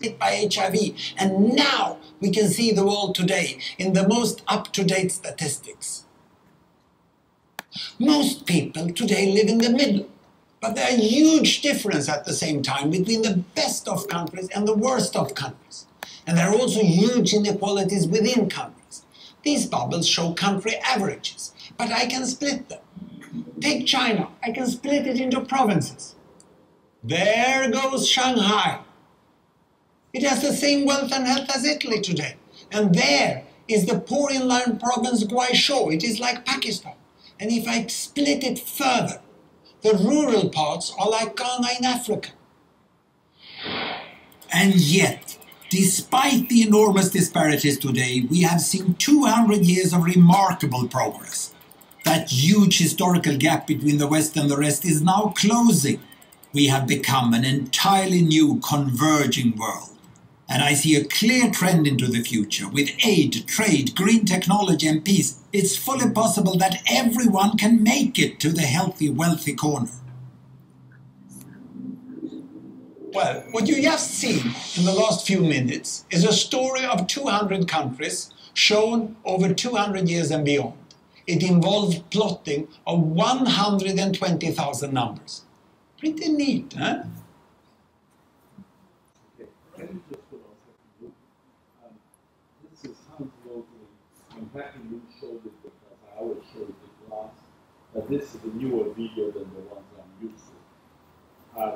hit by HIV. And now we can see the world today in the most up-to-date statistics. Most people today live in the middle, but there are huge differences at the same time between the best of countries and the worst of countries. And there are also huge inequalities within countries. These bubbles show country averages, but I can split them. Take China, I can split it into provinces. There goes Shanghai. It has the same wealth and health as Italy today. And there is the poor inland province Guaishou. It is like Pakistan. And if I split it further, the rural parts are like Ghana in Africa. And yet, despite the enormous disparities today, we have seen 200 years of remarkable progress. That huge historical gap between the West and the rest is now closing. We have become an entirely new converging world. And I see a clear trend into the future. With aid, trade, green technology and peace, it's fully possible that everyone can make it to the healthy, wealthy corner. Well, what you have seen in the last few minutes is a story of 200 countries shown over 200 years and beyond. It involved plotting of 120,000 numbers. Pretty neat, huh? But this is a newer video than the ones I'm used to.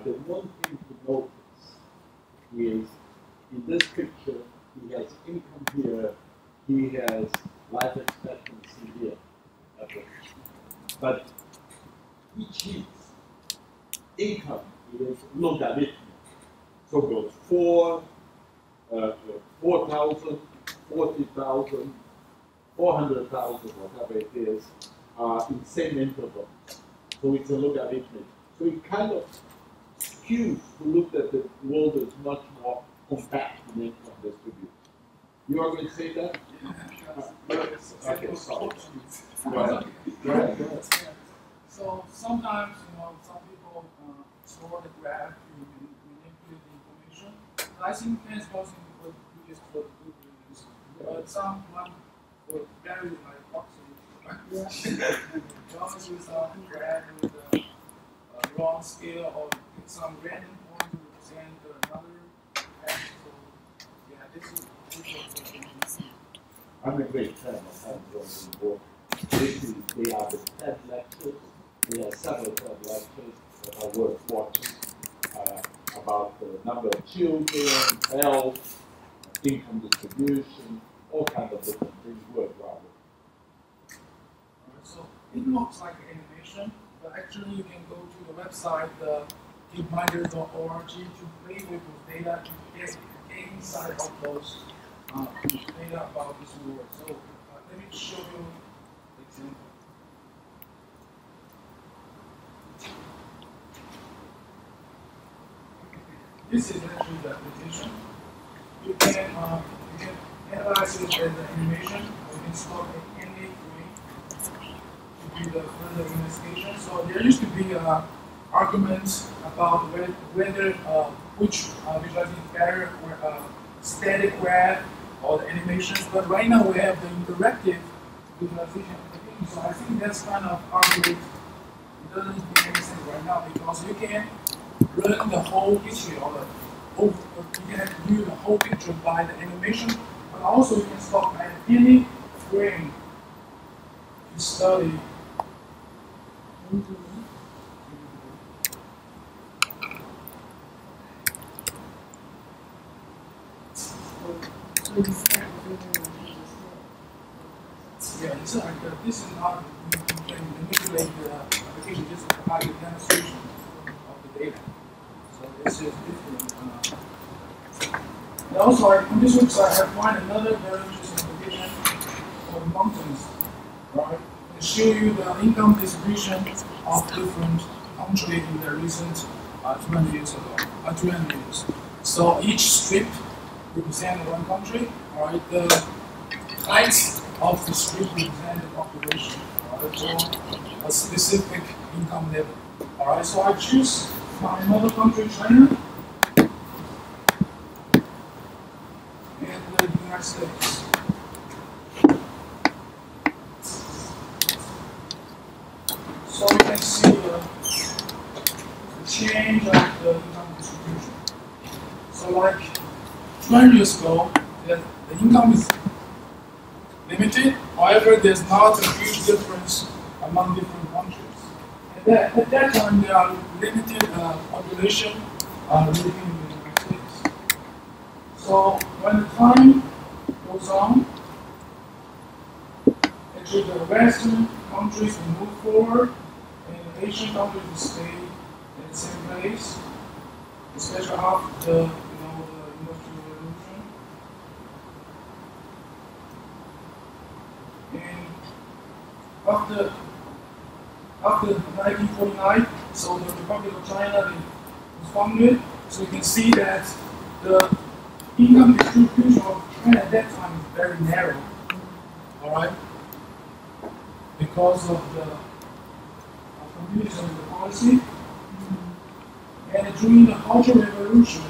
The one thing to notice is in this picture, he has income here, he has life expectancy here. Okay. But each income is logarithmic. So it goes 4,000, 40,000, 400,000, whatever it is. In the same interval. So it's a look at it. So it kind of skews to look at the world as much more compact in income distribution. You are going to say that? Okay, sorry. Go ahead. So sometimes, you know, some people store the graph and manipulate the information. I think that's also what we just call the good news. But someone would vary like boxes. Yeah. Just with some graph with a wrong scale or some random point to represent another graph. So, yeah, this is I'm a great fan of Adam's work. They are the TED lectures. There are several TED lectures that are worth watching about the number of children, health, income distribution, all kinds of different things worthwhile. It looks like animation, but actually you can go to the website, gapminder.org, to play with those data, to get inside of those data about this world. So let me show you an example. This is actually the application. You can analyze it as an animation, you can stop it any with the further investigation. So there used to be arguments about whether which visualization is better, or static graph or the animations. But right now we have the interactive visualization. So I think that's kind of argument. It doesn't make any sense right now because you can run the whole history or the whole. You can view the whole picture by the animation, but also you can stop at any frame to study. Yeah, so this is not manipulate the application, just provide the demonstration of the data. So it's just different. And also, on this website, I find another very interesting application for mountains, right? They show you the income distribution of different countries in the recent 200 years ago, 200 years. So each strip represents one country, right? The heights of the strip represent the population, right? Or a specific income level. Alright, so I choose my mother country, China. 6. So we can see the change of the income distribution. So like 12 years ago, the income is limited. However, there's not a huge difference among different countries. At that time, there are limited population living in the United States. So when the time goes on, actually the Western countries will move forward, and the Asian countries will stay at the same place, especially after the Industrial Revolution. And after 1949, so the Republic of China was founded, so you can see that the income distribution of China at that time is very narrow, all right, because of the confusion of the policy. And during the Cultural Revolution,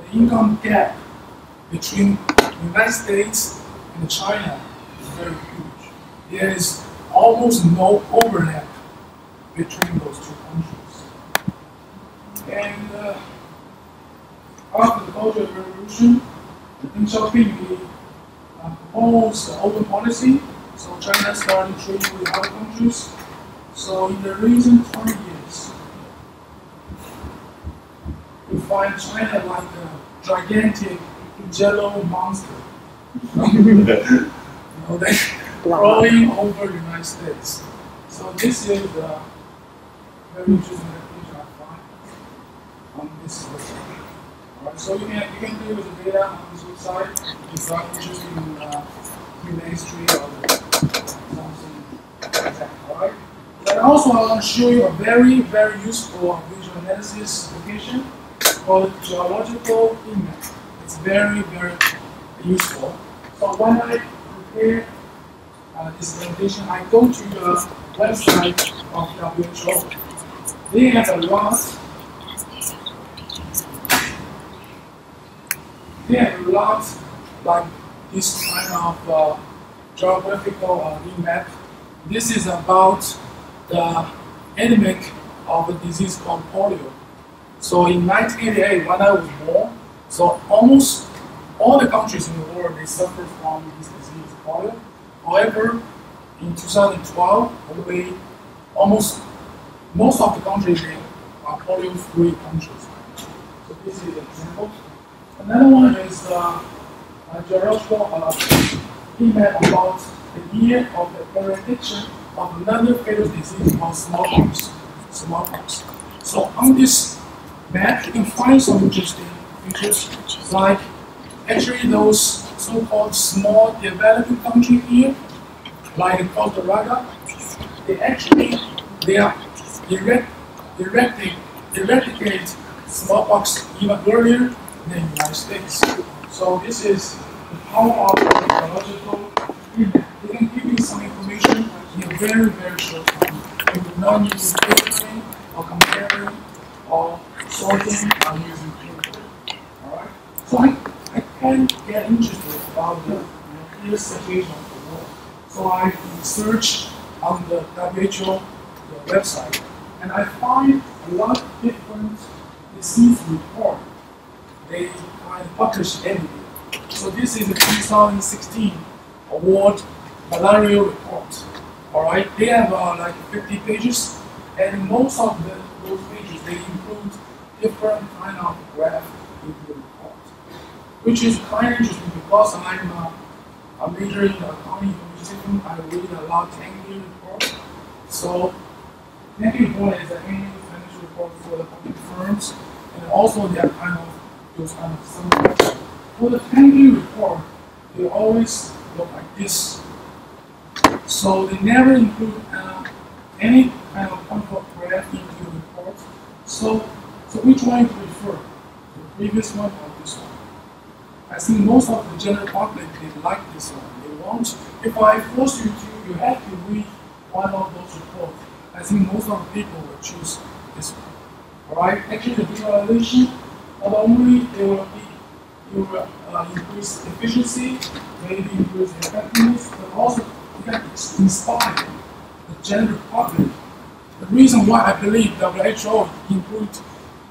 the income gap between the United States and China is very huge. There is almost no overlap between those two countries. And after the Cultural Revolution, Deng Xiaoping proposed the open policy, so China started trading with other countries. So in the recent 20 years, we find China like a gigantic jello monster. Growing over the United States. So this is the very interesting definition I find on this website. Right, so you can play with the data on this website if you are interested in the history or something like that. Right? But also I want to show you a very, very useful visual analysis application called Geological Imap. It's very, very useful. So when I prepare this presentation, I go to the website of WHO. They have a lot. They have a lot like this kind of geographical map. This is about the epidemic of a disease called polio. So in 1988, when I was born, so almost all the countries in the world they suffer from this disease, polio. However, in 2012, all the way, almost most of the countries are polio-free countries. So this is an example. Another one is a geological map about the year of the eradication of another fatal disease called smallpox. So on this map, you can find some interesting features, like actually those so-called small developing country here, like Costa Rica, they eradicate smallpox even earlier than the United States. So this is the power of the geological impact. They can give you some information in a very, very short time. You will not need to filtering or comparing or sorting or using paper. Alright? So I can get interested about the real situation of the world. So I search on the WHO website, and I find a lot of different disease reports they publish every year. So this is the 2016 award malaria report. All right, they have like 50 pages, and most of those pages they include different kind of graph into them, which is kind of interesting because I'm a major in accounting university. I read a lot of annual reports. So annual report is an annual financial report for the public firms, and also they are kind of those kind of summaries. For the annual report, they always look like this. So they never include any kind of comfort graph into the report. So which one you prefer? The previous one or this one? I think most of the general public, they like this one. They want, if I force you to, you have to read one of those reports. I think most of the people will choose this one. Alright? Actually, the visualization, not only they will be will increase efficiency, maybe increase effectiveness, but also inspire the general public. The reason why I believe WHO includes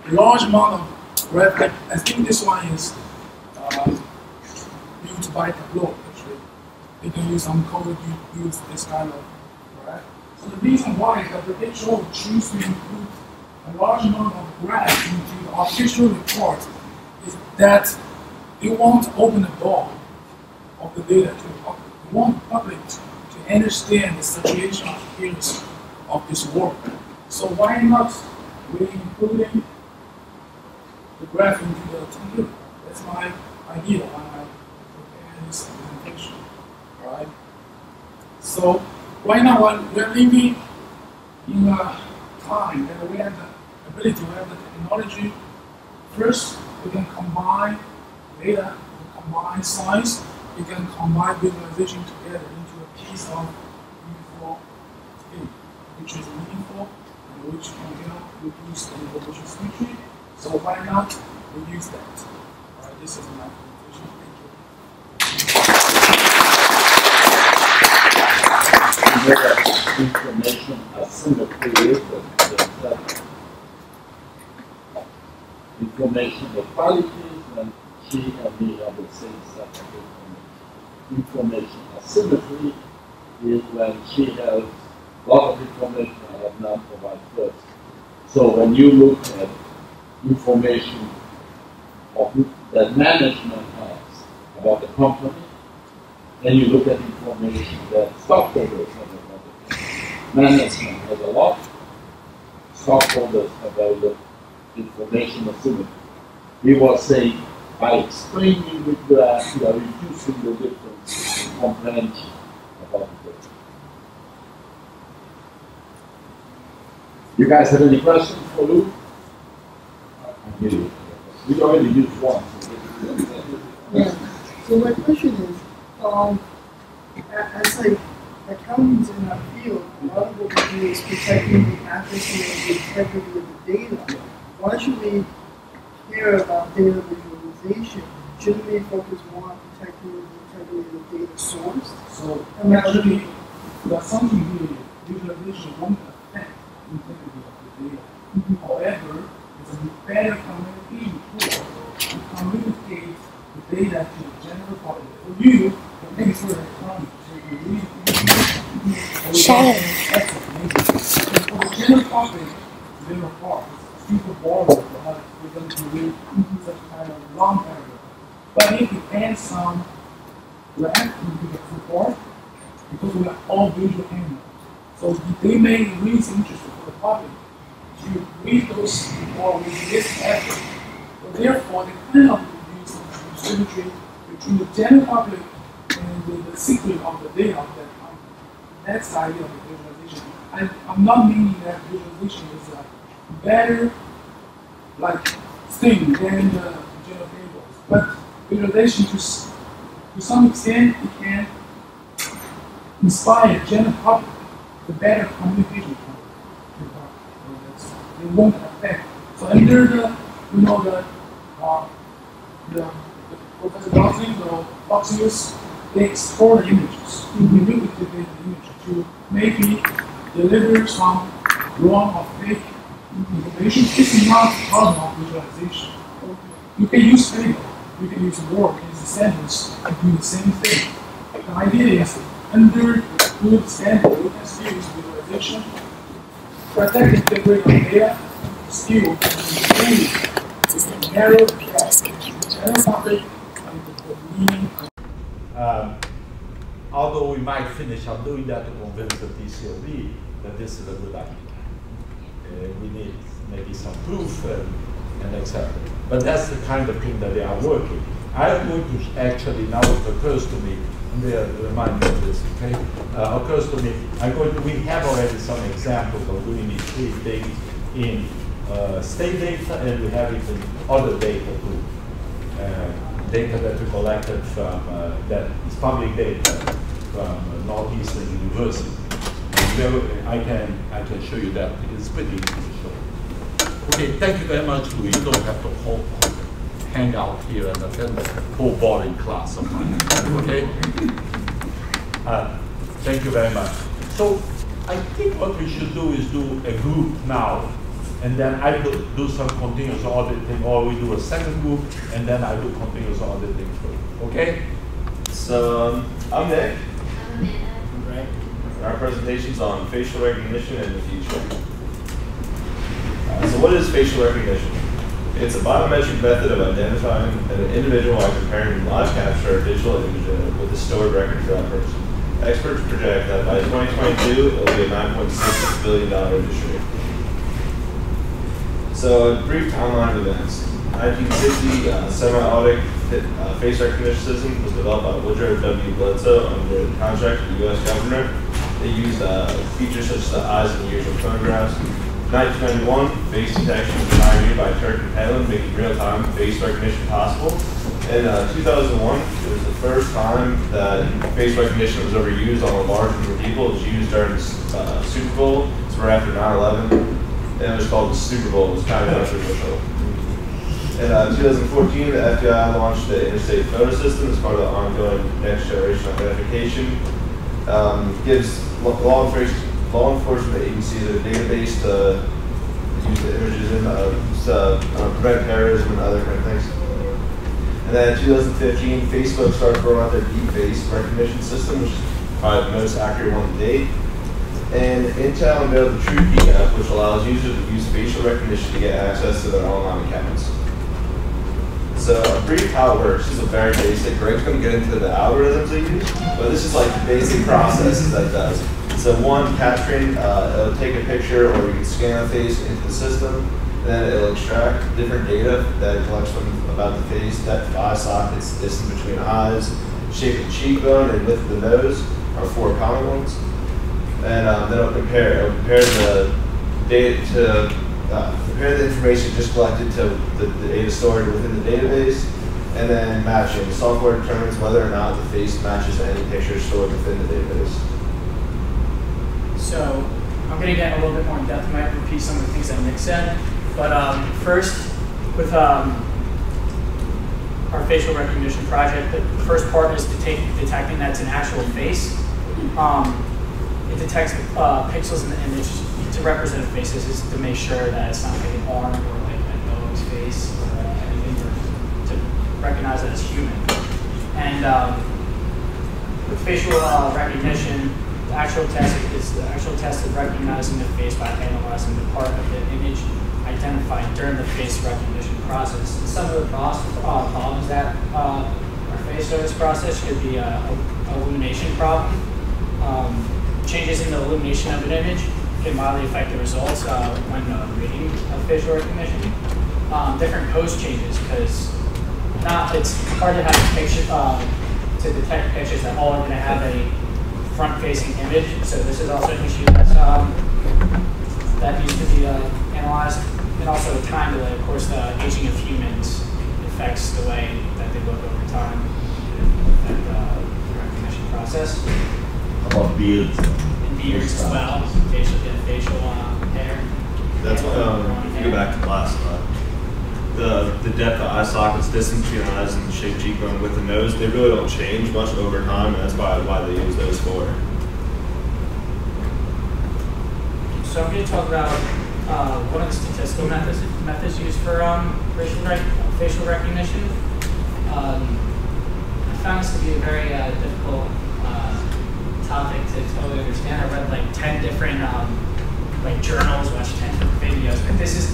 a large amount of red flag, I think this one is used by Tableau, actually. They can use some code, you use this kind of, right? So the reason why WHO choose to include a large amount of red into the official report is that they won't open the door of the data to the public. They want the public to understand the situation of the this work. So why not really including the graph into the template? That's my idea when I prepare this presentation, right? So right now we're living in a time that we have the ability, we have the technology. First, we can combine data, we can combine science, we can combine visualization together into a piece of uniform thing, which is meaningful and which can help reduce the information switching. So why not reduce that? All right, this is my presentation. Thank you. Information assimilated, information equalities, and she and me are the same subject. Information asymmetry is when she has a lot of information I have not provided first. So when you look at information that management has about the company, and you look at information that stockholders have about the company, management has a lot, stockholders have a little information asymmetry. He was saying, by explaining the graph, you are reducing the difference in comprehension about the company. You guys have any questions for Lou? We already used one. Yeah. So my question is, as like accountants in our field, a lot of what we do is protecting the accuracy and the integrity of the data. Why should we care about data visualization? Shouldn't we focus more on protecting the integrity of the data source? So actually, that's something really visualization won't affect. Integrity of the data. However, it's a better communication tool to communicate the data to the general public. For you, the things were electronic, so you read it. For the general public, it's a little hard. It's super boring for them to read such kind of long paragraph. But it depends on the activity of the board, because we are all visual animals. So they may raise interest for the public to read those or with this effort. So therefore, they kind of use the symmetry between the general public and the secret of the data of that company. That's the idea of the visualization. I'm not meaning that visualization is a better like thing than the general tables, but visualization to some extent it can inspire general public. The better communication it won't affect. So under the the Professor Dawson, the Fox News, they export images, manipulate the image to maybe deliver some wrong or fake information. It's not part of visualization. You can use Facebook, you can use Word, you can use a sentence, and do the same thing. The idea is under good standard, we can still use visualization, protect integrity of data, still the narrow topic and the meaning. Although we might finish up doing that to convince the PCAOB that this is a good idea, we need maybe some proof and etc. But that's the kind of thing that they are working. I'm going to actually now it occurs to me. Remind me of this, okay? Occurs to me, we have already some examples of doing these three things in state data, and we have it in other data too. Data that we collected from, that is public data from Northeastern University. I can show you that. It's pretty easy to show. Okay, thank you very much, Louis. You don't have to hold on. hang out here and attend the whole boring class of mine. Okay? Thank you very much. So I think what we should do is do a group now, and then I could do some continuous auditing, or we do a second group, and then I do continuous auditing too. Okay? So I'm Nick. I'm Nina. Right. Our presentation's on facial recognition in the future. So what is facial recognition? It's a biometric method of identifying an individual by comparing live capture or digital image with the stored records of that person. Experts project that by 2022, it will be a $9.6 billion industry. So a brief timeline of events. 1960, semi-automatic face recognition system was developed by Woodrow W. Bledsoe under the contract of the U.S. governor. They used features such as the eyes and ears of photographs. 1991, face detection was pioneered by Turk and Helen, making real-time face recognition possible. In 2001, it was the first time that face recognition was ever used on a large group of people. It was used during the Super Bowl, so we're after 9/11. And it was called the Super Bowl. It was kind of controversial. In 2014, the FBI launched the Interstate Photo System as part of the ongoing next generation identification. Gives law enforcement agencies a database to use the images in to prevent terrorism and other kind of things. And then in 2015, Facebook started rolling out their deep-face recognition system, which is probably the most accurate one to date. And Intel unveiled the TrueKey app, which allows users to use facial recognition to get access to their online accounts. So a brief how it works. This is very basic. Greg's going to get into the algorithms they use, but this is like the basic process that it does. So one, capturing, it'll take a picture or you can scan a face into the system. Then it'll extract different data that it collects from about the face, depth of eye sockets, distance between eyes, shape of the cheekbone, and width of the nose are four common ones. And then it'll compare the data to compare the information just collected to the data stored within the database, and then matching. The software determines whether or not the face matches any picture stored within the database. So I'm going to get a little bit more in depth. I might repeat some of the things that Nick said, but first with our facial recognition project, the first part is detecting that it's an actual face. It detects pixels in the image to represent faces, is to make sure that it's not like an arm or like a nose face or anything, or to recognize that it's human. And with facial recognition, the actual test is the actual test of recognizing the face by analyzing the part of the image identified during the face recognition process. And some of the problems that are faced in this process could be an illumination problem. Changes in the illumination of an image can mildly affect the results when reading of facial recognition. Different pose changes, because it's hard to have a picture, to detect pictures that all are going to have a front-facing image. So this is also an issue that's, that needs to be analyzed. And also the time delay. Of course, the aging of humans affects the way that they look over time and the recognition process. About beards. And beards as well. Facial hair. That's why, if you go back to class, the depth of eye sockets, distance between eyes, and the shape of cheekbone with the nose, they really don't change much over time, and that's why they use those for. So I'm going to talk about one of the statistical methods used for facial recognition. I found this to be a very difficult topic to totally understand. I read like 10 different like journals, watched 10 different videos, but this is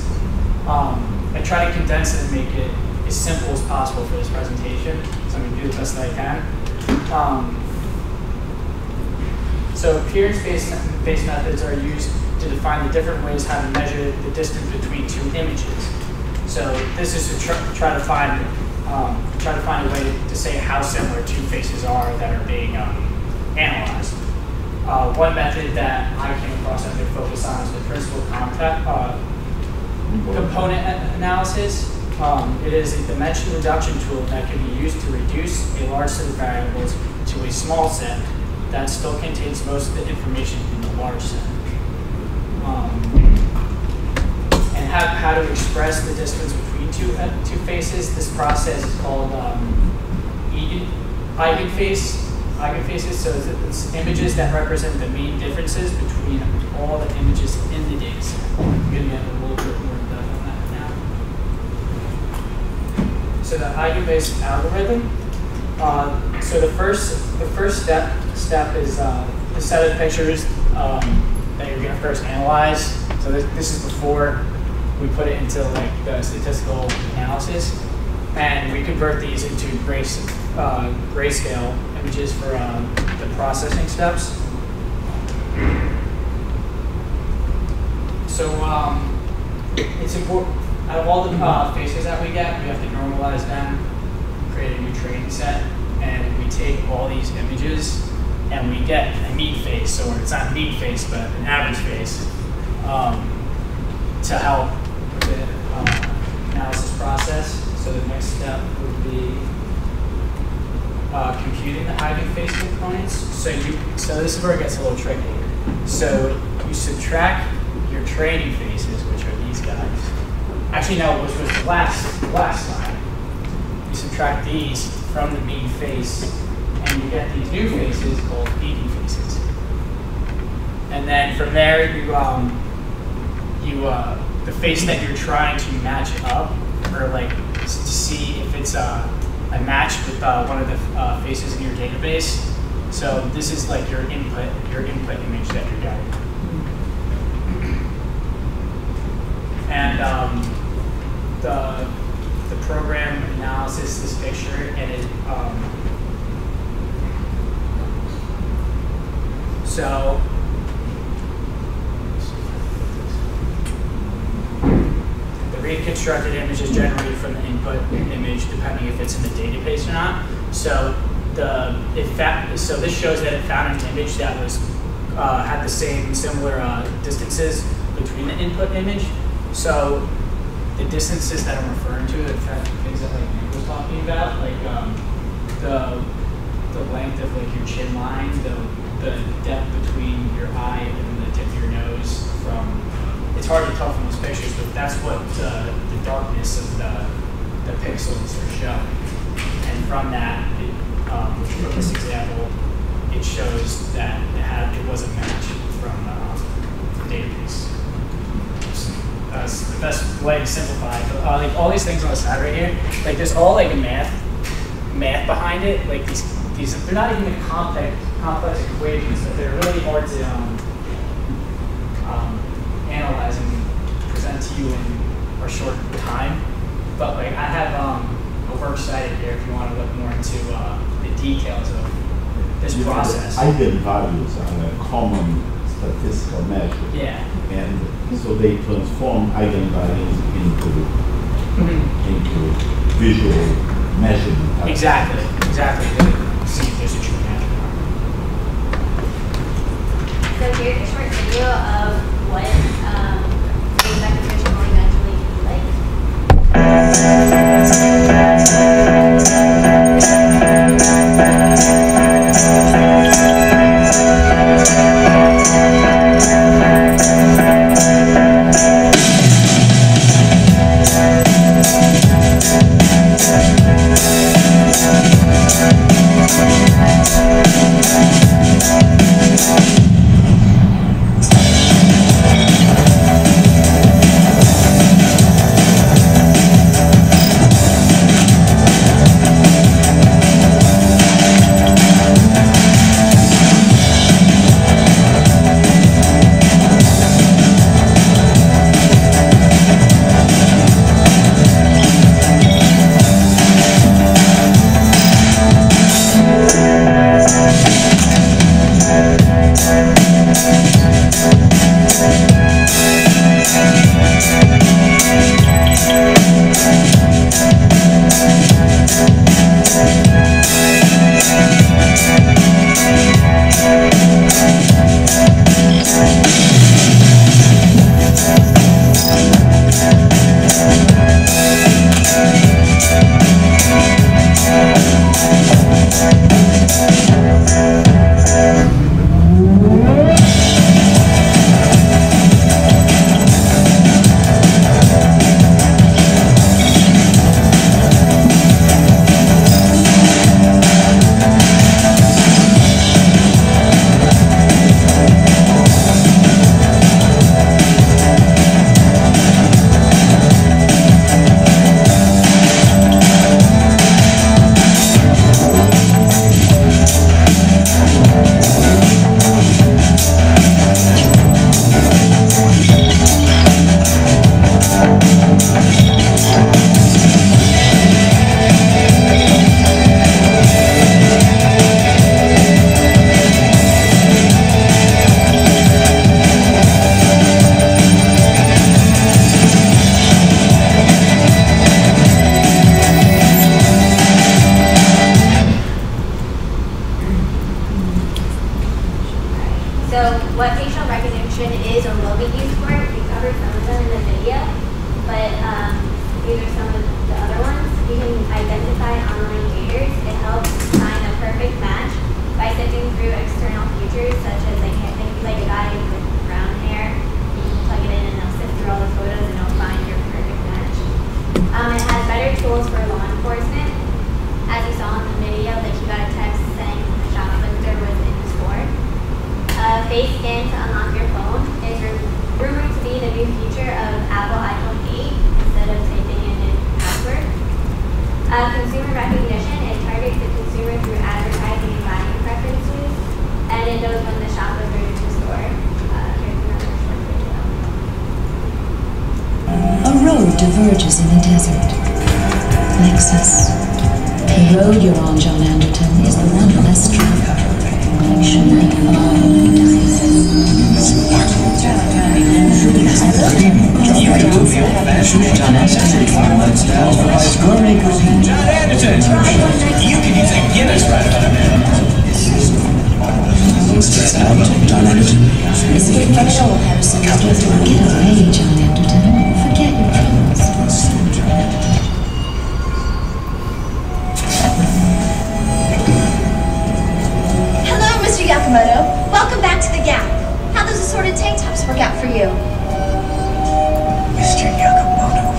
I try to condense it and make it as simple as possible for this presentation, so I'm going to do the best that I can. So appearance-based methods are used to define the different ways how to measure the distance between two images. So this is to try to find a way to say how similar two faces are that are being analyzed. One method that I came across that they focus on is the principal component analysis. It is a dimension reduction tool that can be used to reduce a large set of variables to a small set that still contains most of the information in the large set. And how to express the distance between two faces. This process is called eigenfaces. So it's images that represent the main differences between all the images in the data set. I'm going to get a little bit more in depth on that now. So the eigenbase algorithm. So the first step is the set of pictures that you're going to first analyze. So this is before we put it into like the statistical analysis, and we convert these into grayscale images for the processing steps. So it's important, out of all the faces that we get, we have to normalize them, create a new training set, and we take all these images and we get a mean face, or it's not a mean face, but an average face, to help with the analysis process. So the next step would be computing the eigenface components. So this is where it gets a little tricky. So you subtract your training faces, which are these guys. Actually, no, which was the last slide. You subtract these from the mean face, and you get these new faces called eigenfaces. And then from there, the face that you're trying to match up, or like to see if it's a match with one of the faces in your database. So this is like your input image that you're getting. And the program analysis this picture, and it so. Reconstructed image is generated from the input image, depending if it's in the database or not. So so this shows that it found an image that was had the similar distances between the input image. So the distances that I'm referring to, the kind of things that like Nick was talking about, like the length of like your chin line, the depth between your eye and the tip of your nose from. It's hard to tell from those pictures, but that's what the darkness of the pixels are showing. And from that, from this example, it shows that it was a match from the database. That's the best way to simplify. But, like all these things on the side right here, like there's all like math behind it. Like these they're not even complex equations, but they're really hard to. Analyze and present to you in a short time, but like I have a works cited here if you want to look more into the details of this process. Eigen values are a common statistical measure. Yeah. And so they transform eigenvalues into visual measurement. Exactly. Exactly. See if there's a true measure. So here's a short video of. What execution will eventually be like. road diverges in the desert. Nexus. The road you're on, John Anderton, is the one less traveled. You can use a Guinness right about now. Stress out, John Anderton. Escape from Joel Harrison. Get away, John Anderton. Forget your problems. Yamamoto, welcome back to the Gap. How those assorted tank tops work out for you? Mr. Yamamoto.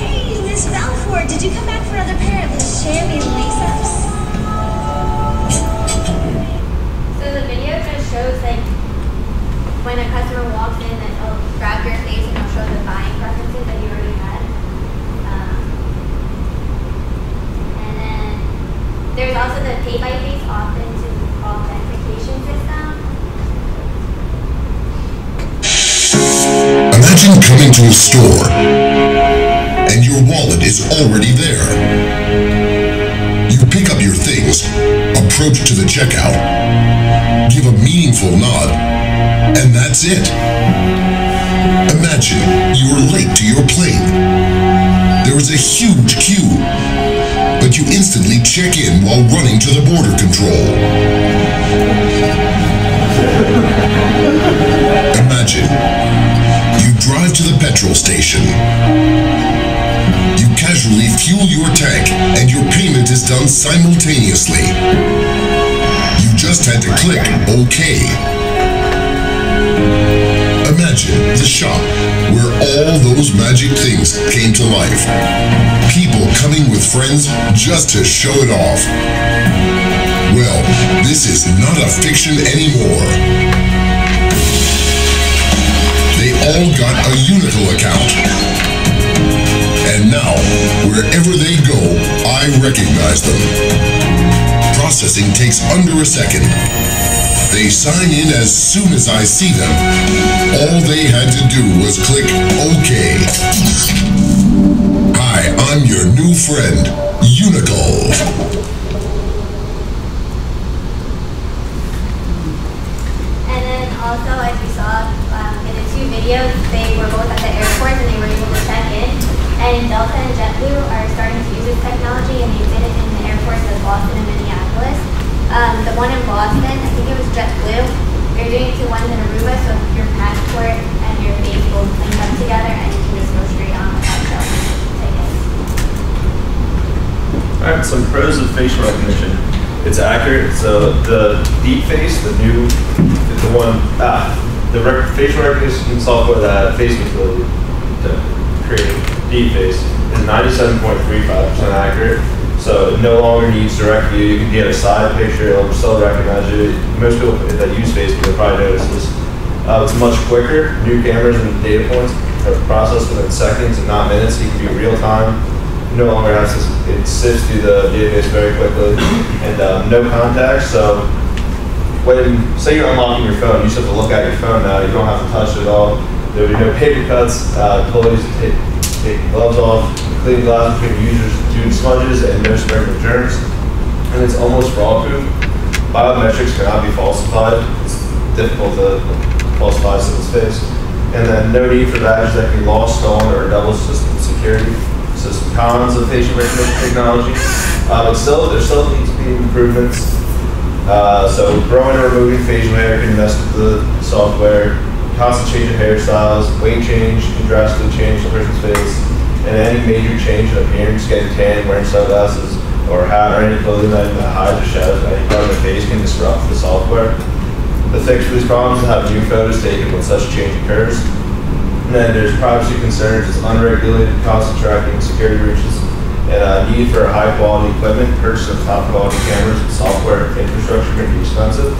Hey, Miss Balfour, did you come back for another pair of the shabby lace-ups? So the video just shows like when a customer walks in and it'll grab your face and it'll show the buying preferences that you already had. There's also the pay-by-face authentication system. Imagine coming to a store and your wallet is already there. You pick up your things, approach to the checkout, give a meaningful nod, and that's it. Imagine you're late to your plane. There is a huge queue. But you instantly check in while running to the border control. Imagine, you drive to the petrol station. You casually fuel your tank and your payment is done simultaneously. You just had to click OK. Imagine the shop where all those magic things came to life. People coming with friends just to show it off. Well, this is not a fiction anymore. They all got a Uniqul account. And now, wherever they go, I recognize them. Processing takes under a second. They sign in as soon as I see them. All they had to do was click OK. Hi, I'm your new friend, Uniqul. And then also, as you saw in the two videos, they were both at the airport and they were able to check in. And Delta and JetBlue are starting to use this technology, and they did it in the airports of Boston and Minneapolis. The one in Boston, I think it was JetBlue. They're doing it to ones in Aruba, so your passport and your face will link up together, and you can just go straight on without selling tickets. All right, some pros of facial recognition. It's accurate. So the deep face, the new, the one, facial recognition software that Facebook's ability to create deep face is 97.35% accurate. So it no longer needs direct view. You can get a side picture, it'll still recognize you. Most people that use Facebook will probably notice this. It's much quicker. New cameras and data points are processed within seconds and not minutes. You can do real time. You no longer have to, it sifts through the database very quickly. And no contact, so when, say you're unlocking your phone, you just have to look at your phone now. You don't have to touch it at all. There will be no paper cuts, employees take gloves off, clean glass between users, doing smudges, and no smearing of germs. And it's almost fraud-proof. Biometrics cannot be falsified. It's difficult to falsify someone's face. And then no need for badges that can be lost, stolen, or double system security. So some cons of facial recognition technology. But still, there still needs to be improvements. So growing or removing facial hair can mess with the software. Constant change of hairstyles, weight change can drastically change the person's face, and any major change in appearance, getting tan, wearing sunglasses, or hat, or any clothing that hides or shadows any part of the face can disrupt the software. The fix for these problems is to have new photos taken when such change occurs. And then there's privacy concerns, it's unregulated, constant tracking, security breaches, and a need for high-quality equipment. Purchase of top-quality cameras and software infrastructure can be expensive.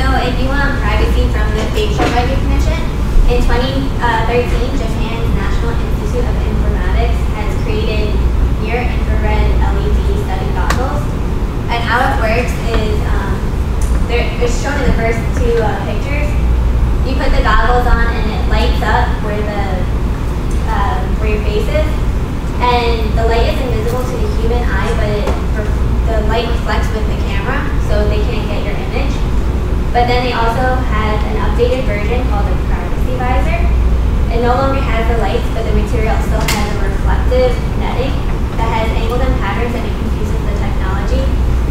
So if you want privacy from the facial recognition, in 2013, Japan's National Institute of Informatics has created near-infrared LED study goggles. And how it works is it's shown in the first two pictures. You put the goggles on and it lights up where the where your face is, and the light is invisible to the human eye, but the light reflects with the camera, so they can't get your image. But then they also have an updated version called the privacy visor. It no longer has the lights, but the material still has a reflective netting that has angled in patterns and it confuses the technology,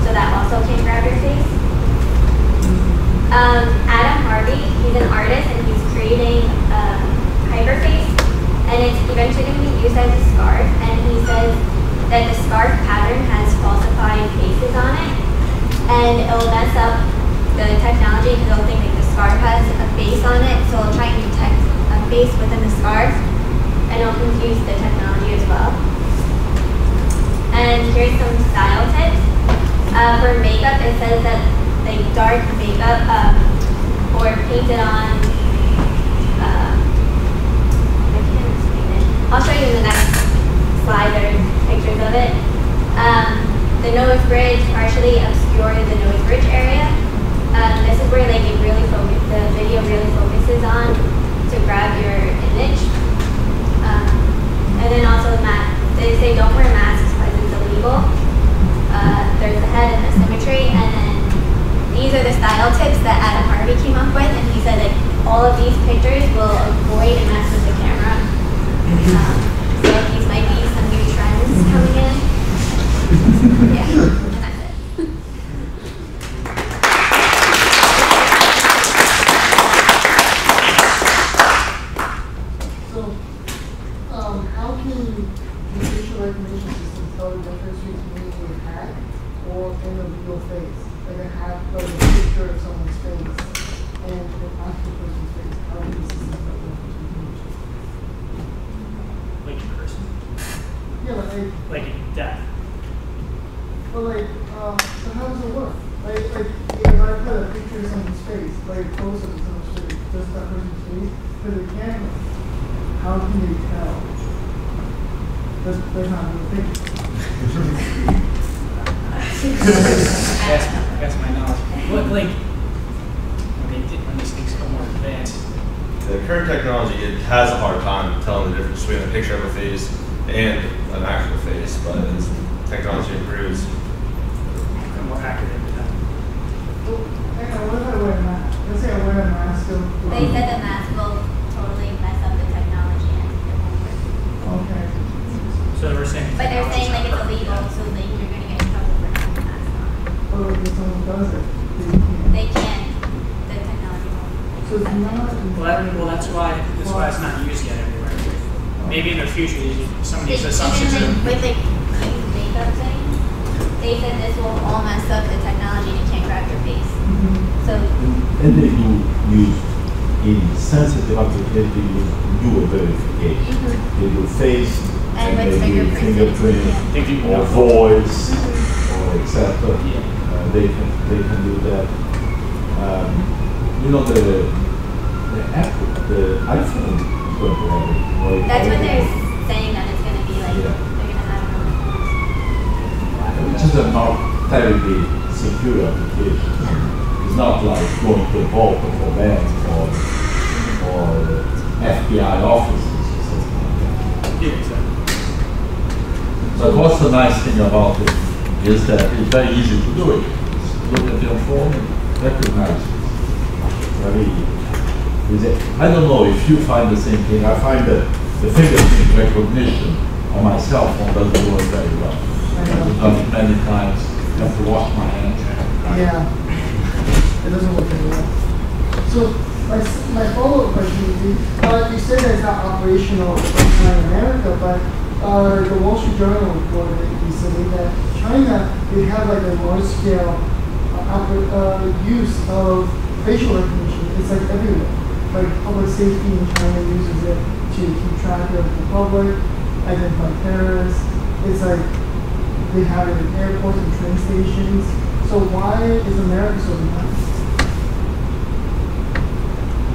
so that also can grab your face. Adam Harvey, he's an artist and he's creating hyperface, and it's eventually going to be used as a scarf, and he says that the scarf pattern has falsified faces on it, and it will mess up the technology because it'll think that the scarf has a face on it, so it'll try and detect a face within the scarf, and it'll confuse the technology as well. And here's some style tips. For makeup, it says that like dark makeup or painted on, I can't explain it. I'll show you in the next slide, there's pictures of it. The nose bridge partially obscured the nose bridge area. This is where like it really the video really focuses on to grab your image. And then also they say don't wear masks because it's illegal. There's the head and the symmetry, and then these are the style tips that Adam Harvey came up with, and he said that all of these pictures will avoid and mess with the camera. So these might be some new trends coming in. Yeah. I find that the fingerprint recognition on my cell phone doesn't work very well. I've done it many times. I have to wash my hands. Yeah, it doesn't work very well. So my follow-up question would be, you said that it's not operational in America, but the Wall Street Journal reported recently that China, they have like a large-scale use of facial recognition. It's like everywhere. Like public safety in China uses it to keep track of the public, identify terrorists. It's like they have it in airports and train stations. So why is America so behind?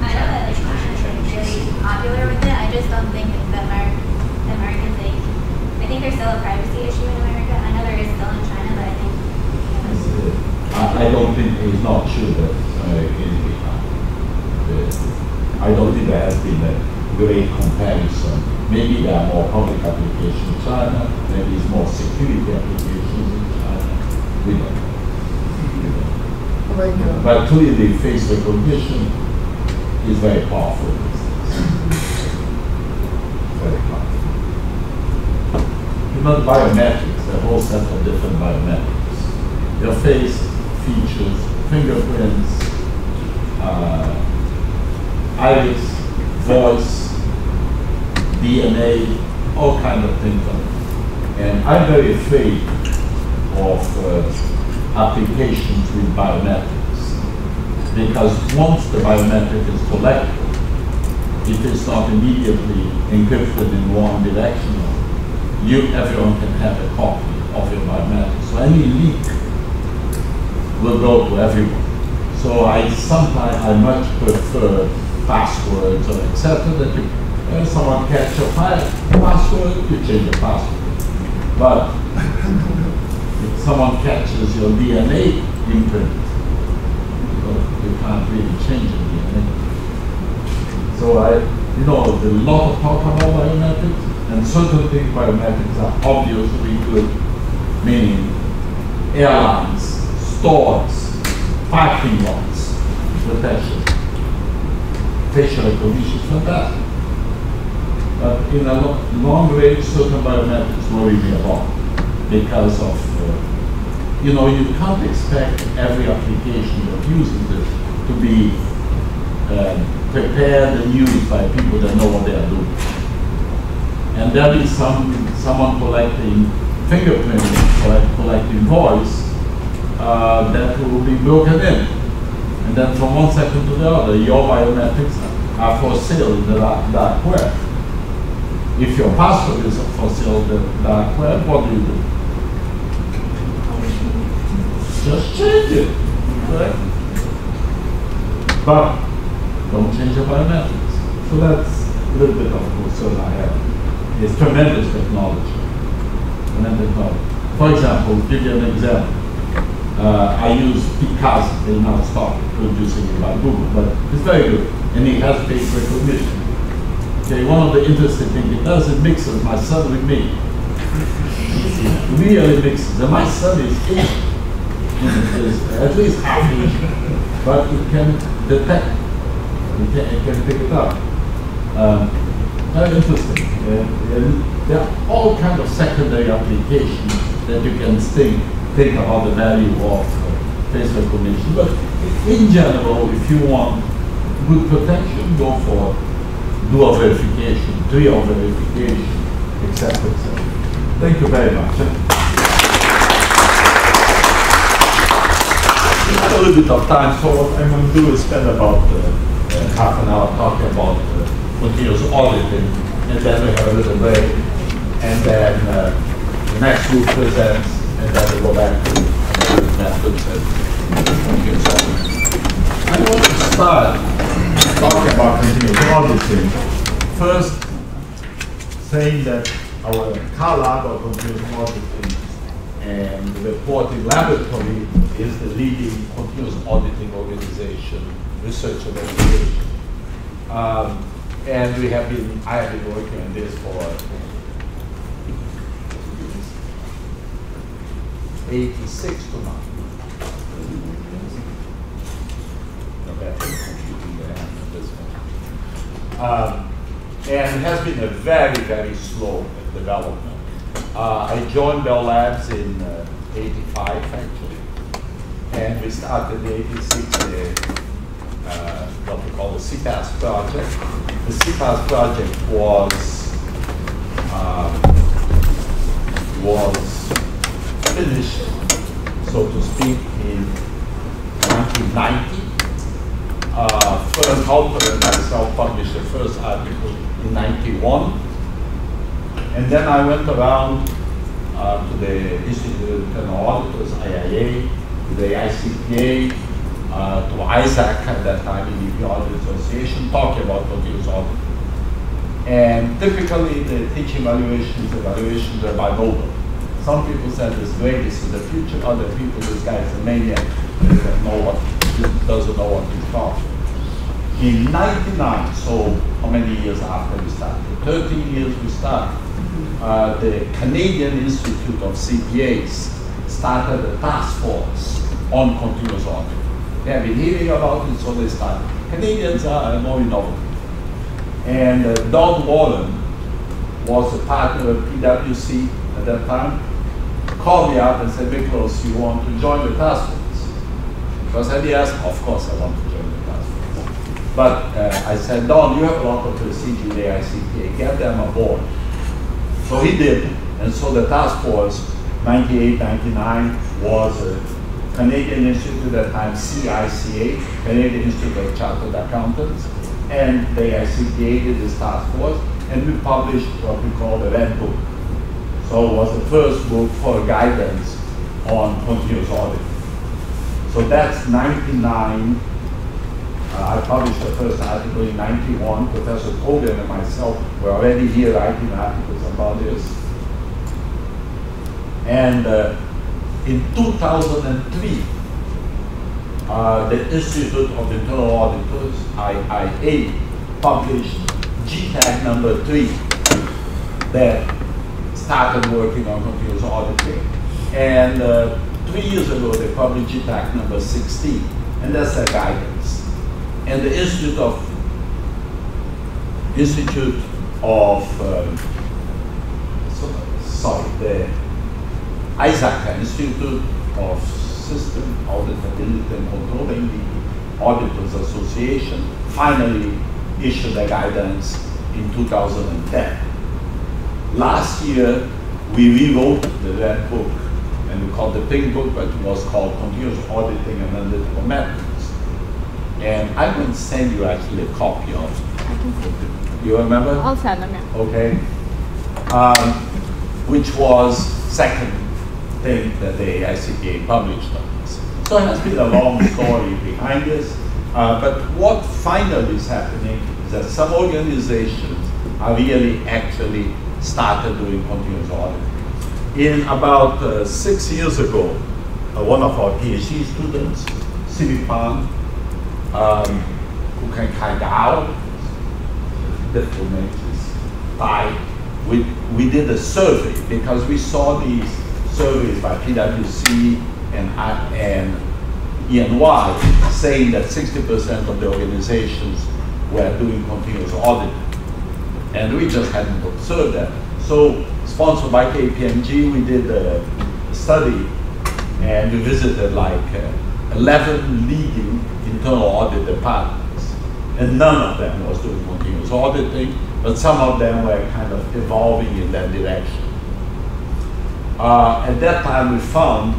I know that it's really popular with it. I just don't think that Americans think. I think there's still a privacy issue in America. I know there is still in China, but I think. I don't think it's not true. I don't think there has been a great comparison. Maybe there are more public applications in China, maybe it's more security applications in China. We don't know. But clearly the face recognition is very powerful. Very powerful. Even biometrics, a whole set of different biometrics. Your face, features, fingerprints, iris, voice, DNA, all kinds of things. And I'm very afraid of applications with biometrics, because once the biometric is collected, it is not immediately encrypted in one direction. Everyone can have a copy of your biometrics. So any leak will go to everyone. So I much prefer passwords or etc. that you, when someone catch your password, you change the password. But if someone catches your DNA imprint, you can't really change your DNA. So there's a lot of talk about biometrics, and certainly biometrics are obviously good, meaning airlines, stores, parking lots, protection. Facial recognition is fantastic. But in a long range, certain biometrics worry me a lot because of, you can't expect every application that uses it to be prepared and used by people that know what they are doing. And there is someone collecting fingerprints, collecting voice, that will be broken in. And then from one second to the other, your biometrics are for sale in the dark web. If your password is for sale in the dark web, what do you do? Just change it, right? But don't change your biometrics. So that's a little bit of concern I have. It's tremendous technology. For example, give you an example. I use PCAOB, they now stop producing it by Google, but it's very good, and it has face recognition. Okay, one of the interesting things it does, it mixes my son with me. It really mixes, and my son is Asian, at least half Asian, but it can detect, it can pick it up. Very interesting, and there are all kinds of secondary applications that you can think about the value of face recognition. But in general, if you want good protection, go for dual verification, trio verification, etc. Thank you very much. We have a little bit of time, so what I'm going to do is spend about half an hour talking about continuous auditing, and then we have a little break, and then the next group presents. And then we go back to the methods and I want to start talking about continuous auditing. First, saying that our car lab of continuous auditing and reporting laboratory is the leading continuous auditing organization, research organization. And I have been working on this for 86 to now. And has been a very, very slow development. I joined Bell Labs in 85, actually. And we started in 86 what we call the CPAS project. The CPAS project was finished, so to speak, in 1990. First Halper and myself published the first article in 91. And then I went around to the Institute of Internal Auditors, IIA, to the ICPA, to ISAC at that time, the European Audit Association, talking about continuous audit. And typically the teaching evaluations are bimodal. Some people said this way, this is the future. Other people, this guy is a maniac. He doesn't know what he's talking. in 99, so how many years after we started? 30 years we started. The Canadian Institute of CPAs started a task force on continuous audit. They have been hearing about it, so they started. Canadians are more innovative. And Don Warren was a partner of PwC at that time, called me up and said, Nicholas, you want to join the task force? Because I asked, of course I want to join the task force. But I said, Don, you have a lot of prestige in the AICPA, get them aboard. So he did, and so the task force, 98, 99, was a Canadian Institute at that time, CICA, Canadian Institute of Chartered Accountants, and the AICPA did this task force, and we published what we call the Red Book. So it was the first book for guidance on continuous audit. So that's 99. I published the first article in 91. Professor Colgan and myself were already here writing articles about this. And in 2003, the Institute of Internal Auditors, IIA, published GTAG number 3 that started working on continuous auditing. And 3 years ago, they published GTAG number 16, and that's their guidance. And the ISACA, Institute of System Auditability and Control, the Auditors Association, finally issued a guidance in 2010. Last year, we rewrote the Red Book, and we called the Pink Book, but it was called Continuous Auditing and Analytical Methods. And I'm going to send you actually a copy of it. You remember? I'll send them, yeah. Okay. Which was second thing that the AICPA published on this. So it has been a long story behind this. But what finally is happening is that some organizations are really actually started doing continuous audit. In about 6 years ago, one of our PhD students, Sivipan, who can kind out, difficult name is Thai, we did a survey because we saw these surveys by PwC and ENY saying that 60% of the organizations were doing continuous audit. And we just hadn't observed that. So, sponsored by KPMG, we did a study and we visited like 11 leading internal audit departments. And none of them was doing continuous auditing, but some of them were kind of evolving in that direction. At that time, we found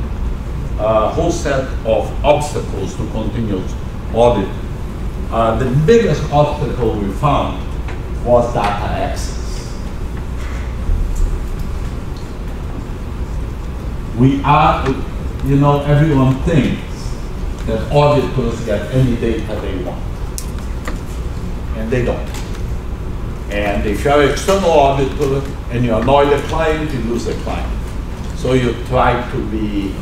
a whole set of obstacles to continuous audit. The biggest obstacle we found was data access. We are, you know, everyone thinks that auditors get any data they want, and they don't. And if you're an external auditor and you annoy the client, you lose the client. So you try to be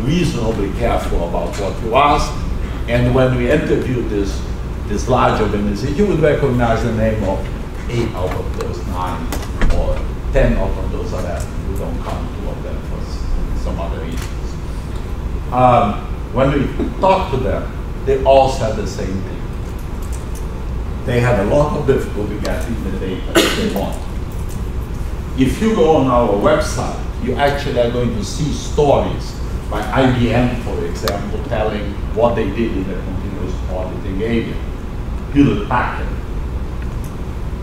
reasonably careful about what you ask. And when we interviewed this large organization, you would recognize the name of 8 out of those 9, or 10 out of those 11. We don't count 2 of them for some other reasons. When we talked to them, they all said the same thing. They had a lot of difficulty getting the data that they want. If you go on our website, you actually are going to see stories by IBM, for example, telling what they did in the continuous auditing area. Hewlett Packard.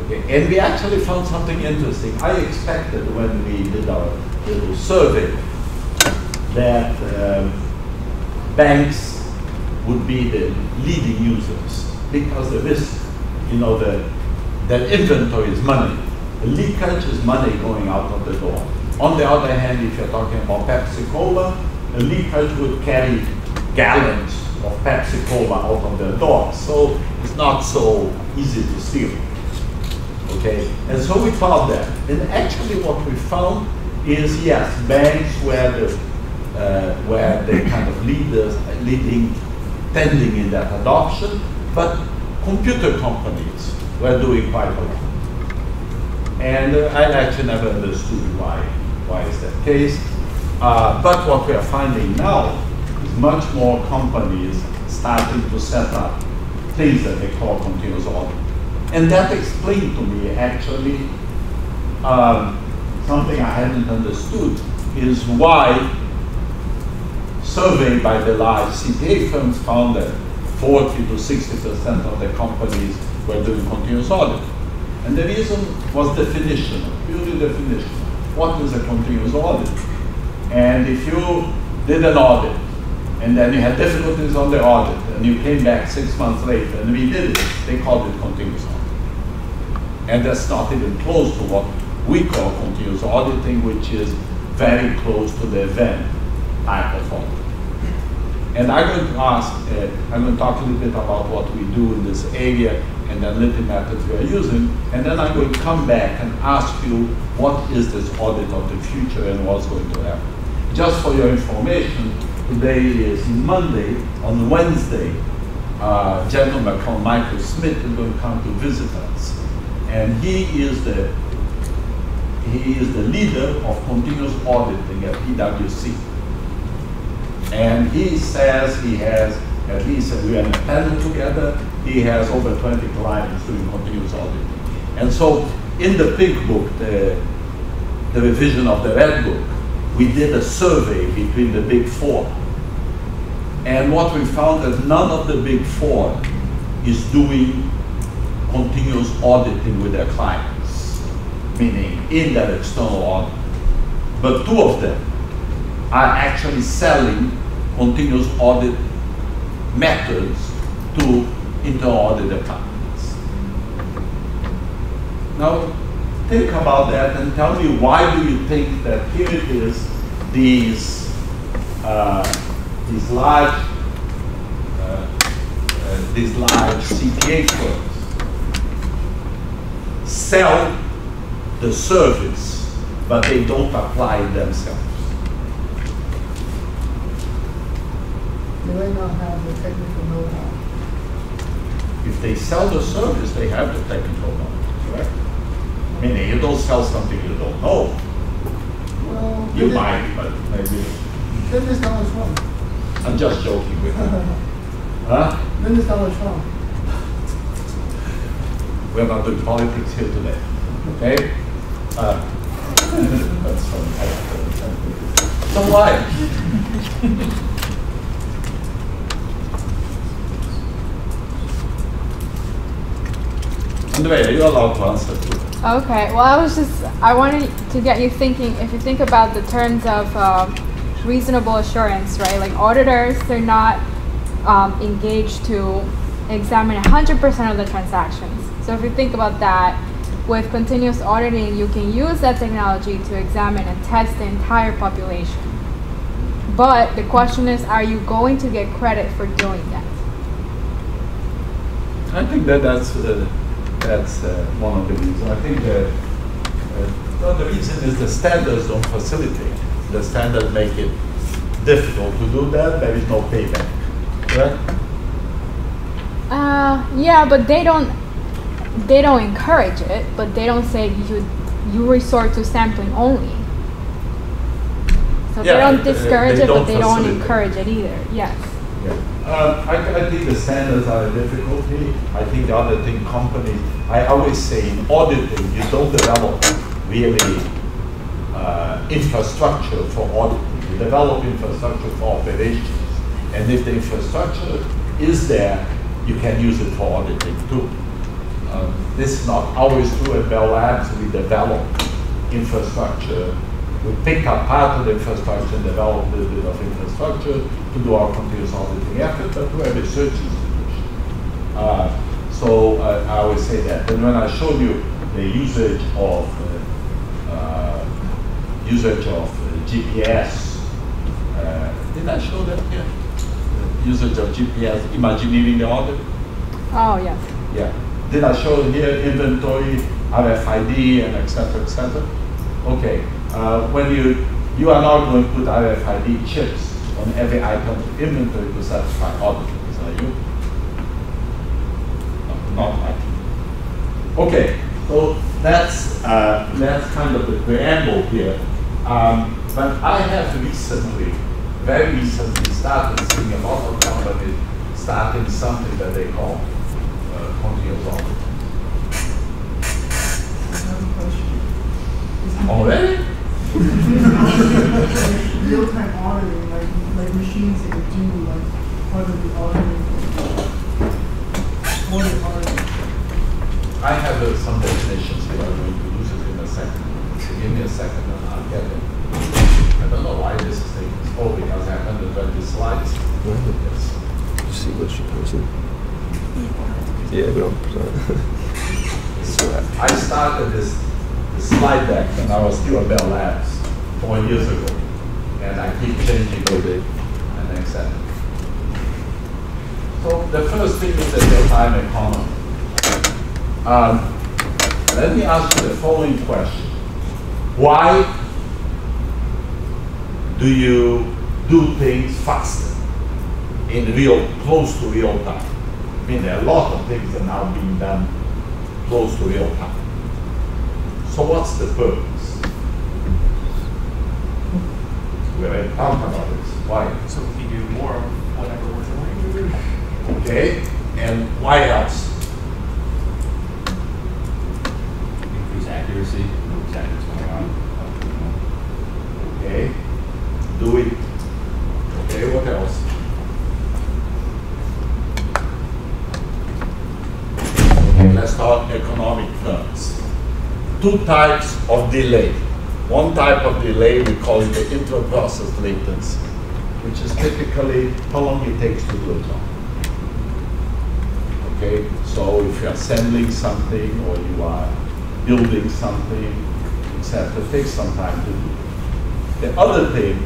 Okay. And we actually found something interesting. I expected when we did our little survey that banks would be the leading users because the risk, you know, that inventory is money. The leakage is money going out of the door. On the other hand, if you're talking about Pepsi-Cola, the leakage would carry gallons of Pepsi-Cola out of their door. So it's not so easy to steal. Okay, and so we found that. And actually what we found is, yes, banks were the kind of leaders, tending in that adoption, but computer companies were doing quite a lot. And I actually never understood why is that case. But what we are finding now is much more companies starting to set up things that they call continuous audit. And that explained to me actually something I hadn't understood is why survey by the large CPA firms found that 40 to 60% of the companies were doing continuous audit. And the reason was definition, purely definition. What is a continuous audit? And if you did an audit, and then you had difficulties on the audit, and you came back 6 months later and redid it, they called it continuous audit. And that's not even close to what we call continuous auditing, which is very close to the event type of audit. And I'm going to talk a little bit about what we do in this area and the analytic methods we are using, and then I'm going to come back and ask you what is this audit of the future and what's going to happen. Just for your information, today is Monday. On Wednesday, a gentleman called Michael Smith is going to come to visit us, and he is the leader of continuous auditing at PwC. And he says he has, at least we are in a panel together, he has over 20 clients doing continuous auditing. And so in the pink book, the revision of the red book, we did a survey between the big four. And what we found that none of the big four is doing continuous auditing with their clients, meaning in their external audit. But two of them are actually selling continuous audit methods to internal audit departments. Now, think about that and tell me why do you think that here it is, these large CPA firms sell the service, but they don't apply it themselves. They may not have the technical know-how. If they sell the service, they have the technical know-how, correct? I mean, you don't sell something you don't know. Well, you might, but maybe. Then there's not much wrong. I'm just joking with you. Huh? Then there's not much wrong. We're not doing politics here today, okay? That's funny. So why? Andrea, you're allowed to answer too. Okay, well I wanted to get you thinking, if you think about the terms of reasonable assurance, right? Like auditors, they're not engaged to examine 100% of the transactions. So if you think about that, with continuous auditing, you can use that technology to examine and test the entire population. But the question is, are you going to get credit for doing that? I think that that's one of the reasons. I think that the reason is the standards don't facilitate. The standards make it difficult to do that. There is no payback, correct? Yeah, but they don't encourage it. But they don't say you resort to sampling only. So yeah, they don't discourage it, but they don't encourage it either. Yes. Yeah. I think the standards are a difficulty. I think the other thing, companies, I always say in auditing, you don't develop really infrastructure for auditing. You develop infrastructure for operations. And if the infrastructure is there, you can use it for auditing too. This is not always true at Bell Labs. We develop infrastructure. We pick up part of the infrastructure and develop a little bit of infrastructure to do our continuous auditing effort, but we're a research institution. So I always say that. And when I showed you the usage of GPS, did I show that here? The usage of GPS, imagineering the audit? Oh, yes. Yeah. Did I show here inventory, RFID, and et cetera, et cetera? Okay. When you are not going to put RFID chips on every item of inventory to satisfy auditors, are you? No. not IT. Okay, so that's kind of the preamble here. But I have recently, very recently, started seeing a lot of companies starting something that they call continuous audit. Already? Real-time auditing, like machines that would do like part of the auditing. More than auditing. I have some definitions here. I'm going to lose it in a second. Give me a second and I'll get it. I don't know why this is taking this. Oh, because I haven't read the slides. Look at this. Did you see what she posted? Yeah, we don't present. I started this slide deck when I was still at Bell Labs 4 years ago, and I keep changing it and accepting. So the first thing is the real-time economy. Let me ask you the following question: why do you do things faster in real, close to real time? I mean, there are a lot of things that are now being done close to real time. So what's the purpose? We already talked about this. Why? So we do more of whatever we're doing. Okay. And why else? Increase accuracy. Know exactly what's going on. Okay. Do it. Okay. What else? Okay. Let's talk economic terms. Two types of delay. One type of delay we call it the intra-process latency, which is typically how long it takes to do a job. Okay, so if you are assembling something or you are building something, etc., it takes some time to do. The other thing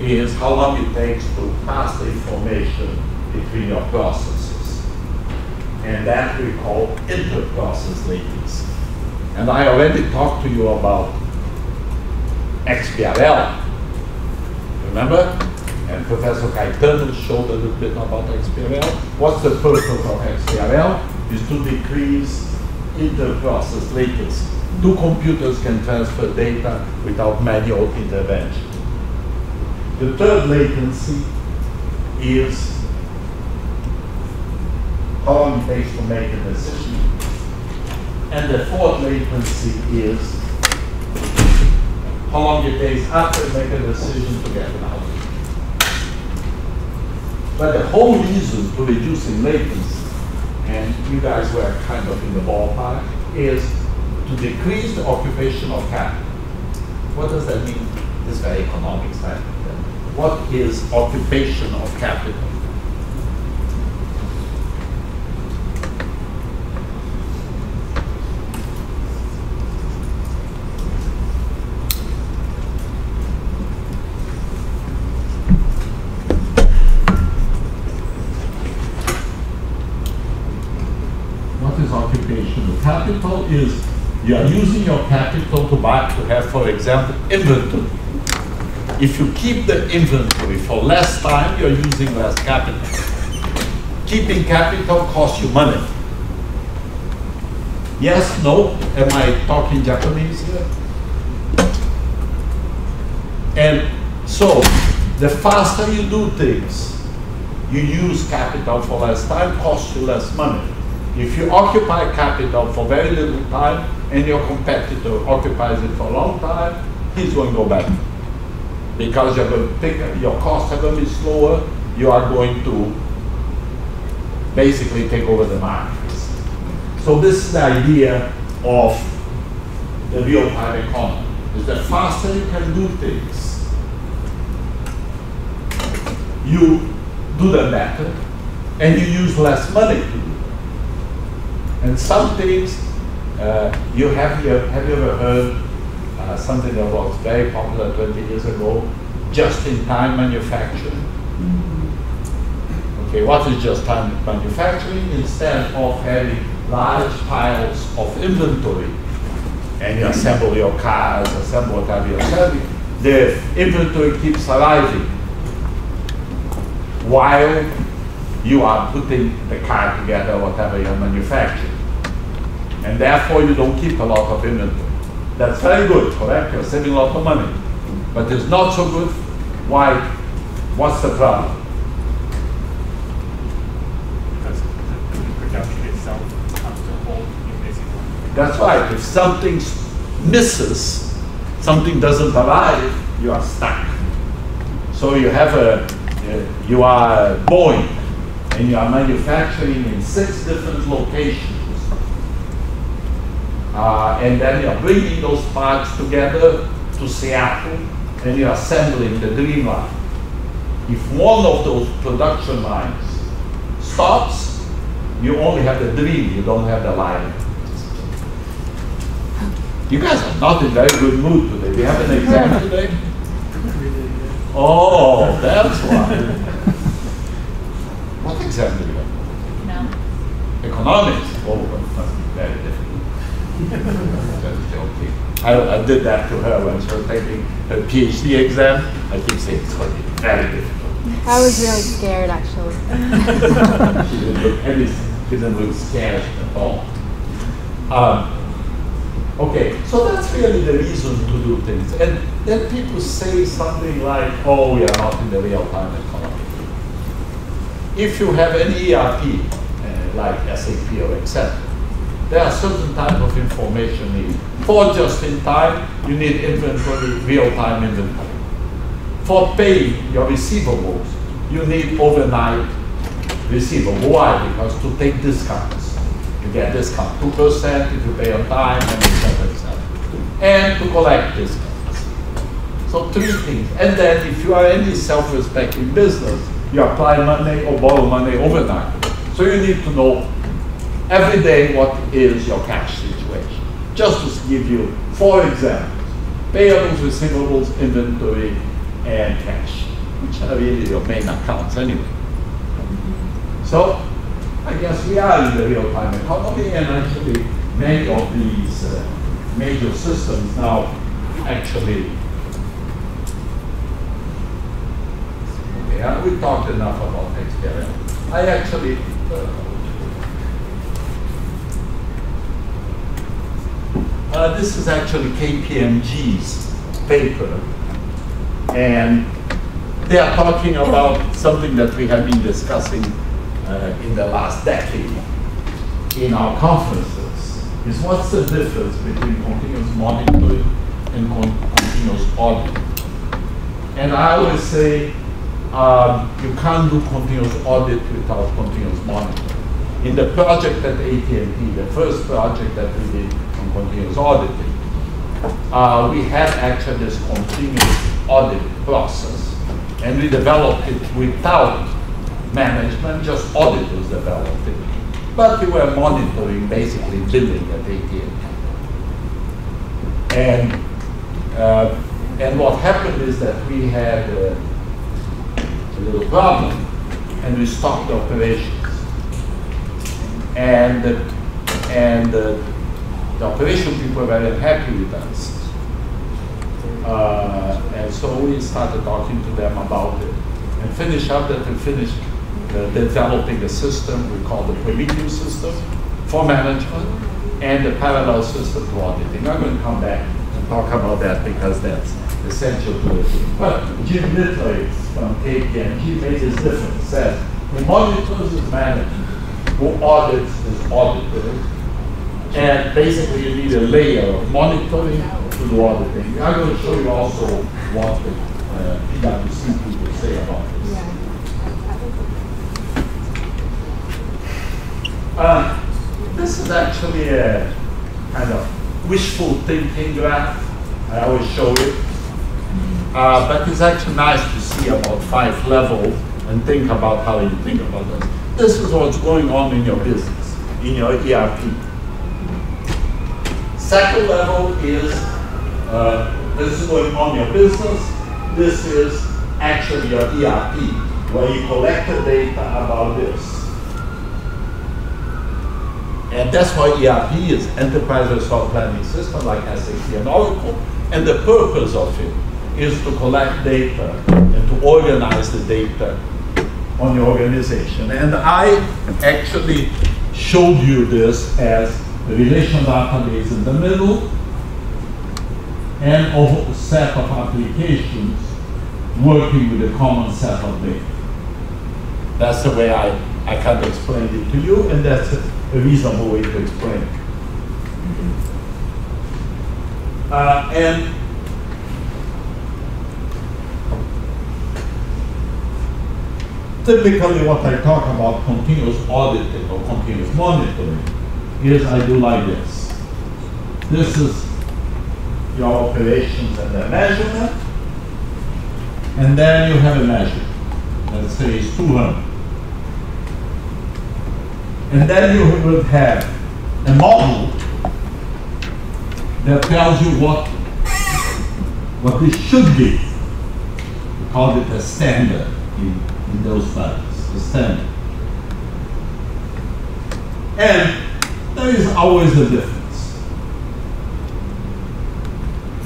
is how long it takes to pass the information between your processes, and that we call inter-process latency. And I already talked to you about XPRL, remember? And Professor Caetano showed a little bit about XPRL. What's the purpose of XPRL? Is to decrease inter-process latency. Two computers can transfer data without manual intervention. The third latency is how long it takes to make a decision. And the fourth latency is how long it takes after you make a decision to get an outcome. But the whole reason to reducing latency, and you guys were kind of in the ballpark, is to decrease the occupational capital. What does that mean? This is very economic side. What is occupational capital? Capital is you are using your capital to buy, to have, for example, inventory. If you keep the inventory for less time, you're using less capital. Keeping capital costs you money. Yes, no? Am I talking Japanese here? And so, the faster you do things, you use capital for less time, costs you less money. If you occupy capital for very little time and your competitor occupies it for a long time, he's going to go back. Because you're going to think your costs are going to be slower, you are going to basically take over the markets. So this is the idea of the real-time economy. Is the faster you can do things, you do them better, and you use less money to do. And some things, have you ever heard something that was very popular 20 years ago, just-in-time manufacturing? Okay, what is just-in-time manufacturing? Instead of having large piles of inventory, and you assemble your cars, assemble whatever you're selling, the inventory keeps arriving while you are putting the car together, whatever you're manufacturing. And therefore, you don't keep a lot of inventory. That's very good, correct? You're saving a lot of money. But it's not so good. Why? What's the problem? Because the production itself comes to hold you basically. That's right. If something misses, something doesn't arrive, you are stuck. So you have a, you are Boeing, and you are manufacturing in 6 different locations. And then you're bringing those parts together to Seattle, and you're assembling the Dream Line. If one of those production lines stops, you only have the dream, you don't have the line. You guys are not in very good mood today. We have an exam today? Oh, that's why. What exam do you have? Economics. Economics? Oh, that's very difficult. I did that to her when she was taking her PhD exam. I keep saying it's going to be very difficult. I was really scared, actually. She didn't look scared at all. Okay, so that's really the reason to do things. And then people say something like, oh, we are not in the real-time economy. If you have an ERP, like SAP or etc., there are certain types of information needed. For just-in-time, you need inventory, real-time inventory. For paying your receivables, you need overnight receivable. Why? Because to take discounts. You get discount 2% if you pay on time, and etc., etc. And to collect discounts. So 3 things. And then if you are any self-respecting business, you apply money or borrow money overnight. So you need to know every day what is your cash situation. Just to give you 4 examples: payables, receivables, inventory, and cash, which are really your main accounts anyway. So I guess we are in the real-time economy, and actually many of these major systems now actually, okay, we talked enough about XPRL. I actually, this is actually KPMG's paper, and they are talking about something that we have been discussing in the last decade in our conferences, is what's the difference between continuous monitoring and continuous audit. And I always say you can't do continuous audit without continuous monitoring. In the project at AT&T, the first project that we did, continuous auditing, we had actually this continuous audit process, and we developed it without management, just auditors developed it. But we were monitoring basically billing at AT&T. And what happened is that we had a little problem, and we stopped the operations. The operation people were very happy with us. And so we started talking to them about it. And finished up that we finished developing a system we call the Prometheus system for management and the parallel system for auditing. I'm going to come back and talk about that because that's essential to it. But Jim Litleitz from KPMG made this difference. Says, who monitors is managed, who audits is audited. And basically, you need a layer of monitoring to do auditing. I'm going to show you also what the PwC people say about this. This is actually a kind of wishful thinking graph. I always show it. But it's actually nice to see about 5 levels and think about how you think about this. This is what's going on in your business, in your ERP. Second level is, this is going on your business. This is actually your ERP, where you collect the data about this. And that's why ERP is Enterprise Resource Planning System, like SAP and Oracle. And the purpose of it is to collect data and to organize the data on your organization. And I actually showed you this as a relational database in the middle and a whole set of applications working with a common set of data. That's the way I kind of explained it to you, and that's a reasonable way to explain it. Mm-hmm. And typically what I talk about continuous auditing or continuous monitoring is I do like this. This is your operations and the measurement, and then you have a measure. Let's say it's 200. And then you would have a model that tells you what it should be. We call it a standard in those studies, the standard. And there is always a difference.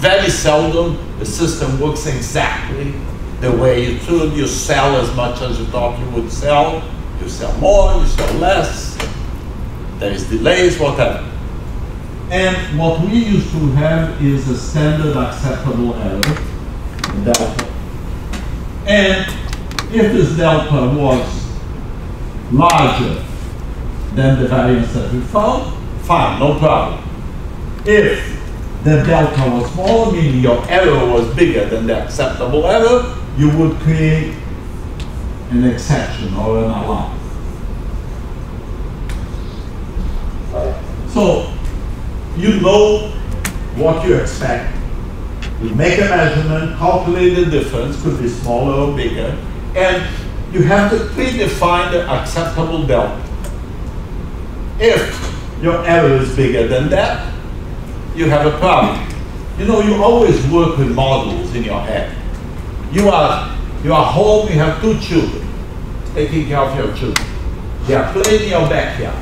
Very seldom the system works exactly the way it should. You sell as much as you thought you would sell. You sell more, you sell less. There is delays, whatever. And what we used to have is a standard acceptable error, delta. And if this delta was larger than the variance that we found, fine, no problem. If the delta was smaller, meaning your error was bigger than the acceptable error, you would create an exception or an alarm. So you know what you expect. You make a measurement, calculate the difference, could be smaller or bigger, and you have to predefine the acceptable delta. If your error is bigger than that, you have a problem. You know, you always work with models in your head. You are home, you have two children, taking care of your children. They are playing in your backyard.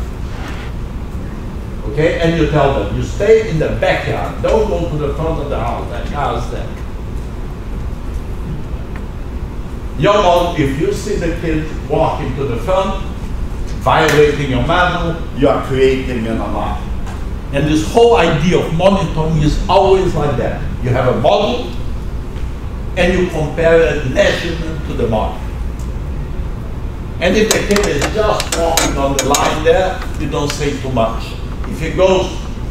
Okay, and you tell them, you stay in the backyard, don't go to the front of the house, that car's there. Your model, if you see the kids walking to the front, violating your manual, you are creating an alarm. And this whole idea of monitoring is always like that. You have a model, and you compare a measurement to the model. And if the kid is just walking on the line there, you don't say too much. If it goes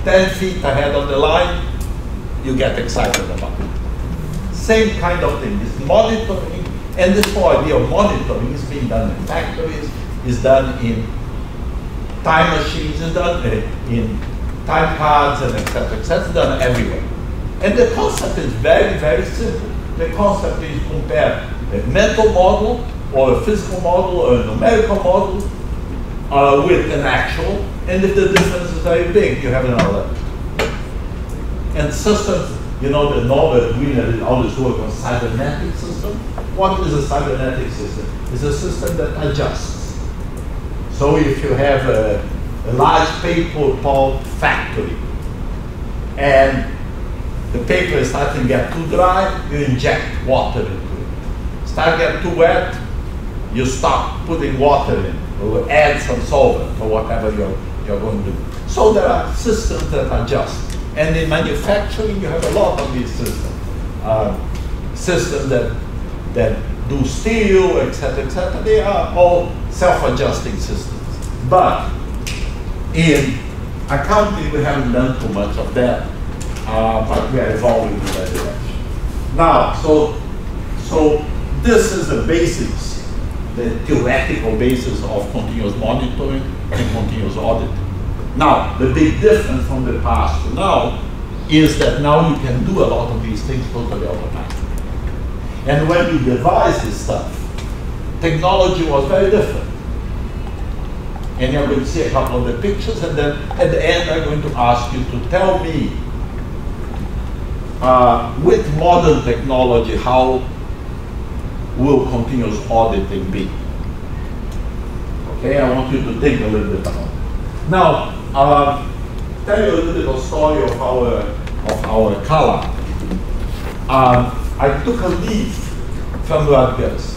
10 feet ahead of the line, you get excited about it. Same kind of thing, it's monitoring. And this whole idea of monitoring is being done in factories, is done in time machines, is done in time cards, and et cetera, it's done everywhere. And the concept is very, very simple. The concept is compare a mental model, or a physical model, or a numerical model with an actual, and if the difference is very big, you have an alert. And systems, you know, the Norbert Wiener did all this work on cybernetic systems. What is a cybernetic system? It's a system that adjusts. So if you have a large paper pulp factory and the paper is starting to get too dry, you inject water into it. Start getting too wet, you stop putting water in or add some solvent or whatever you're going to do. So there are systems that adjust. And in manufacturing, you have a lot of these systems. Systems that do steel, etc., etc. They are all self-adjusting systems. But in accounting, we haven't done too much of that, but we are evolving in that direction. Now, so this is the basics, the theoretical basis of continuous monitoring and continuous auditing. Now, the big difference from the past to now is that now you can do a lot of these things totally automatically. And when we devised this stuff, technology was very different. And you're going to see a couple of the pictures, and then at the end, I'm going to ask you to tell me with modern technology, how will continuous auditing be? Okay, I want you to think a little bit about it. Now, tell you a little bit of story of our color. I took a leave from Rutgers,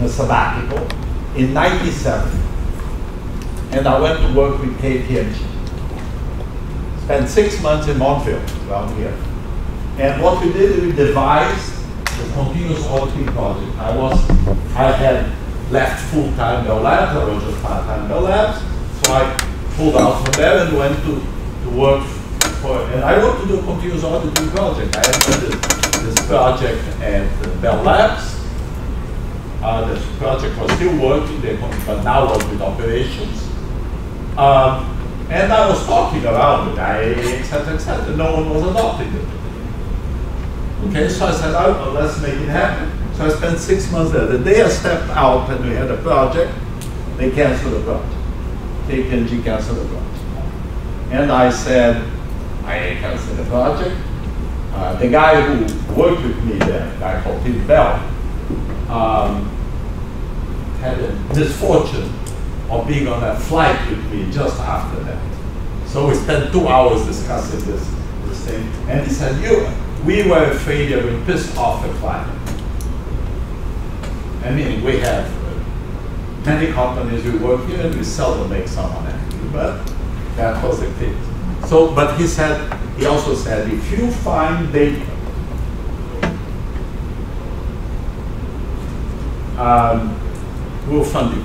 a sabbatical, in 97, and I went to work with KPMG. Spent 6 months in Montreal, around here. And what we did, we devised the continuous auditing project. I had left full-time Bell Labs, I was just part-time Bell Labs, so I pulled out from there and went to work for, and I wanted to do a continuous auditing project. I had done this project at Bell Labs. This project was still working, but now was with operations. And I was talking around with IIA, et cetera, no one was adopting it. Okay, so I said, oh, let's make it happen. So I spent 6 months there. The day I stepped out and we had a project, they canceled the project. KPMG canceled the project. And I said, I canceled the project. The guy who worked with me there, a guy called Tim Bell, had a misfortune of being on that flight with me just after that. So we spent 2 hours discussing this thing. And he said, we were afraid you would piss off the client. I mean, we have many companies we work here and we seldom make someone angry, but that was the case. So, but he also said, if you find data we'll fund you.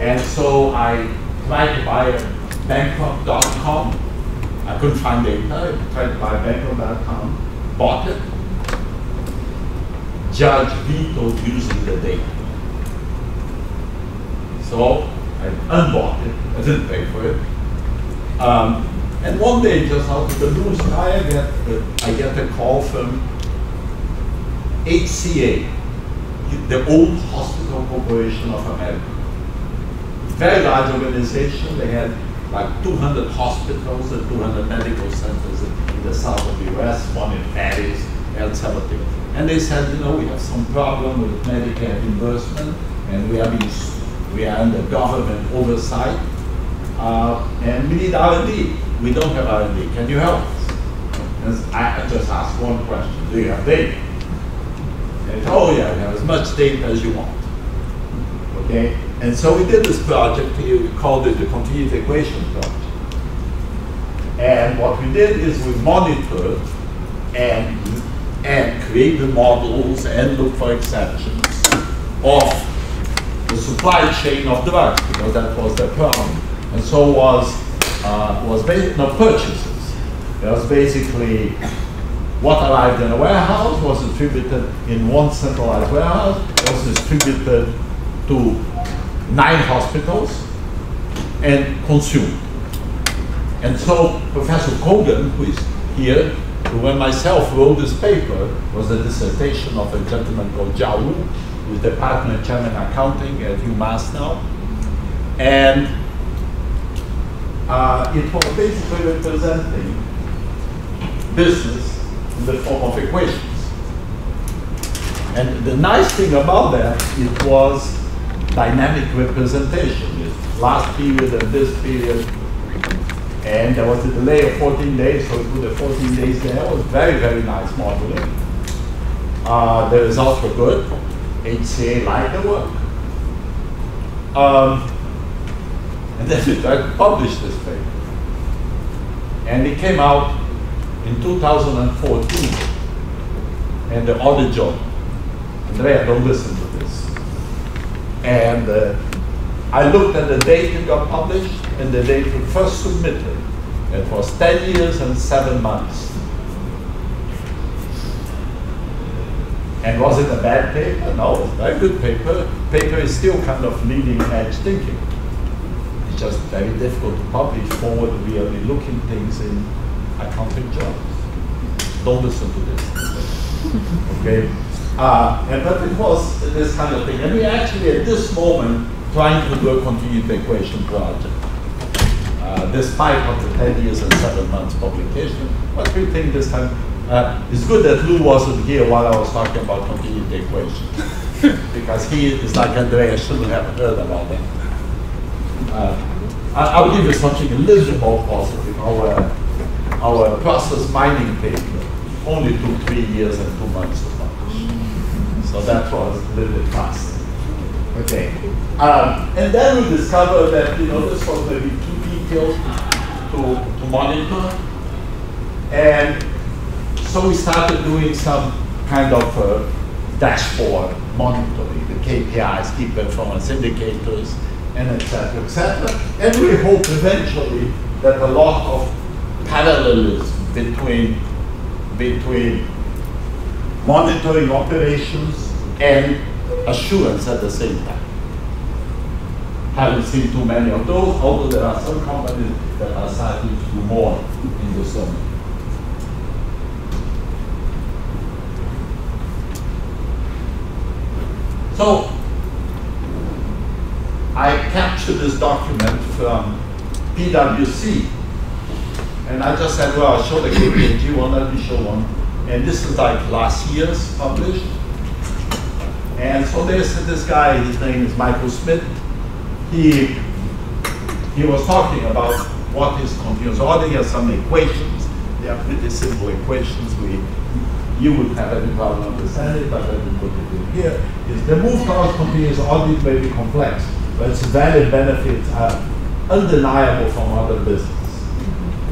And so I tried to buy bankrupt.com. I couldn't find data. I tried to buy bankrupt.com, bought it. Judge vetoed using the data. So I unbought it. I didn't pay for it. And one day, just out of the blue sky, I get a call from HCA, the old Hospital Corporation of America. Very large organization. They had like 200 hospitals and 200 medical centers in the south of the US, one in Paris, and several things. And they said, you know, we have some problem with Medicare reimbursement, and we are under government oversight, and we need R&D. We don't have R&D. Can you help us? And I just asked one question. Do you have data? And oh yeah, we have as much data as you want. Okay? And so we did this project here, we called it the Continuous Equation Project. And what we did is we monitored and create the models and look for exceptions of the supply chain of drugs, because that was their problem. And so was basically no purchases. It was basically what arrived in a warehouse was distributed in one centralized warehouse, was distributed to 9 hospitals and consumed. And so Professor Kogan, who is here, who and myself wrote this paper, was a dissertation of a gentleman called Jiao, who is the partner in Chairman Accounting at UMass now. And it was basically representing business in the form of equations. And the nice thing about that, it was dynamic representation. It's last period and this period. And there was a delay of 14 days, so we put the 14 days there. It was very, very nice modeling. The results were good. HCA liked the work. And then we tried to publish this paper. And it came out in 2014 and the audit journal. Andrea, don't listen to this. And I looked at the date it got published and the date we first submitted. It was 10 years and 7 months. And was it a bad paper? No, it was a very good paper. Paper is still kind of leading edge thinking. It's just very difficult to publish forward really looking things in accounting jobs. Don't listen to this. Okay? But it was this kind of thing. And we actually, at this moment, trying to do a continued equation project, despite of the 10 years and 7 months publication. But we think this time, it's good that Lou wasn't here while I was talking about continued equations, because he is like Andrea, shouldn't have heard about that. I'll give you something a little more positive. Our process mining paper, only took 3 years and 2 months to publish. So that was a little bit fast. Okay. And then we discovered that, you know, this was maybe too detailed to monitor. And so we started doing some kind of dashboard monitoring, the KPIs, key performance indicators, and et cetera, et cetera. And we hope eventually that a lot of parallelism between monitoring operations and assurance at the same time. Haven't seen too many of those, although there are some companies that are starting to do more in this domain. So I captured this document from PwC, and I just said, well, I'll show the KPMG one, let me show one. And this is like last year's published. And so there's this guy, his name is Michael Smith. He was talking about what is continuous order. He has some equations. They are pretty simple equations. You would have any problem understanding it, but let me put it in here. Is the move towards continuous audit may be complex, but its valid benefits are undeniable from other businesses.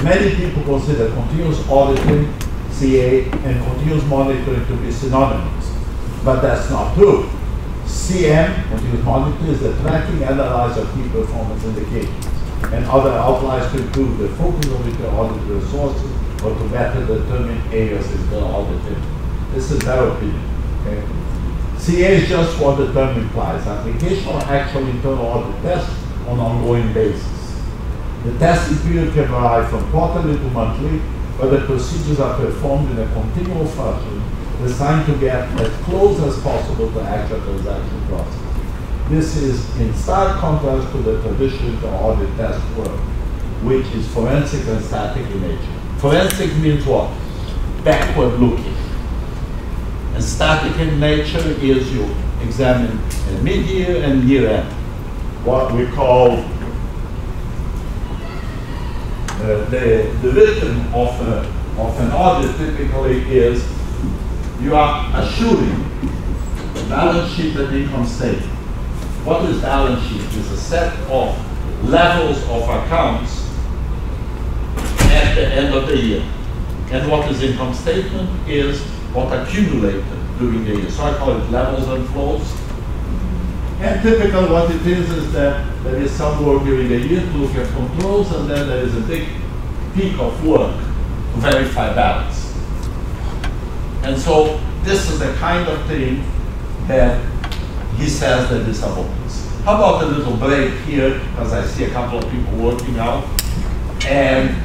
Many people consider continuous auditing, CA, and continuous monitoring to be synonymous. But that's not true. CM, continuous monitoring, is the tracking analyze of key performance indicators and other outlines to improve the focus on the audit resources or to better determine areas is not audited. This is their opinion. Okay? CA is just what the term implies, application or actual internal audit tests on an ongoing basis. The test period can vary from quarterly to monthly, but the procedures are performed in a continual fashion designed to get as close as possible to actual transaction process. This is in stark contrast to the traditional audit test work, which is forensic and static in nature. Forensic means what? Backward looking. And static in nature is you examine mid-year and year-end, what we call the rhythm of an audit typically is you are assuring the balance sheet and income statement. What is balance sheet? It's a set of levels of accounts at the end of the year. And what is income statement is what accumulated during the year. So I call it levels and flows. And typically what it is that there is some work during the year to look at controls, and then there is a big peak of work to verify balance. And so this is the kind of thing that he says that this avoids. How about a little break here, because I see a couple of people working out. And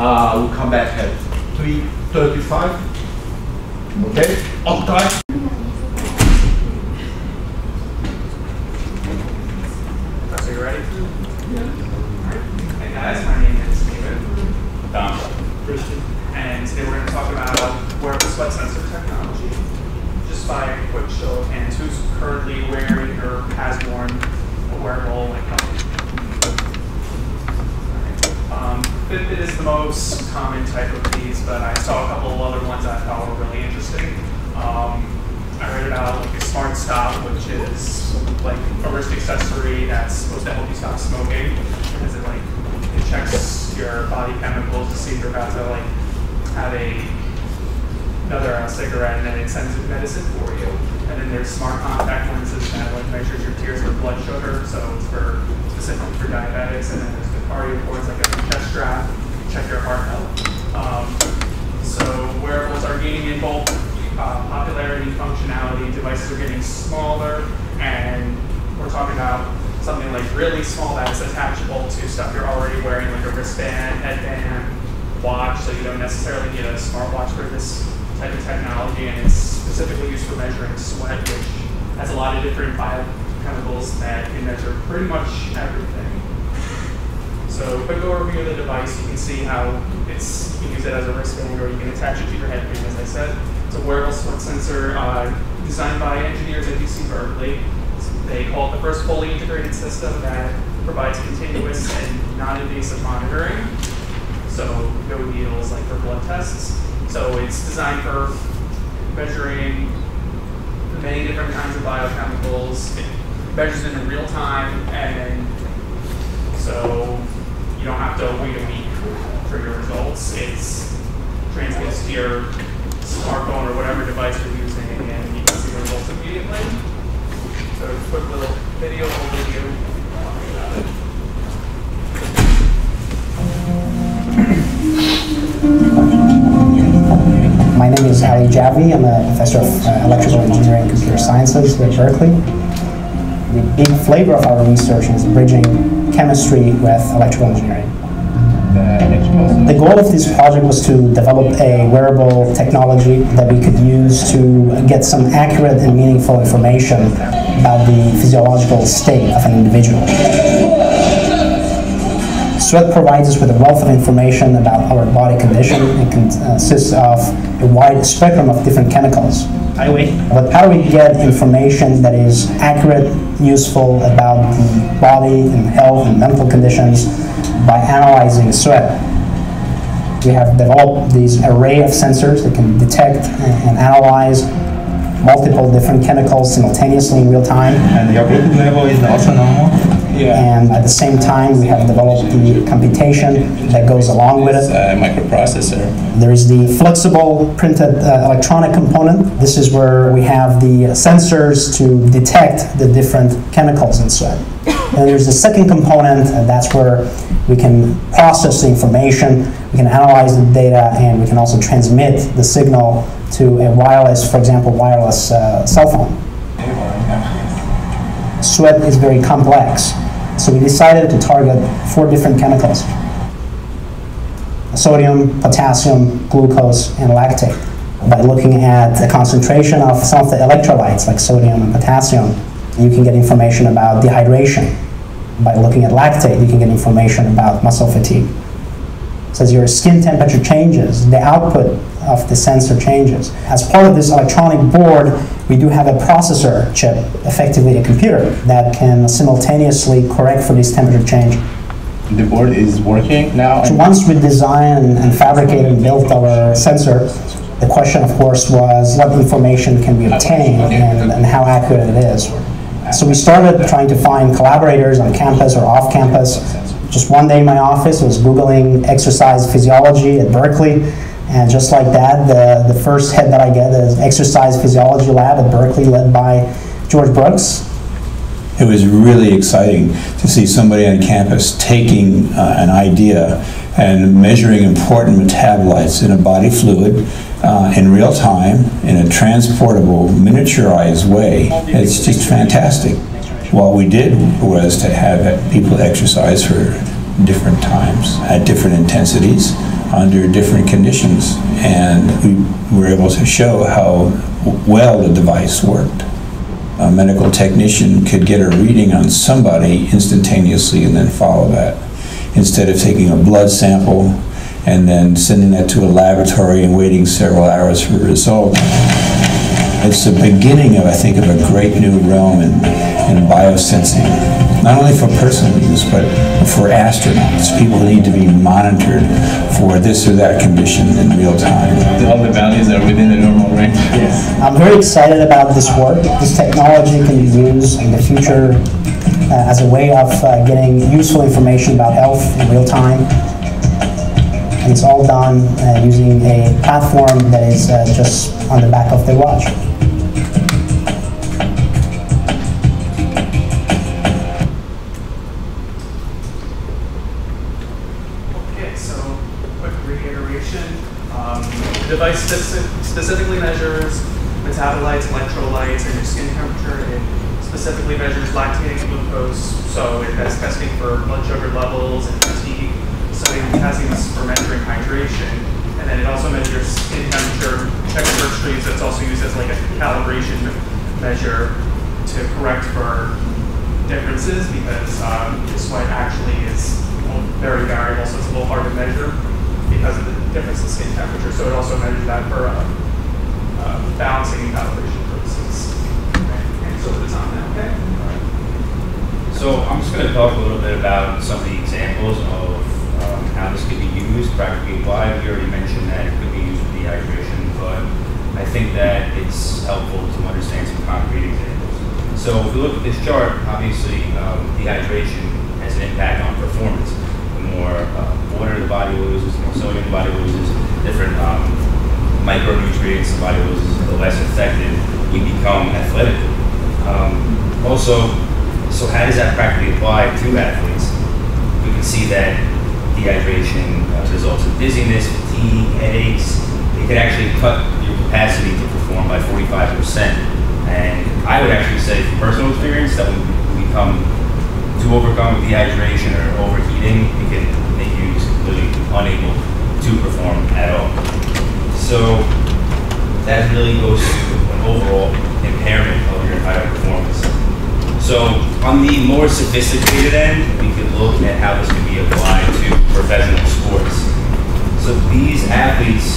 we'll come back at 3:35. Okay, on time. So you ready? Yeah. Hey guys, my name is David. Dom. Christian. And today we're going to talk about wearable sweat sensor technology. Just by a quick show of hands, who's currently wearing or has worn a wearable like Fitbit? Fitbit is the most common type of these, but I saw a couple of other ones I thought were really interesting. I read about a smart stop, which is like a wrist accessory that's supposed to help you stop smoking, because it like it checks your body chemicals to see if you're about to like have another cigarette, and then it sends you medicine for you. And then there's smart contact lenses that like measures your tears for blood sugar, so it's for specifically for diabetics. And then there's the cardio cords, like a chest strap, check your heart health. So wearables are gaining in both popularity, functionality. Devices are getting smaller, and we're talking about something like really small that's attachable to stuff you're already wearing, like a wristband, headband, watch. So you don't necessarily need a smartwatch for this type of technology, and it's specifically used for measuring sweat, which has a lot of different biochemicals that can measure pretty much everything. So, quick overview of the device. You can see how it's, you can use it as a wristband, or you can attach it to your headband, as I said. It's a wearable sweat sensor designed by engineers at UC Berkeley. They call it the first fully integrated system that provides continuous and non-invasive monitoring. So, no needles like for blood tests. So it's designed for measuring many different kinds of biochemicals. It measures it in real time, and then so you don't have to wait a week for your results. It's transmits to your smartphone or whatever device you're using, and you can see the results immediately. So a quick little video overview. My name is Ali Javi. I'm a professor of electrical engineering and computer sciences here at Berkeley. The big flavor of our research is bridging chemistry with electrical engineering. The goal of this project was to develop a wearable technology that we could use to get some accurate and meaningful information about the physiological state of an individual. Sweat provides us with a wealth of information about our body condition and consists of a wide spectrum of different chemicals. But how do we get information that is accurate, useful about the body and health and mental conditions by analyzing sweat? We have developed this array of sensors that can detect and analyze multiple different chemicals simultaneously in real time. And your glucose level is also normal. Yeah. And at the same time, we have developed the computation that goes along with it. Microprocessor. There is the flexible printed electronic component. This is where we have the sensors to detect the different chemicals in sweat. And there's the second component, and that's where we can process the information, we can analyze the data, and we can also transmit the signal to a wireless, for example, wireless cell phone. Sweat is very complex, so we decided to target 4 different chemicals: sodium, potassium, glucose, and lactate. By looking at the concentration of some of the electrolytes like sodium and potassium, you can get information about dehydration. By looking at lactate, you can get information about muscle fatigue. So as your skin temperature changes, the output of the sensor changes. As part of this electronic board, we do have a processor chip, effectively a computer, that can simultaneously correct for this temperature change. The board is working now. So once we designed and fabricated and built our sensor, the question, of course, was what information can we obtain and how accurate it is. So we started trying to find collaborators on campus or off campus. Just one day in my office, I was Googling exercise physiology at Berkeley. And just like that, the first head that I get is Exercise Physiology Lab at Berkeley, led by George Brooks. It was really exciting to see somebody on campus taking an idea and measuring important metabolites in a body fluid in real time, in a transportable, miniaturized way. It's just fantastic. What we did was to have people exercise for different times, at different intensities, under different conditions, and we were able to show how well the device worked. A medical technician could get a reading on somebody instantaneously and then follow that, instead of taking a blood sample and then sending that to a laboratory and waiting several hours for a result. It's the beginning of, I think, of a great new realm in biosensing. Not only for personal use, but for astronauts. People need to be monitored for this or that condition in real time. All the values are within the normal range. Yes. I'm very excited about this work. This technology can be used in the future as a way of getting useful information about health in real time. And it's all done using a platform that is just on the back of their watch. Device specifically measures metabolites, electrolytes, and your skin temperature. It specifically measures lactate and glucose, so it has testing for blood sugar levels and fatigue, sodium and potassium for measuring hydration, and then it also measures skin temperature. Expert streams that's also used as like a calibration measure to correct for differences, because sweat actually is very variable, so it's a little hard to measure because of the difference in skin temperature. So it also measures that for balancing and calibration purposes. Okay. And so it's on that, okay? All right. So I'm just going to talk a little bit about some of the examples of how this could be used practically live. You already mentioned that it could be used for dehydration, but I think that it's helpful to understand some concrete examples. So if we look at this chart, obviously dehydration has an impact on performance. The more water the body loses, the more sodium the body loses, different micronutrients the body loses, the less effective we become athletically. So how does that practically apply to athletes? We can see that dehydration results in dizziness, fatigue, headaches. It could actually cut your capacity to perform by 45%. And I would actually say, from personal experience, that when we overcome dehydration or overheating, it can make you completely unable to perform at all. So that really goes to an overall impairment of your entire performance. So on the more sophisticated end, we could look at how this can be applied to professional sports. So these athletes,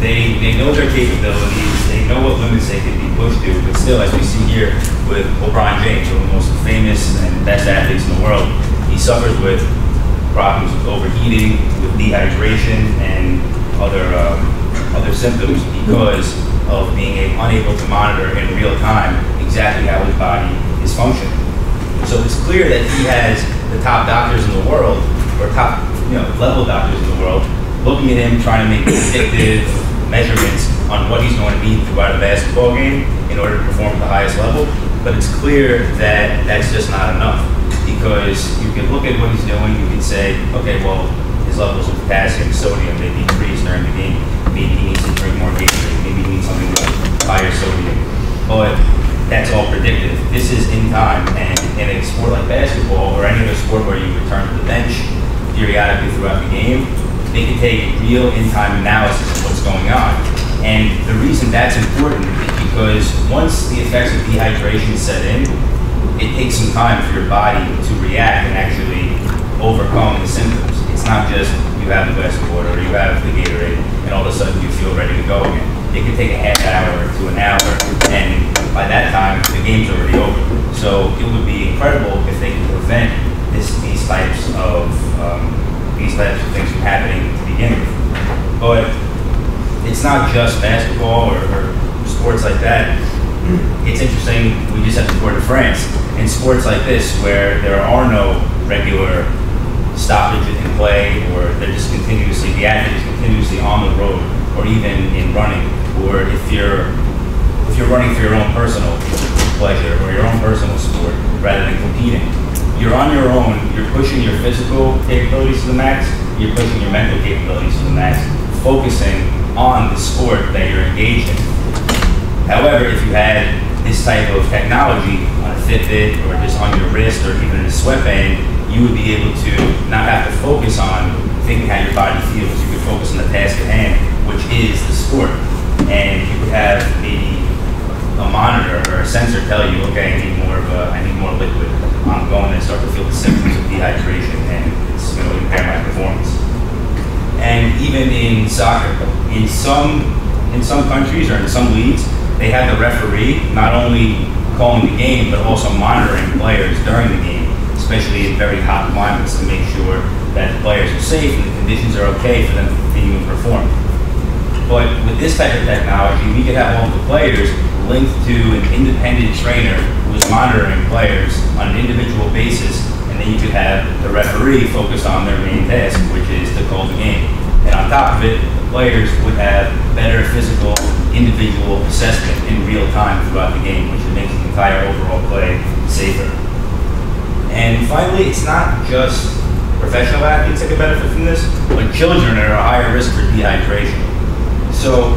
they know their capabilities, they know what limits they can be pushed to, but still, as we see here with LeBron James, one of the most famous and best athletes in the world, he suffers with problems with overheating, with dehydration, and other symptoms because of being unable to monitor in real time exactly how his body is functioning. So it's clear that he has the top doctors in the world, or top level doctors in the world, looking at him trying to make predictive measurements on what he's going to be throughout a basketball game in order to perform at the highest level, but it's clear that that's just not enough, because you can look at what he's doing, you can say, okay, well, his levels of potassium, sodium, they decrease during the game, maybe he needs to drink more Gatorade, maybe he needs something with higher sodium, but that's all predictive. This is in time, and in a sport like basketball, or any other sport where you return to the bench periodically throughout the game, they can take real in-time analysis of what's going on. And the reason that's important is because once the effects of dehydration set in, it takes some time for your body to react and actually overcome the symptoms. It's not just you have the best water, or you have the Gatorade, and all of a sudden you feel ready to go again. It can take a half hour to an hour, and by that time, the game's already over. So it would be incredible if they could prevent these types of things from happening to begin with. But it's not just basketball or sports like that. It's interesting, we just had to go to France, in sports like this where there are no regular stoppage in play, or they're just continuously, the athlete is continuously on the road, or even in running, or if you're running for your own personal pleasure or your own personal sport rather than competing. You're on your own, you're pushing your physical capabilities to the max, you're pushing your mental capabilities to the max, focusing on the sport that you're engaged in. However, if you had this type of technology on a Fitbit or just on your wrist or even in a sweatband, you would be able to not have to focus on thinking how your body feels. You could focus on the task at hand, which is the sport. And you could have maybe a monitor or a sensor tell you, okay, I need more liquid. I'm going to start to feel the symptoms of dehydration, and it's going to impair my performance. And even in soccer, in some countries or in some leagues, they have the referee not only calling the game but also monitoring players during the game, especially in very hot climates, to make sure that the players are safe and the conditions are okay for them to continue and perform. But with this type of technology, we could have all the players linked to an independent trainer who is monitoring players on an individual basis, and then you could have the referee focused on their main task, which is to call the game. And on top of it, the players would have better physical individual assessment in real time throughout the game, which would make the entire overall play safer. And finally, it's not just professional athletes that can benefit from this, but children are at a higher risk for dehydration. So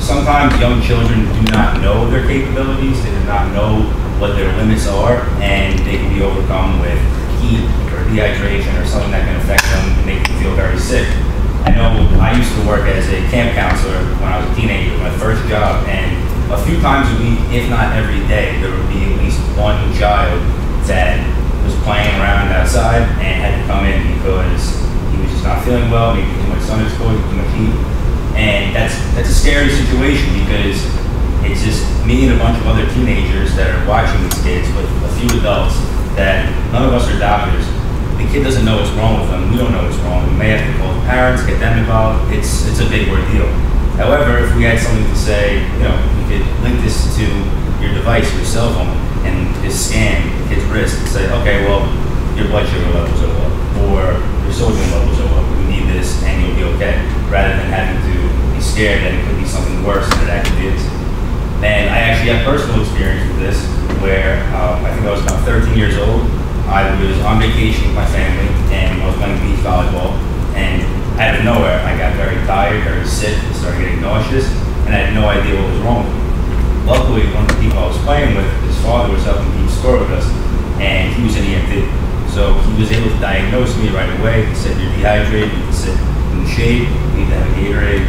sometimes young children do not know their capabilities, they do not know what their limits are, and they can be overcome with heat or dehydration or something that can affect them and make them feel very sick. I know I used to work as a camp counselor when I was a teenager, my first job, and a few times a week, if not every day, there would be at least one child that was playing around outside and had to come in because he was just not feeling well, maybe too much sun exposure, too much heat. And that's a scary situation, because it's just me and a bunch of other teenagers that are watching these kids with a few adults that none of us are doctors. The kid doesn't know what's wrong with them. We don't know what's wrong. We may have to call the parents, get them involved. It's a big ordeal. However, if we had something to say, you could link this to your device, your cell phone, and just scan his wrist and say, okay, well, your blood sugar levels are low, or your sodium levels are low, we need this and you'll be okay, rather than having to be scared that it could be something worse than it actually is. And I actually have personal experience with this, where I think I was about 13 years old. I was on vacation with my family, and I was playing beach volleyball, and out of nowhere, I got very tired, very sick, started getting nauseous, and I had no idea what was wrong with me. Luckily, one of the people I was playing with, his father was helping keep score with us, and he was an EMT. So he was able to diagnose me right away. He said, you're dehydrated, you can sit in the shade, you need to have a Gatorade,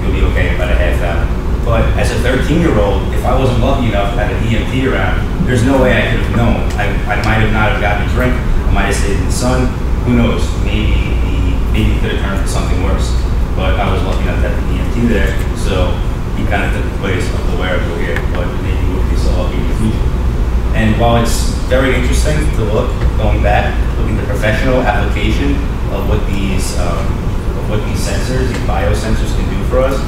you'll be okay in about a half hour. But as a 13-year-old, if I wasn't lucky enough to have an EMT around, there's no way I could have known. I might have not have gotten a drink, I might have stayed in the sun, who knows, maybe it could have turned into something worse. But I was lucky enough to have an EMT there, so he kind of took the place of the wearable here, but maybe we wouldn't be so lucky in the future. And while it's very interesting to look, going back, looking at the professional application of what these sensors, these biosensors can do for us,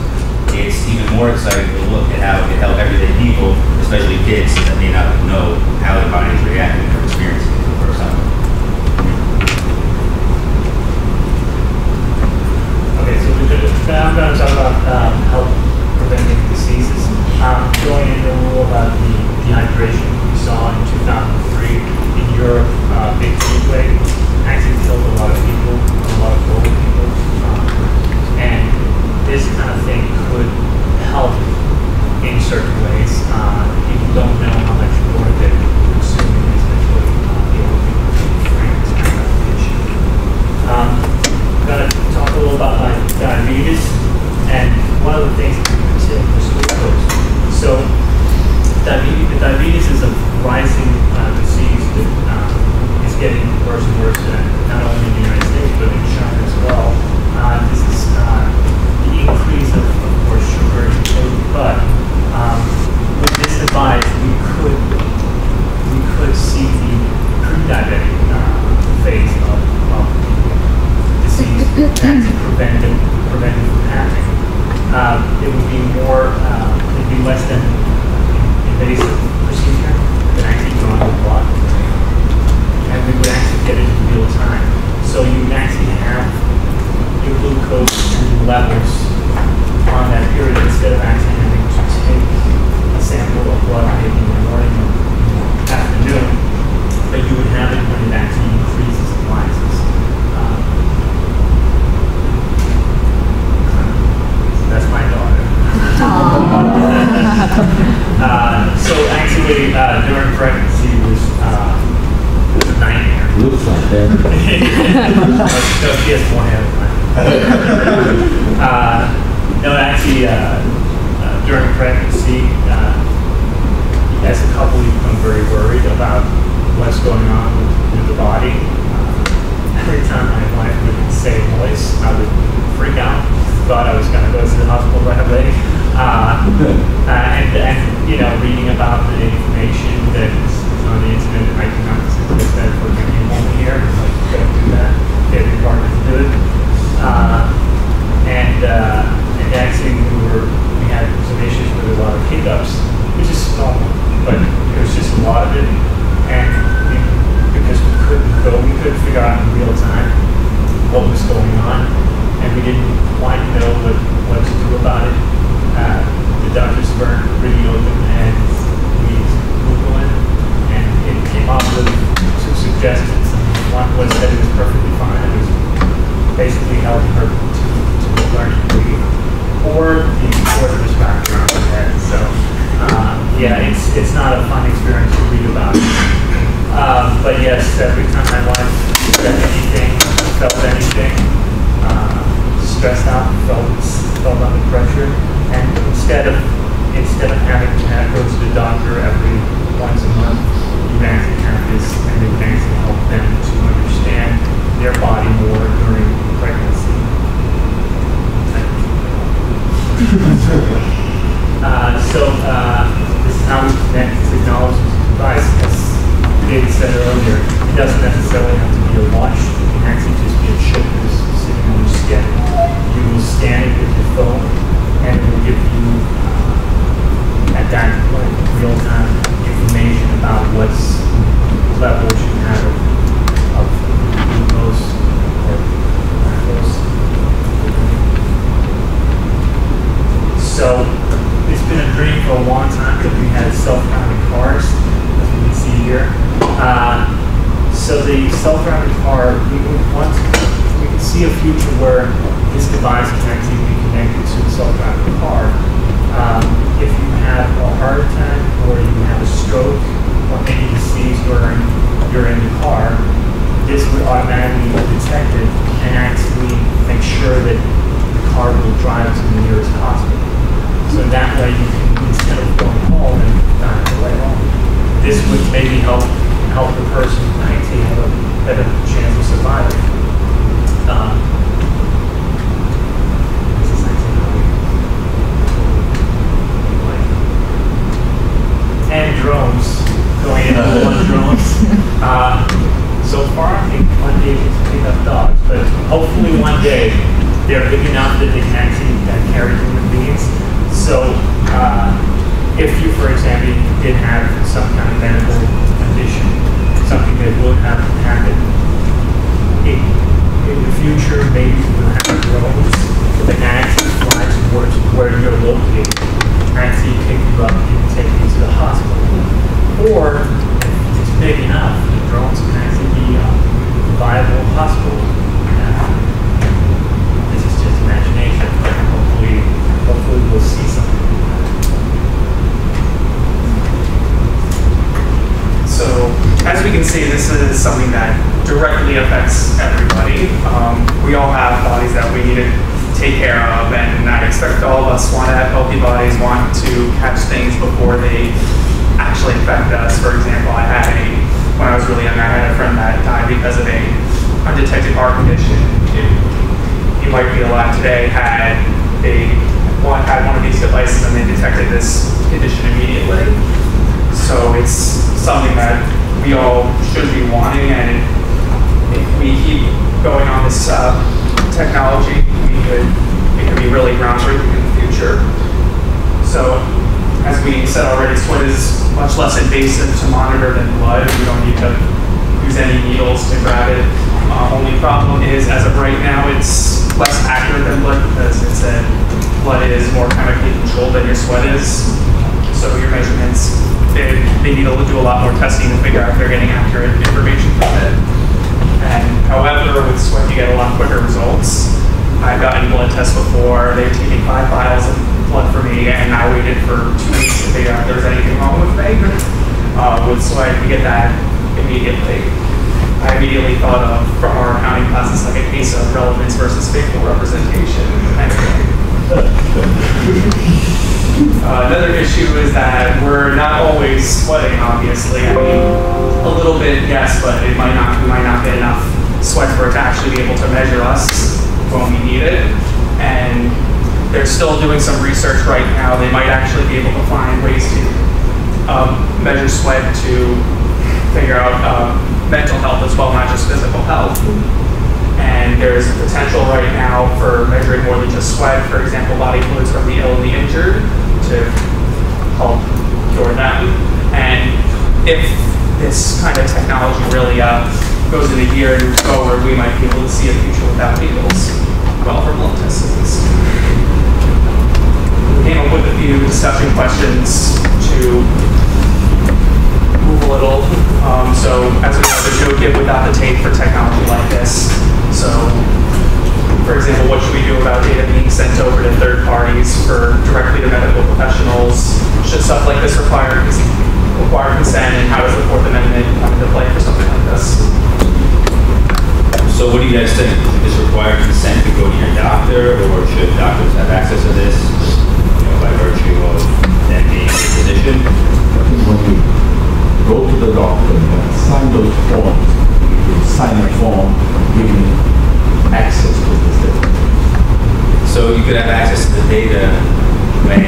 it's even more exciting to look at how it can help everyday people, especially kids that may not know how their bodies react and their experiences for the first time. Okay, so I'm going to talk about health preventing diseases. Going into a little about the dehydration. Saw in 2003 in Europe, big heat wave actually killed a lot of people, a lot of older people, and this kind of thing could help in certain ways. People don't know how much water they're consuming, especially the older people in France and that issue. I'm going to talk a little about like diabetes and one of the things that we consider for school folks. So diabetes is a rising disease that is getting worse and worse, not only in the United States, but in China as well. This is the increase of course, sugar in food, but with this device, we could see the pre-diabetic phase of disease and prevent it from happening. It would be more, it would be less than invasive procedure that actually draws the blood, and we would actually get it in real time. So you would actually have your glucose and levels on that period instead of actually having to take a sample of blood maybe in the morning or afternoon, but you would have it when it actually increases and rises. So that's my daughter. So actually, during pregnancy was a nightmare. Looks like that. No, she has one hand. No, actually, during pregnancy, as a couple, you become very worried about what's going on with the body. Every time my wife would say voice, I would freak out. Thought I was going to go to the hospital right away. And you know, reading about the information that is on the internet, I cannot suggest that for you home here. Like, you gotta do that. Get your partner to do it. And actually, we had some issues with a lot of hiccups, which is normal, but there's just a lot of it. And because we couldn't figure out in real time see a future where this device can actually be connected to the self-driving car. If you have a heart attack or you have a stroke or any disease where you're in the car, this would automatically be detected and actually make sure that the car will drive to the nearest hospital. So that way, you can, instead of going home and dying away home, this would maybe help the person actually have a better chance of surviving. This is actually how we live. And drones, going into one drones. So far, I think one day it's pick up dogs, but hopefully one day they're big enough that they can actually carry human beings. So if you, for example, did have some kind of medical condition, something that would have happened in the future, maybe you will have drones that can actually fly towards where you're located, actually pick you up and take you to the hospital. Or, if it's big enough, the drones can actually be a viable hospital. This is just imagination, but hopefully we'll see something. So, as we can see, this is something that directly affects everybody. We all have bodies that we need to take care of, and I expect all of us want to have healthy bodies, want to catch things before they actually affect us. For example, when I was really young, I had a friend that died because of an undetected heart condition. He might be alive today had they had one of these devices and they detected this condition immediately. So it's something that we all should be wanting, and if we keep going on this technology, it could be really groundbreaking in the future. So, as we said already, sweat is much less invasive to monitor than blood. We don't need to use any needles to grab it. Only problem is, as of right now, it's less accurate than blood because it said blood is more chemically controlled than your sweat is. So your measurements, they need to do a lot more testing to figure out if they're getting accurate information from it. And however, with sweat, you get a lot quicker results. I've gotten blood tests before. They've taken 5 vials of blood for me, and I waited for 2 weeks to figure out if there was anything wrong with me. With sweat, we get that immediately. I immediately thought of, from our accounting classes, like a case of relevance versus faithful representation. Another issue is that we're not always sweating, obviously. I mean, a little bit, yes, but it might not, we might not get enough sweat for it to actually be able to measure us when we need it. And they're still doing some research right now. They might actually be able to find ways to measure sweat to figure out mental health as well, not just physical health. And there's potential right now for measuring more than just sweat, for example, body fluids from the ill and the injured to help cure them. And if this kind of technology really goes into gear and forward, we might be able to see a future without needles, well, for blood tests. We came up with a few discussion questions to move a little. So as we know, there's no give without the take for technology like this. So, for example, what should we do about data being sent over to third parties directly to medical professionals? Should stuff like this require consent, and how does the Fourth Amendment come into play for something like this? So what do you guys think? Does this require consent to go to your doctor, or should doctors have access to this, by virtue of them being a physician? Go to the doctor and sign those forms. You sign a form giving access to this data. So you could have access to the data when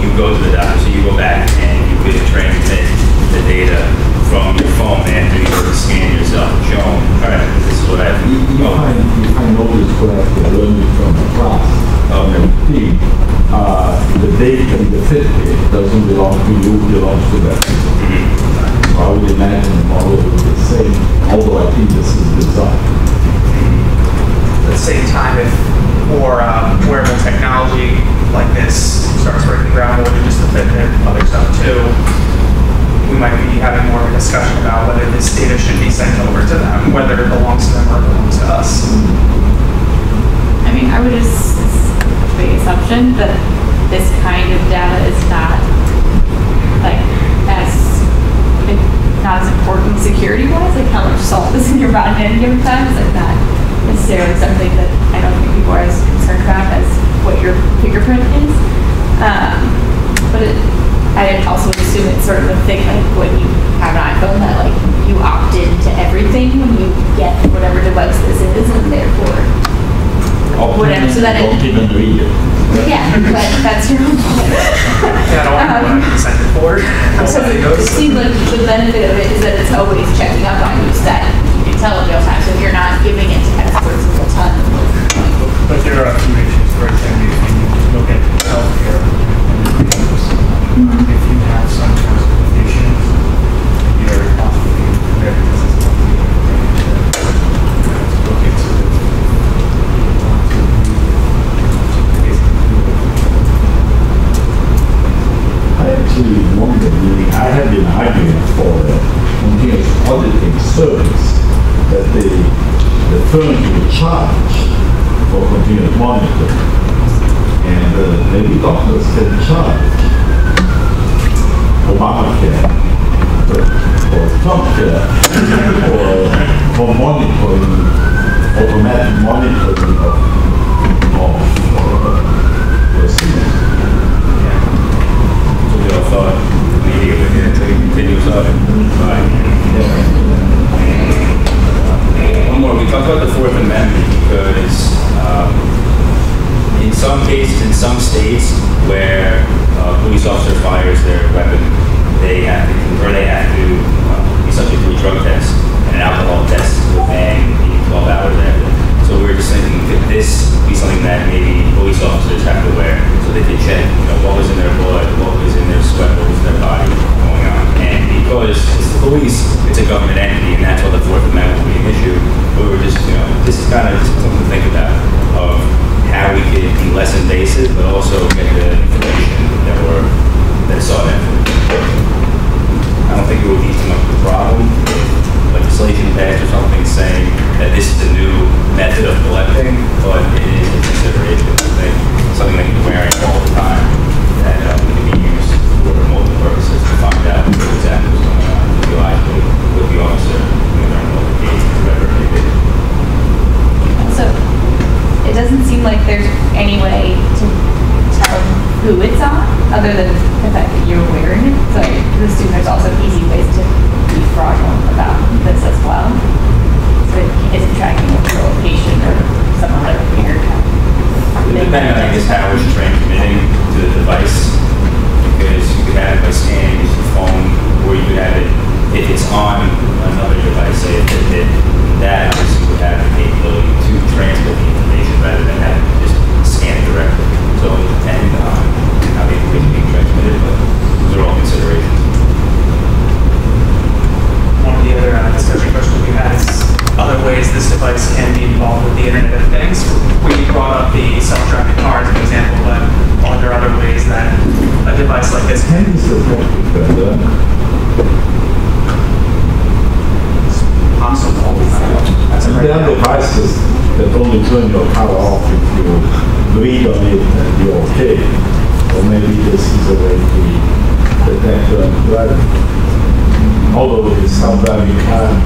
you go to the doctor. So you go back and you could transmit the data from your phone after you were to scan yourself and show them, all right, this is what I have. You find all this graph you're learning from the class. Okay. The data in the Fitbit doesn't belong to you, it belongs to them. So I would imagine the model would be the same, although I think this is bizarre. At the same time, if more wearable technology like this starts breaking ground, more than just the Fitbit, other stuff too, we might be having more of a discussion about whether this data should be sent over to them, whether it belongs to them or it belongs to us. Mm-hmm. assumption that this kind of data is not like not as important security-wise, like how much salt is in your body at any given time is like not necessarily something that I don't think people are as concerned about as what your fingerprint is. But I also assume it's sort of a thing like when you have an iPhone that like you opt into everything when you get whatever device this is, and therefore whatever. So that it, even read it. Yeah, but that's your own point. Yeah, I don't want to consent for. So the benefit of it is that it's always checking up on you, so that you can tell in real time. So if you're not giving it to experts in real time. But there are some issues, for example, if you look at healthcare and the previous, if you have some kind of condition, you're possibly very consistent. Look into it. I actually wondered, I had been arguing for a continuous auditing service that the firm would charge for continuous monitoring, and maybe doctors can charge for Obamacare, for healthcare, for monitoring, automatic monitoring of procedures. Thought media within continuous audit. One more, we talked about the Fourth Amendment because in some cases, in some states where a police officer fires their weapon, they have to, be subject to a drug test and an alcohol test within 12 hours after. So we were just thinking, could this be something that maybe police officers have to wear so they can check, what was in their blood, what was in their sweat, what was in their body going on? And because it's the police, it's a government entity, and that's why the Fourth Amendment would be an issue. But we were just, this is kind of just something to think about of how we could be less invasive, but also get the information that that sought after. I don't think it would be too much of a problem. Legislation passed or something saying that this is the new method of collecting, but it is a consideration. Something that you're wearing all the time that can be used for multiple purposes to find out exactly what's going on with your life, with the officer, during all the cases, whatever it may be. So it doesn't seem like there's any way to tell who it's on, other than the fact that you're wearing it. So I assume there's also easy ways to be fraudulent about this as well. So it isn't tracking your location or some other weird kind of thing. Depending on how it's transmitting to the device, because you could have it by scanning using the phone, or you could have it if it's on another device, say if it did that, obviously would have the capability to transmit the information rather than having to just scan it directly. So it depends on how the information is being transmitted, but those are all considerations. One of the other discussion questions we had is other ways this device can be involved with the Internet of Things. We brought up the self-driving car as an example, but are there other ways that a device like this can be possible? There are devices that only turn your car off if you breathe on it and you're okay. Or maybe this is a way to detect the driver. Although it's sometimes you can't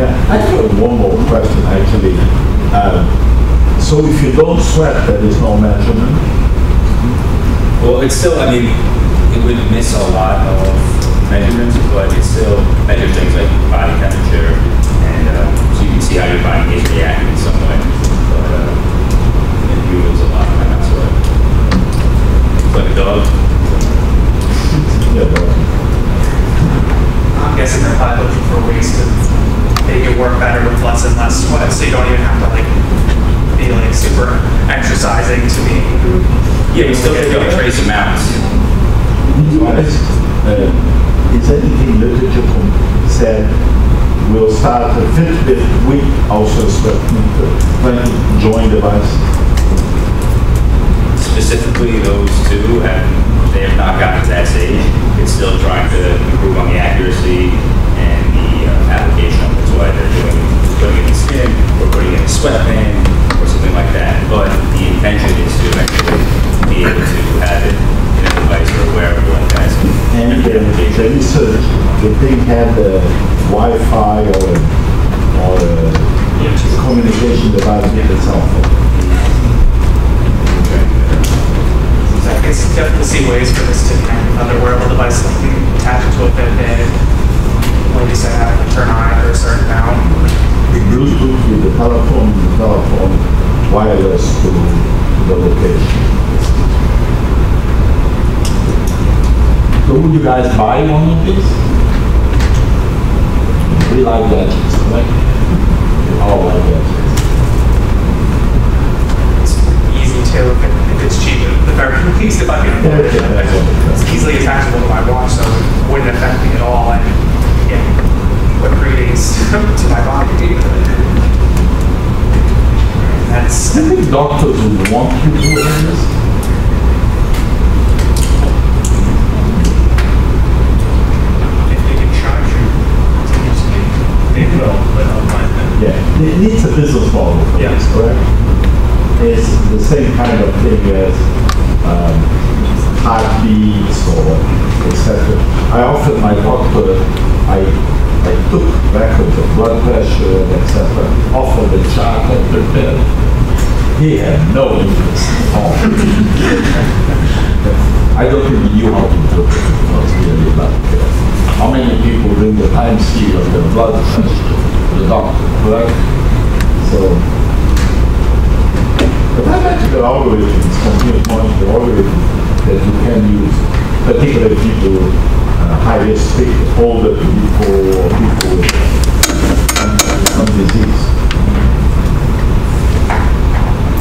I have one more question actually. So if you don't sweat, there is no measurement? Well, it's still, it would miss a lot of measurements, but it still measures things like body temperature, and so you can see how your body is reacting in some way. But it fuels a lot of that sweat. It's like a dog. Yeah, I'm guessing they're probably looking for ways to make it work better with less and less sweat, so you don't even have to be super exercising to be. Yeah, you still get to trace amounts. Is anything literature said we'll start a Fitbit with also sweat meter when joint device? Specifically, those two they have not gotten to that stage. It's still trying to improve on the accuracy and the application. That's why they're doing it in skin, or putting it in a sweatband, or something like that. AI or communication device itself. Okay. So I can definitely see ways for this to connect with other wearable devices. You can attach it to a Fitbit, like you said, have it turn on or turn down. We use the telephone wireless to the location. So would you guys buy one of these? We like gadgets, right? We all like gadgets. It's easy to, if it's cheap, the very least if I can afford it. It's easily attachable to my watch, so it wouldn't affect me at all. And yeah, what greetings to my body. That's. I think doctors would want you to wear this. Yeah, it needs a business model for this, correct? It's the same kind of thing as heartbeats or etc. I often, my doctor, I took records of blood pressure, etc. Off of the chart I prepared. He had no interest at all. I don't think he knew how to do it. It was really bad. How many people bring the time scale of their blood pressure? The doctor, correct? So, but I bet you the algorithms, continuous monitoring algorithms that you can use, particularly people high risk, older people, or people with some disease.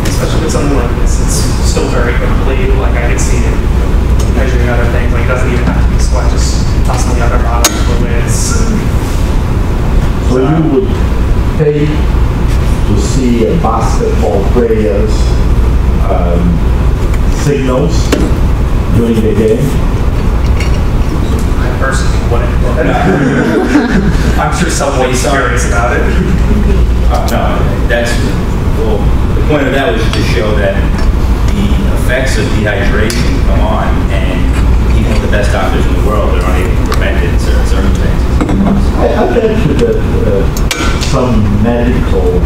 Especially with something like this, it's still very complete. Like I can see it measuring other things. Like it doesn't even have to be sweat, just toss on the other bottles of fluids. So you would pay to see a basketball player's signals during the game? I personally wouldn't. I'm sure someone's curious about it. No, that's, well, the point of that was to show that the effects of dehydration come on, and even the best doctors in the world are unable to prevent it in certain circumstances. I bet you that some medical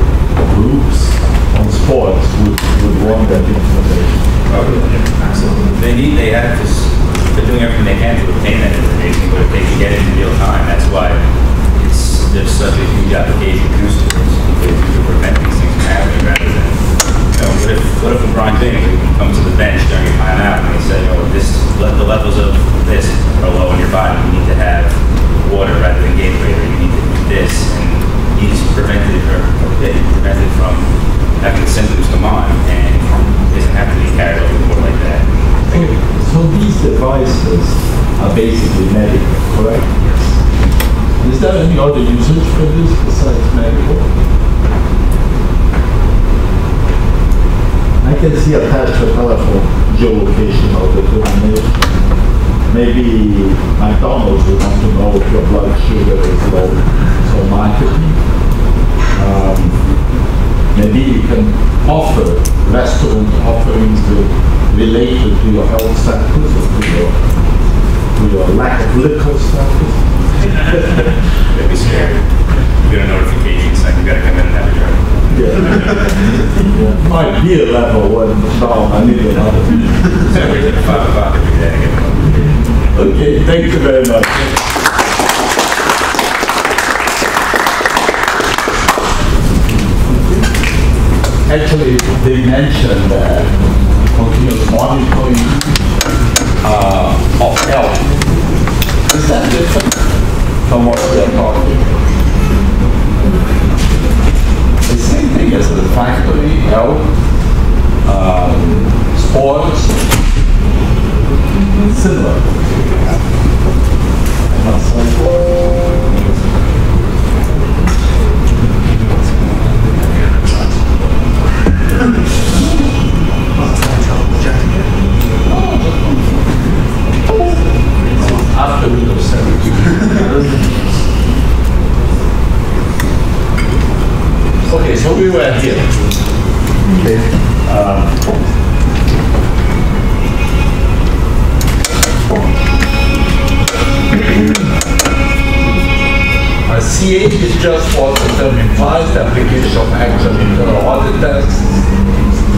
groups on sports would want that information. Oh, yeah. Absolutely. They have to, they're doing everything they can to obtain that information, but if they can get it in real time, that's why it's, there's such a huge application to students to prevent these things from happening rather than, you know, what if LeBron James comes to the bench during a timeout and they say, oh, the levels of this are low in your body, you need to have water rather than Gatorade, or you need to do this, and he's prevented from having symptoms come on, and it doesn't have to be carried over like that. So these devices are basically medical, correct? Yes. Is there any other usage for this besides medical? I can see attached to a telephone geolocation or determination. Maybe McDonald's would want to know if your blood sugar is low, so marketing. Maybe you can offer restaurant offerings related to your health status or to your lack of liquor status. That'd be scary. You get a notification saying you got to come in and have a drink. Yeah. My beer level wasn't down. I need another. So we did 5 o'clock every day again. Okay, thank you very much. Actually, they mentioned that continuous monitoring of health. Is that different from what we are talking? The same thing as the factory, health, sports, similar. After Windows 7. Okay, so we were here. Okay. I see CA is just what the revised application of actual internal audit tasks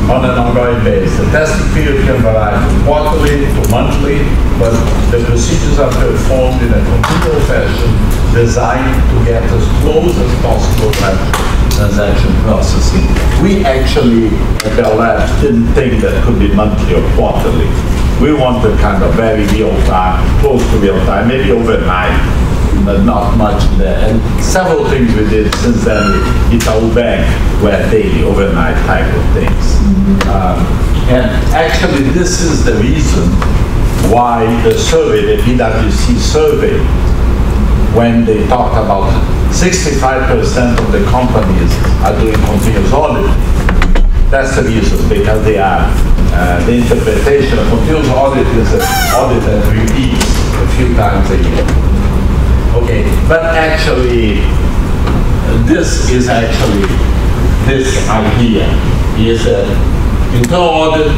on an ongoing basis. The testing period can vary from quarterly to monthly, but the procedures are performed in a continual fashion designed to get as close as possible to transaction processing. We actually, at Bell Labs, didn't think that could be monthly or quarterly. We wanted kind of very real time, close to real time, maybe overnight, but not much there. And several things we did since then with Itaú Bank were daily, overnight type of things. And actually, this is the reason why the survey, the PwC survey, when they talked about 65% of the companies are doing continuous audit, that's the reason, because they are the interpretation of continuous audit is an audit that repeats a few times a year. Okay, but actually, this idea is that internal audit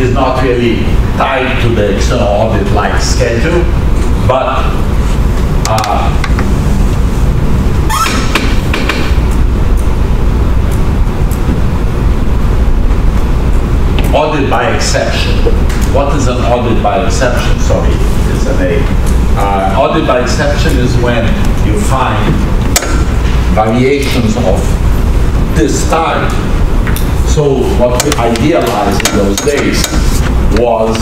is not really tied to the external audit-like schedule, but audit by exception. What is an audit by exception? Sorry, it's an A. Audit by exception is when you find variations of this type. So what we idealized in those days was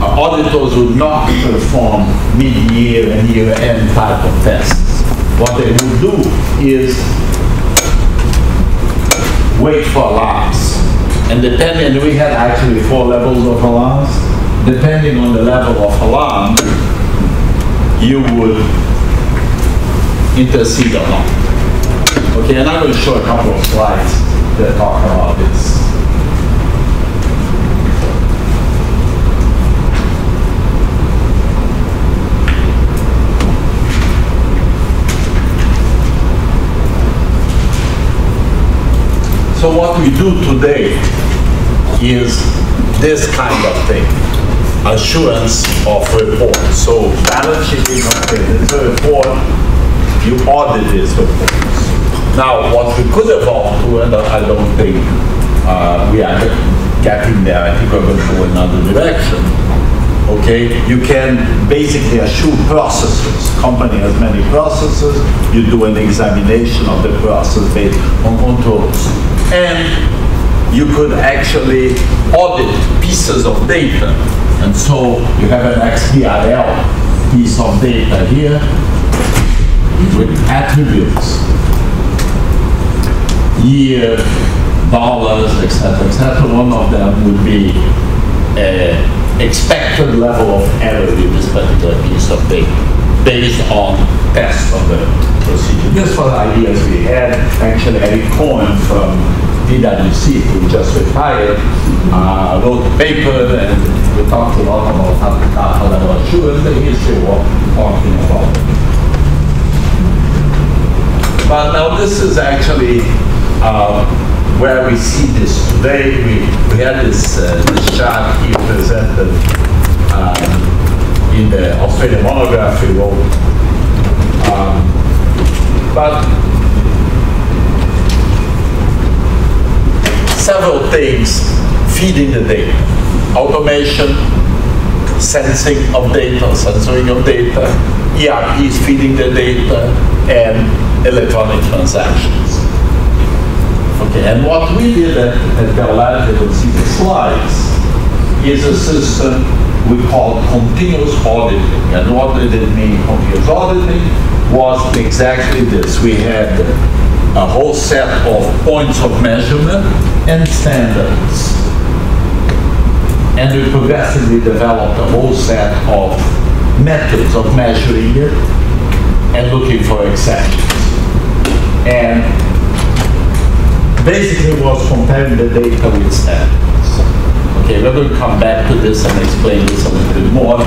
auditors would not perform mid-year and year-end type of tests. What they would do is wait for alarms. And we had actually 4 levels of alarms. Depending on the level of alarm, you would intercede or not. Okay, and I'm going to show a couple of slides that talk about this. So what we do today is this kind of thing, assurance of report. So balance sheet is a report, you audit these reports. Now what we could evolve to, and I don't think we are getting there, I think we're going to go another direction. Okay, you can basically assure processes. Company has many processes. You do an examination of the process based on controls. And you could actually audit pieces of data. And so you have an XPRL piece of data here with attributes, year, dollars, etc., etc. One of them would be expected level of error in this particular piece of data based on tests of the procedure. These were the ideas we had. Actually, Eric Cohen from PwC, who just retired, wrote a paper, and we talked a lot about how level of assurance, and he's still talking about it. But now this is actually where we see this today. We had this chart he presented in the Australian monograph he wrote. But several things feeding the data. Automation, sensing of data, censoring of data, ERP is feeding the data, and electronic transactions. Okay, and what we did at Bell Labs, you can see the slides, is a system we call continuous auditing. And what did it mean, continuous auditing? Was exactly this. We had a whole set of points of measurement and standards. And we progressively developed a whole set of methods of measuring it and looking for exceptions. And basically was comparing the data with standards. Okay, we're going to come back to this and explain this a little bit more.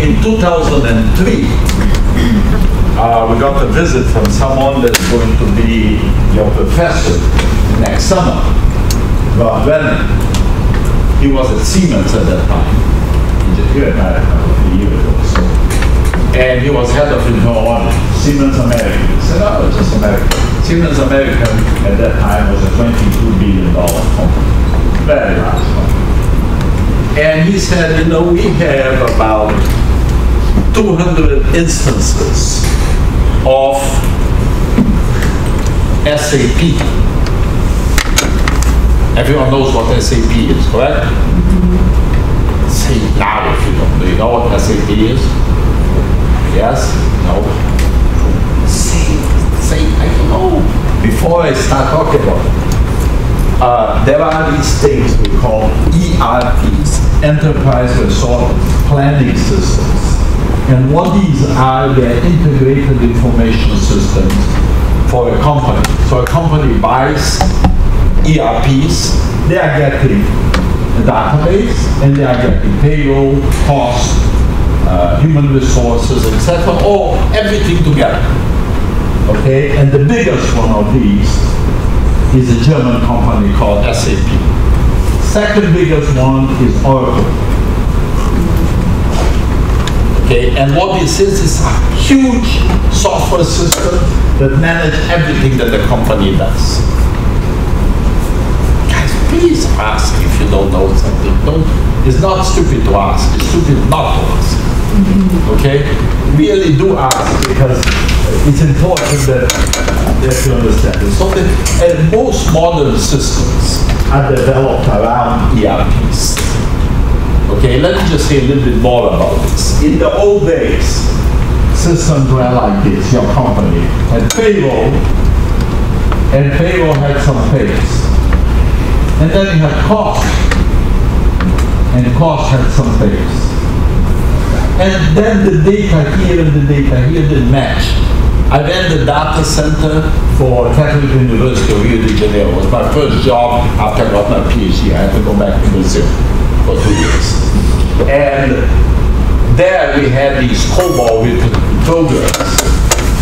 In 2003, we got a visit from someone that's going to be your professor next summer, Rob Brennan. He was at Siemens at that time. He just died a year ago. So. And he was head of internal audit, Siemens America. He said, oh, it's just America. Siemens America at that time was a $22 billion company. Very large company. And he said, you know, we have about 200 instances of SAP. Everyone knows what SAP is, correct? Mm-hmm. Say now if you don't. Do you know what SAP is? Yes? No? Say, I don't know. Before I start talking about it, there are these things we call ERPs, Enterprise Resource Planning Systems. And what these are, they're integrated information systems for a company. So a company buys ERPs, they are getting a database, and they are getting payroll, cost, human resources, etc., all everything together. Okay, and the biggest one of these is a German company called SAP. Second biggest one is Oracle. Okay, and what this is a huge software system that manages everything that the company does. Guys, please ask if you don't know something. It's not stupid to ask, it's stupid not to ask. Okay? Really do ask, because it's important that you understand this. So most modern systems are developed around ERPs. Okay, let me just say a little bit more about this. In the old days, systems were like this. Your company had payroll, and payroll had some pays. And then you had cost, and cost had some pays. And then the data here and the data here didn't match. I ran the data center for Catholic University of Rio de Janeiro. It was my first job after I got my PhD. I had to go back to Brazil for 2 years. And there we had these COBOL with programs,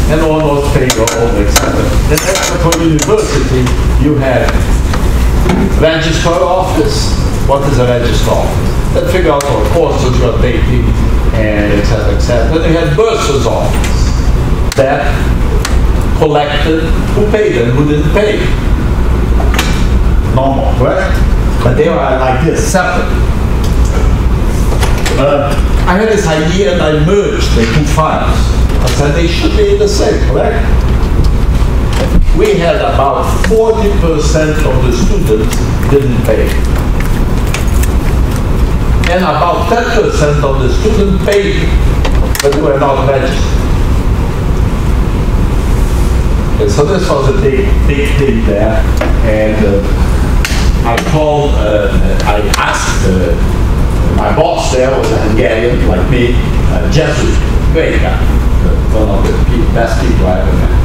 and one was payroll, etc. Then after for university, you had registrar office. What is a registrar office? That figure out what courses you are taking, and etc., etc. Then you had bursar's office that collected who paid and who didn't pay. Normal, correct? But they were like this, separate. I had this idea and I merged the two files. I said they should be the same, correct? We had about 40% of the students didn't pay. And about 10% of the students paid, but they were not registered. And so this was a big thing there. And I asked my boss there was a Hungarian, like me, a Jesuit, great guy, one of the best people I ever met.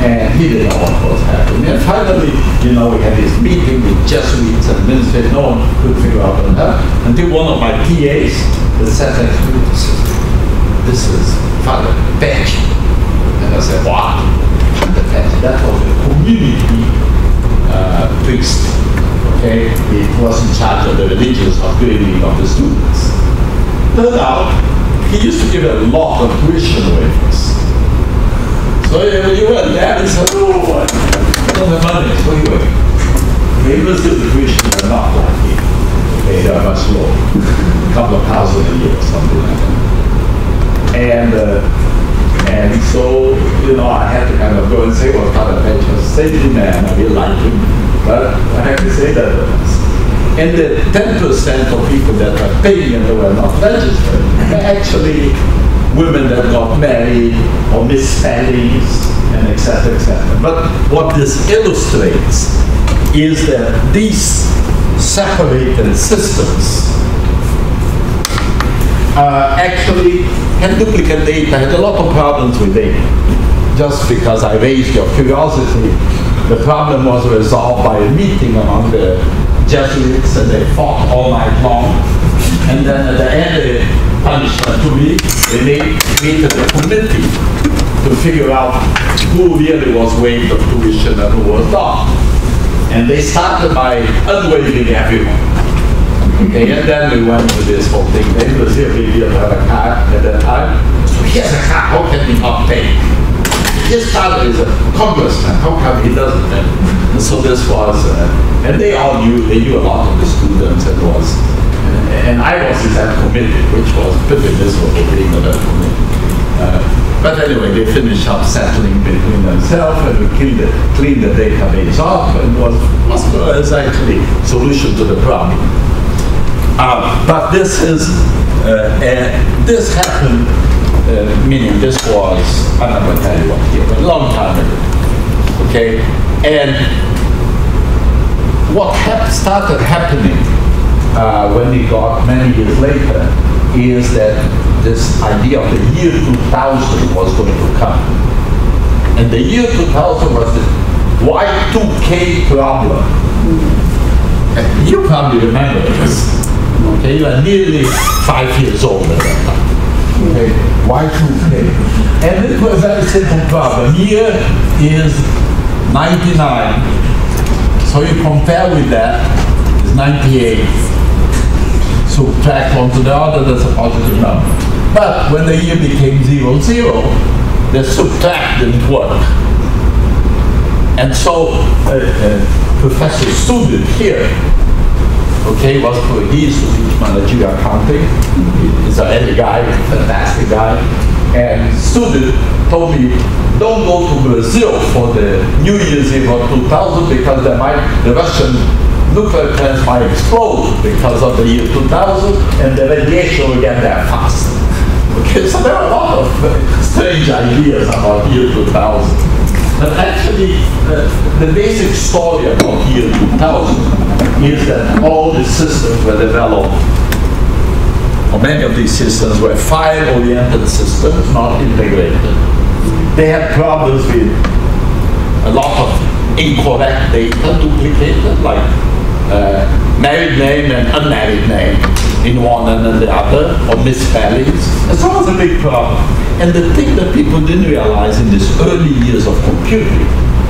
And he didn't know what was happening. And finally, you know, we had this meeting with Jesuits and ministers, no one could figure out what happened. Until one of my TAs that sat next to me said, "This is Father Pecci." And I said, "What? Father Pecci?" That was a community priest. Okay, it was in charge of the religious upgrading of the students. Turned out, he used to give a lot of tuition waivers. So you went there and said, "Oh, I don't have money." So you went. Waivers of the tuition were not like here. Okay, they are much lower. A couple of thousand a year or something like that. And so, you know, I had to kind of go and say, "Well, Father Pecci was a safety man, I really like him. But I have to say that." And the 10% of people that were paying and they were not registered were actually women that got married or misspellings and etc., etc. But what this illustrates is that these separated systems actually had duplicate data, had a lot of problems with data. Just because I raised your curiosity, the problem was resolved by a meeting among the Jesuits, and they fought all night long. And then at the end, they punished them to me. They created a committee to figure out who really was waived of tuition and who was not. And they started by unwaiving everyone. Okay, and then we went to this whole thing. PwC really didn't have a card at that time. Here's a card, how can we obtain? His father is a congressman, how come he doesn't have it? And so this was, and they all knew, they knew a lot of the students, and was, and I was in that committee, which was pretty miserable being on that committee. But anyway, they finished up settling between themselves, and we cleaned the database up, and was actually solution to the problem. But this is, this happened, meaning this was, I'm not going to tell you what here, but a long time ago, okay? And what started happening when we got many years later is that this idea of the year 2000 was going to come. And the year 2000 was the Y2K problem. And you probably remember this. Okay, you are nearly 5 years old at that time. Okay, Y2K. And it was a very simple problem. Year is 99. So you compare with that, it's 98. Subtract one to the other, that's a positive number. But when the year became 00, the subtract didn't work. And so Professor Subin here, okay, he used to teach managerial accounting. He's a heavy guy, he's a fantastic guy. And Subin told me, don't go to Brazil for the New Year's Eve of 2000 because the Russian nuclear plants might explode because of the year 2000, and the radiation will get there fast. Okay, so there are a lot of strange ideas about year 2000. But actually, the basic story about year 2000 is that all the systems were developed, or many of these systems were file-oriented systems, not integrated. They had problems with a lot of incorrect data duplicated, like married name and unmarried name in one and in the other, or misspellings. And so it was a big problem. And the thing that people didn't realize in these early years of computing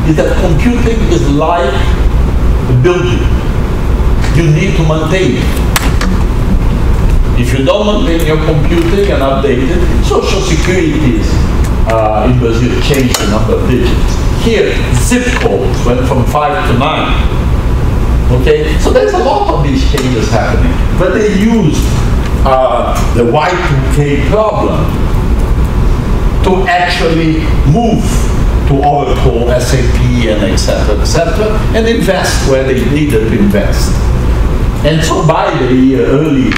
is that computing is like a building. You need to maintain it. If you don't maintain your computing and update it, Social Security in Brazil changed the number of digits. Here, zip codes went from 5 to 9. Okay, so there's a lot of these changes happening, but they used the Y2K problem to actually move to Oracle, SAP, and etc., and invest where they needed to invest. And so by the year early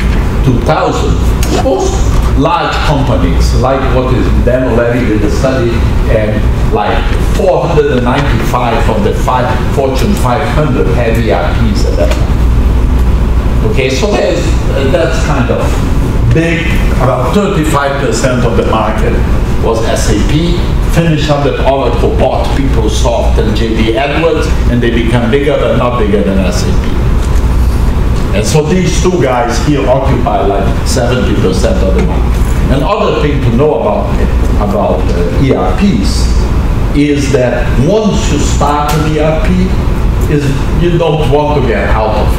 2000, most large companies, like what is Dan O'Leary did the study, and like 495 of the Fortune 500 had ERPs at that time. Okay, so that's kind of big. About 35% of the market was SAP. Finished up that Oracle bought PeopleSoft and JD Edwards, and they become bigger but not bigger than SAP. And so these two guys here occupy like 70% of the market. Another thing to know about ERPs is that once you start an ERP, you don't want to get out of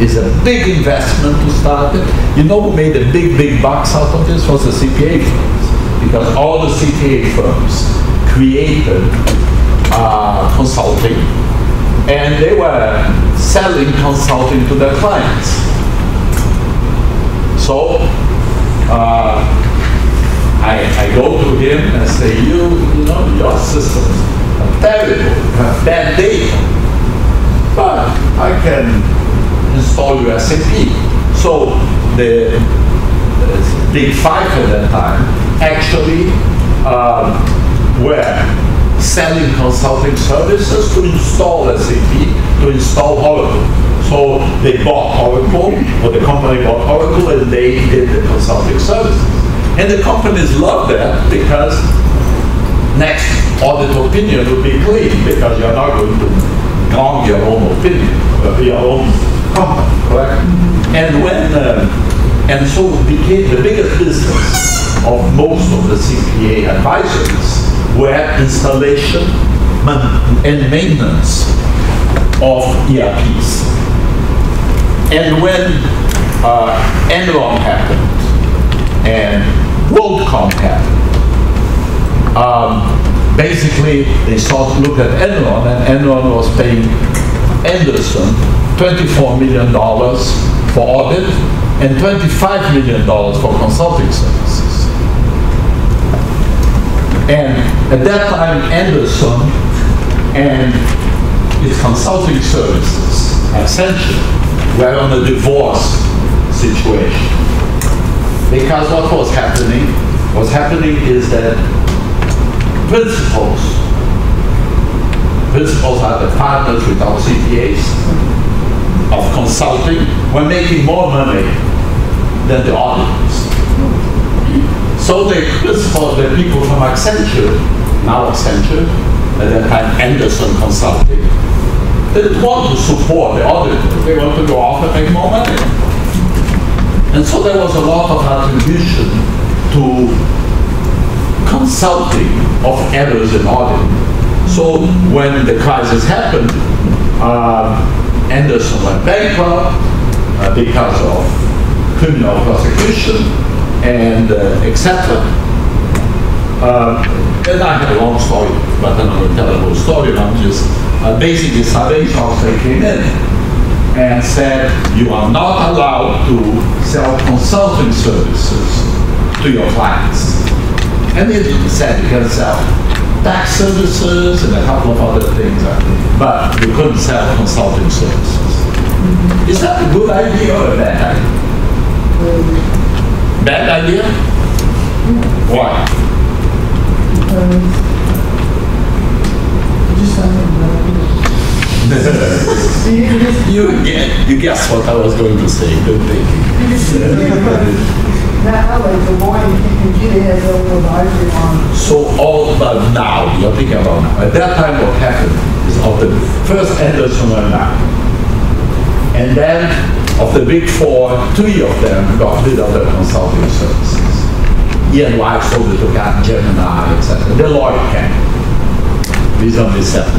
it. It's a big investment to start it. You know who made a big bucks out of this? Was the CPA firms. Because all the CPA firms created consulting, and they were selling consulting to their clients. So I go to him and say, you know, your systems are terrible, bad data, but I can install your SAP. So the big five at that time actually were selling consulting services to install SAP, to install Oracle. So they bought Oracle, or the company bought Oracle, and they did the consulting services. And the companies loved that because next audit opinion would be clean, because you're not going to wrong your own opinion, your own company, correct? And when, and so it became the biggest business of most of the CPA advisors were installation and maintenance of ERPs. And when Enron happened, and WorldCom happened. Basically, they looked at Enron, and Enron was paying Anderson $24 million for audit and $25 million for consulting services. And at that time, Anderson and its consulting services, Accenture, were on a divorce situation. Because what was happening? What's happening is that principals are the partners without CPAs of consulting, were making more money than the auditors. So the principals, the people from Accenture, now Accenture, at that time Anderson Consulting, they didn't want to support the auditors. They want to go off and make more money. And so there was a lot of attribution to consulting of errors in audit. So when the crisis happened, Anderson went bankrupt because of criminal prosecution and etc. And I have a long story, but I'm not going to tell a whole story. I'm just basically Salvation Army came in and said, you are not allowed to sell consulting services to your clients. And they said you can sell tax services and a couple of other things, but you couldn't sell consulting services. Mm-hmm. Is that a good idea or a bad idea? Mm-hmm. Bad idea? Mm-hmm. Why? You guessed what I was going to say, don't think. Now, like the one PPG has advisory on. So all about now, you're thinking about now. At that time what happened is of the first Anderson went out. And then of the big four, three of them got rid of their consulting services. Ian White sold it to Capgemini, etc. Deloitte came. Reasonably settled.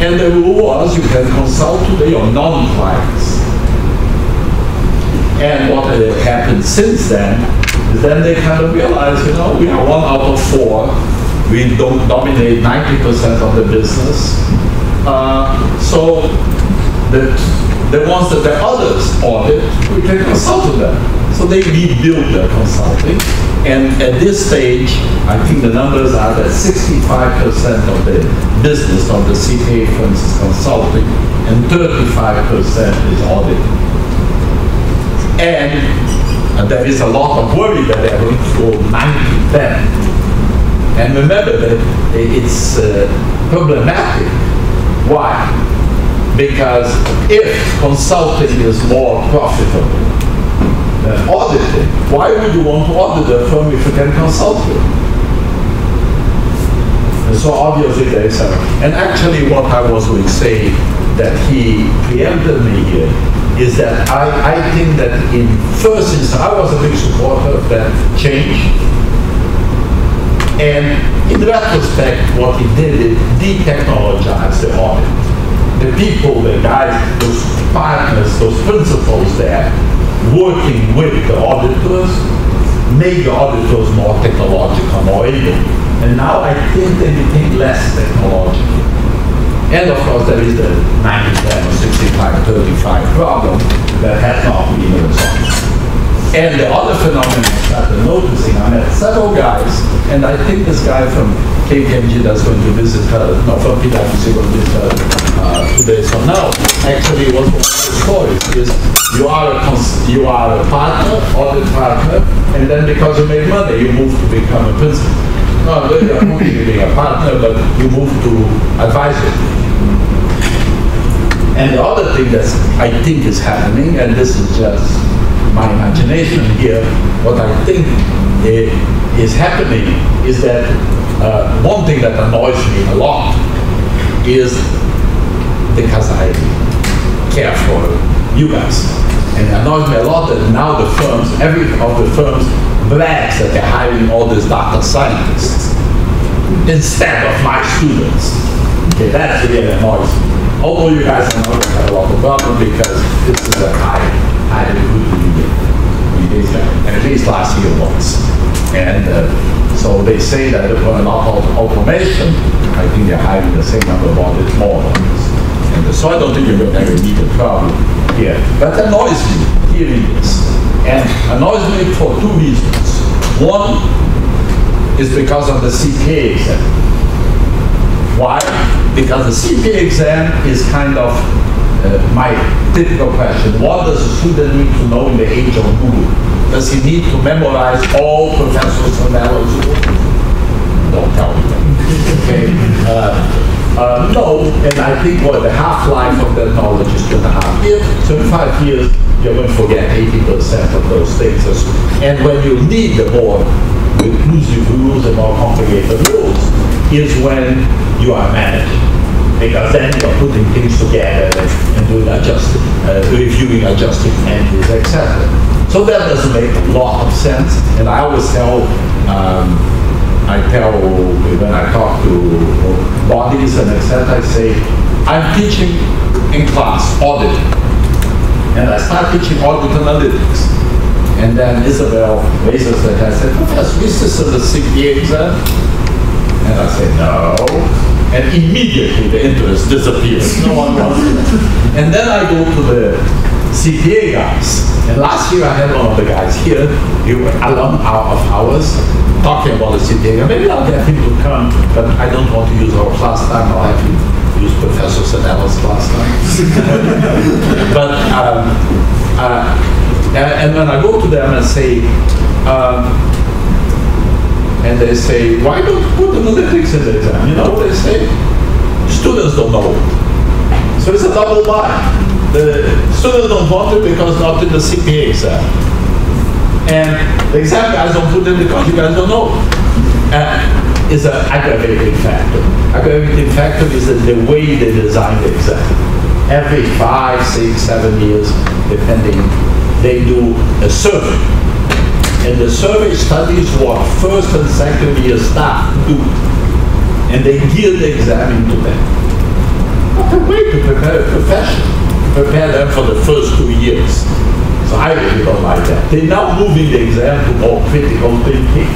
And the rule was you can consult today on non-clients. And what has happened since then is then they kind of realize, you know, we are one out of four. We don't dominate 90% of the business. So the ones that the others audit, we can consult with them. So they rebuild their consulting. And at this stage, I think the numbers are that 65% of the business of the CPA firms is consulting, and 35% is auditing. And there is a lot of worry that they are going to go 90-10. And remember that it's problematic. Why? Because if consulting is more profitable than auditing, why would you want to audit a firm if you can consult it? And so obviously there is a... And actually what I was going to say that he preempted me here is that I think that in first instance, I was a big supporter of that change. And in retrospect, what it did, it de-technologized the audit. The people, the guys, those partners, those principals there, working with the auditors, made the auditors more technological, more able. And now I think they became less technological. And of course, there is the 97 or 65-35 problem that has not been resolved. And the other phenomenon that I'm noticing, I met several guys, and I think this guy from KPMG that's going to visit her, no, from PwC will visit her 2 days from now, actually was one of the stories is you are a partner, audit partner, and then because you make money, you move to become a principal. No, you are not being a partner, but you move to advisory. And the other thing that I think is happening, and this is just my imagination here, what I think is happening is that one thing that annoys me a lot is, because I care for you guys, and it annoys me a lot that now the firms, every of the firms brags that they're hiring all these data scientists instead of my students. Okay, that's really annoying. Although you guys are not going to have a lot of problem because this is a high had to be data, at least last year once. And so they say that for a lot of automation, I think they're having the same number of audits, more audits. And so I don't think you will ever meet the problem here. But the noise here is, and annoys me for two reasons. One is because of the CPA exam. Why? Because the CPA exam is kind of my typical question. What does a student need to know in the age of Google? Does he need to memorize all professors from Google? Don't tell me that. Okay. No, and I think what the half-life of that knowledge is 2.5 years. So in 5 years, you're going to forget 80% of those things. And when you need the more inclusive rules and more complicated rules, is when you are managing. Because then you're putting things together and doing adjusting, reviewing, adjusting entries, etc. So that doesn't make a lot of sense. And I always tell, when I talk to bodies and etc., I say, I'm teaching in class, audit. And I start teaching audit analytics. And then Isabel raises her hand and said, Professor, this is the CPA exam? And I said, no. And immediately the interest disappears. No one wants it. And then I go to the CPA guys. And last year I had one of the guys here, you were alum of ours, talking about the CPA. Maybe I'll get him to come, but I don't want to use our class time. I'll have him use Professor Sanella's class time. But and when I go to them and say, and they say, why don't you put analytics in the exam? You know what they say? Students don't know it. So it's a double bind. The students don't want it because not in the CPA exam. And the exam guys don't put them because you guys don't know. Is an aggravating factor. Aggravating factor is that the way they design the exam. Every 5, 6, 7 years, depending, they do a survey. And the survey studies what first and second year staff do. And they gear the exam into that. What a way to prepare a profession. Prepare them for the first 2 years. So I really don't like that. They're now moving the exam to more critical thinking.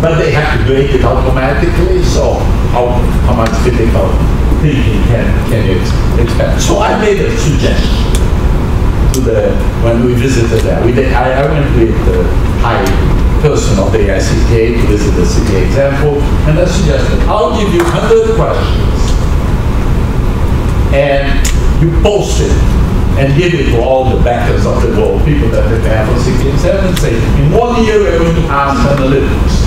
But they have to grade it automatically, so how much critical thinking can you expect? So I made a suggestion to when we visited there. I went with the high person of the AICPA to visit the CPA example, and I suggested, I'll give you 100 questions, and you post it, and give it to all the backers of the world, people that prepare for CPA exam, and say, in 1 year we're going to ask analytics.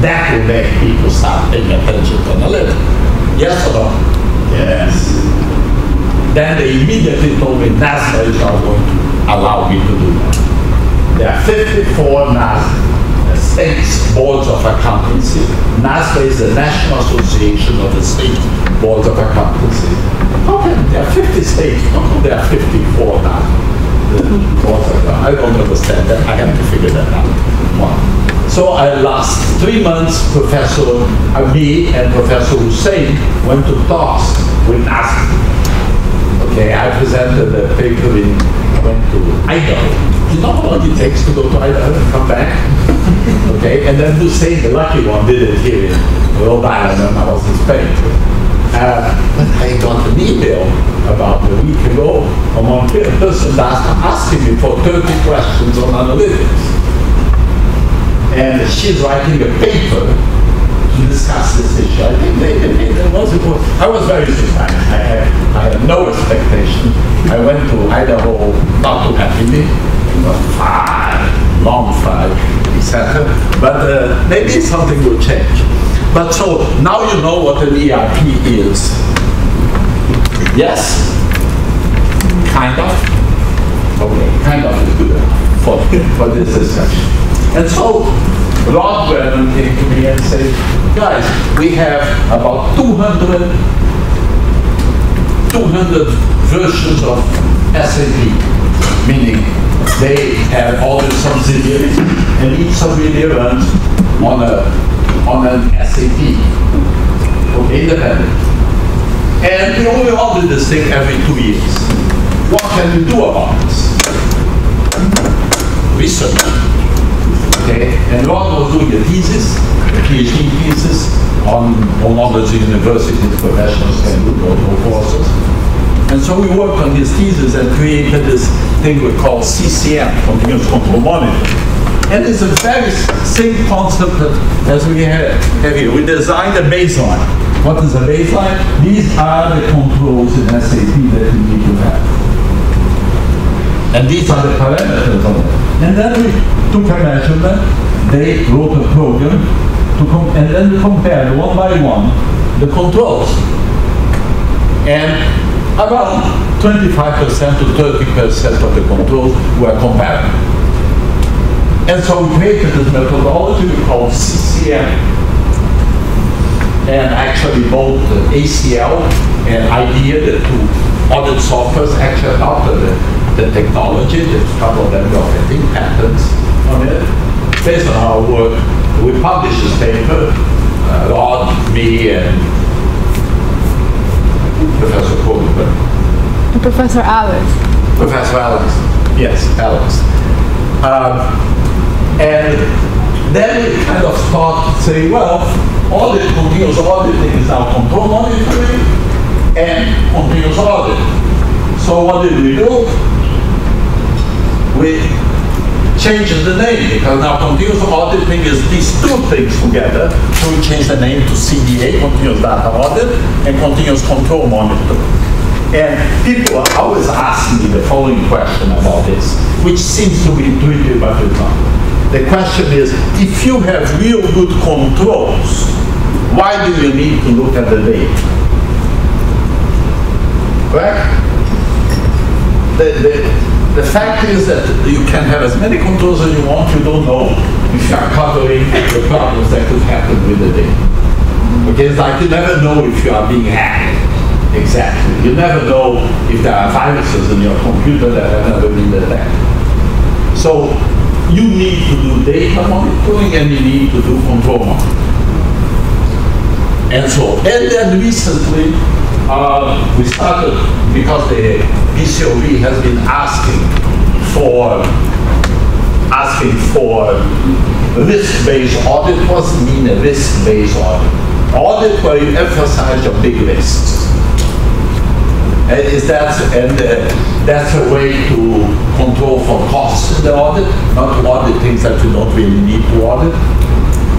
That will make people start paying attention to analytics. Yes or no? Yes. Then they immediately told me NASA is not going to allow me to do that. There are 54 NASA states boards of accountancy. NASA is the National Association of the State Boards of Accountancy. How can there are 50 states? How come there are 54 now? I don't understand that. I have to figure that out. Wow. So last 3 months, Professor Abi and Professor Hussein went to talks with NASA. Okay, I presented a paper I went to Idaho. You know how long it takes to go to Idaho and come back? Okay, and then Hussein, the lucky one, did it here in Rhode Island and I was in Spain. But I got an email about a week ago from one person asking me for 30 questions on analytics. And she's writing a paper to discuss this issue. I think that was important. I was very surprised. I had no expectation. I went to Idaho, not to happily, long flight, etc. But maybe something will change. But so now you know what an ERP is. Yes? Kind of? Okay, kind of is good for this discussion. And so, Rod Brennan came to me and said, guys, we have about 200 versions of SAP, meaning they have all the subsidiaries, and each subsidiary runs on an SAP, okay, independent. And we only audit this thing every 2 years. What can we do about this? research. Okay, and Rod was doing a thesis, a PhD thesis on knowledge universities, professionals can do multiple courses. And so we worked on his thesis and created this thing we call CCM, continuous control monitoring. And it's a very same concept as we have here. We designed a baseline. What is a baseline? These are the controls in SAP that you need to have. And these are the parameters of it. And then we took a measurement. They wrote a program, and then we compared one by one the controls. And about 25% to 30% of the controls were comparable. And so we created this methodology we call CCM. And actually both ACL and IDEA, the two audit softwares, actually adopted the technology. There's a couple of them got, I think, patents on it. Based on our work, we published this paper. Rod, me, and Professor Kohlberg. And Professor Alex. Professor Alex. Yes, Alex. And then we kind of start to say, well, audit, continuous auditing is now control monitoring and continuous audit. So what did we do? We changed the name, because now continuous auditing is these two things together. So we changed the name to CDA, continuous data audit, and continuous control monitoring. And people are always asking me the following question about this, which seems to be intuitive, but it's not. The question is, if you have real good controls, why do you need to look at the data? Correct? The fact is that you can have as many controls as you want, you don't know if you are covering the problems that could happen with the data. Okay, it's like you never know if you are being hacked. Exactly. You never know if there are viruses in your computer that have never been detected. So, you need to do data monitoring and you need to do control monitoring. And so, and then recently, we started, because the PCAOB has been asking for risk-based audit. What does it mean, a risk-based audit? Audit where you emphasize your big risks. That's a way to control for costs in the audit, not to audit things that you don't really need to audit.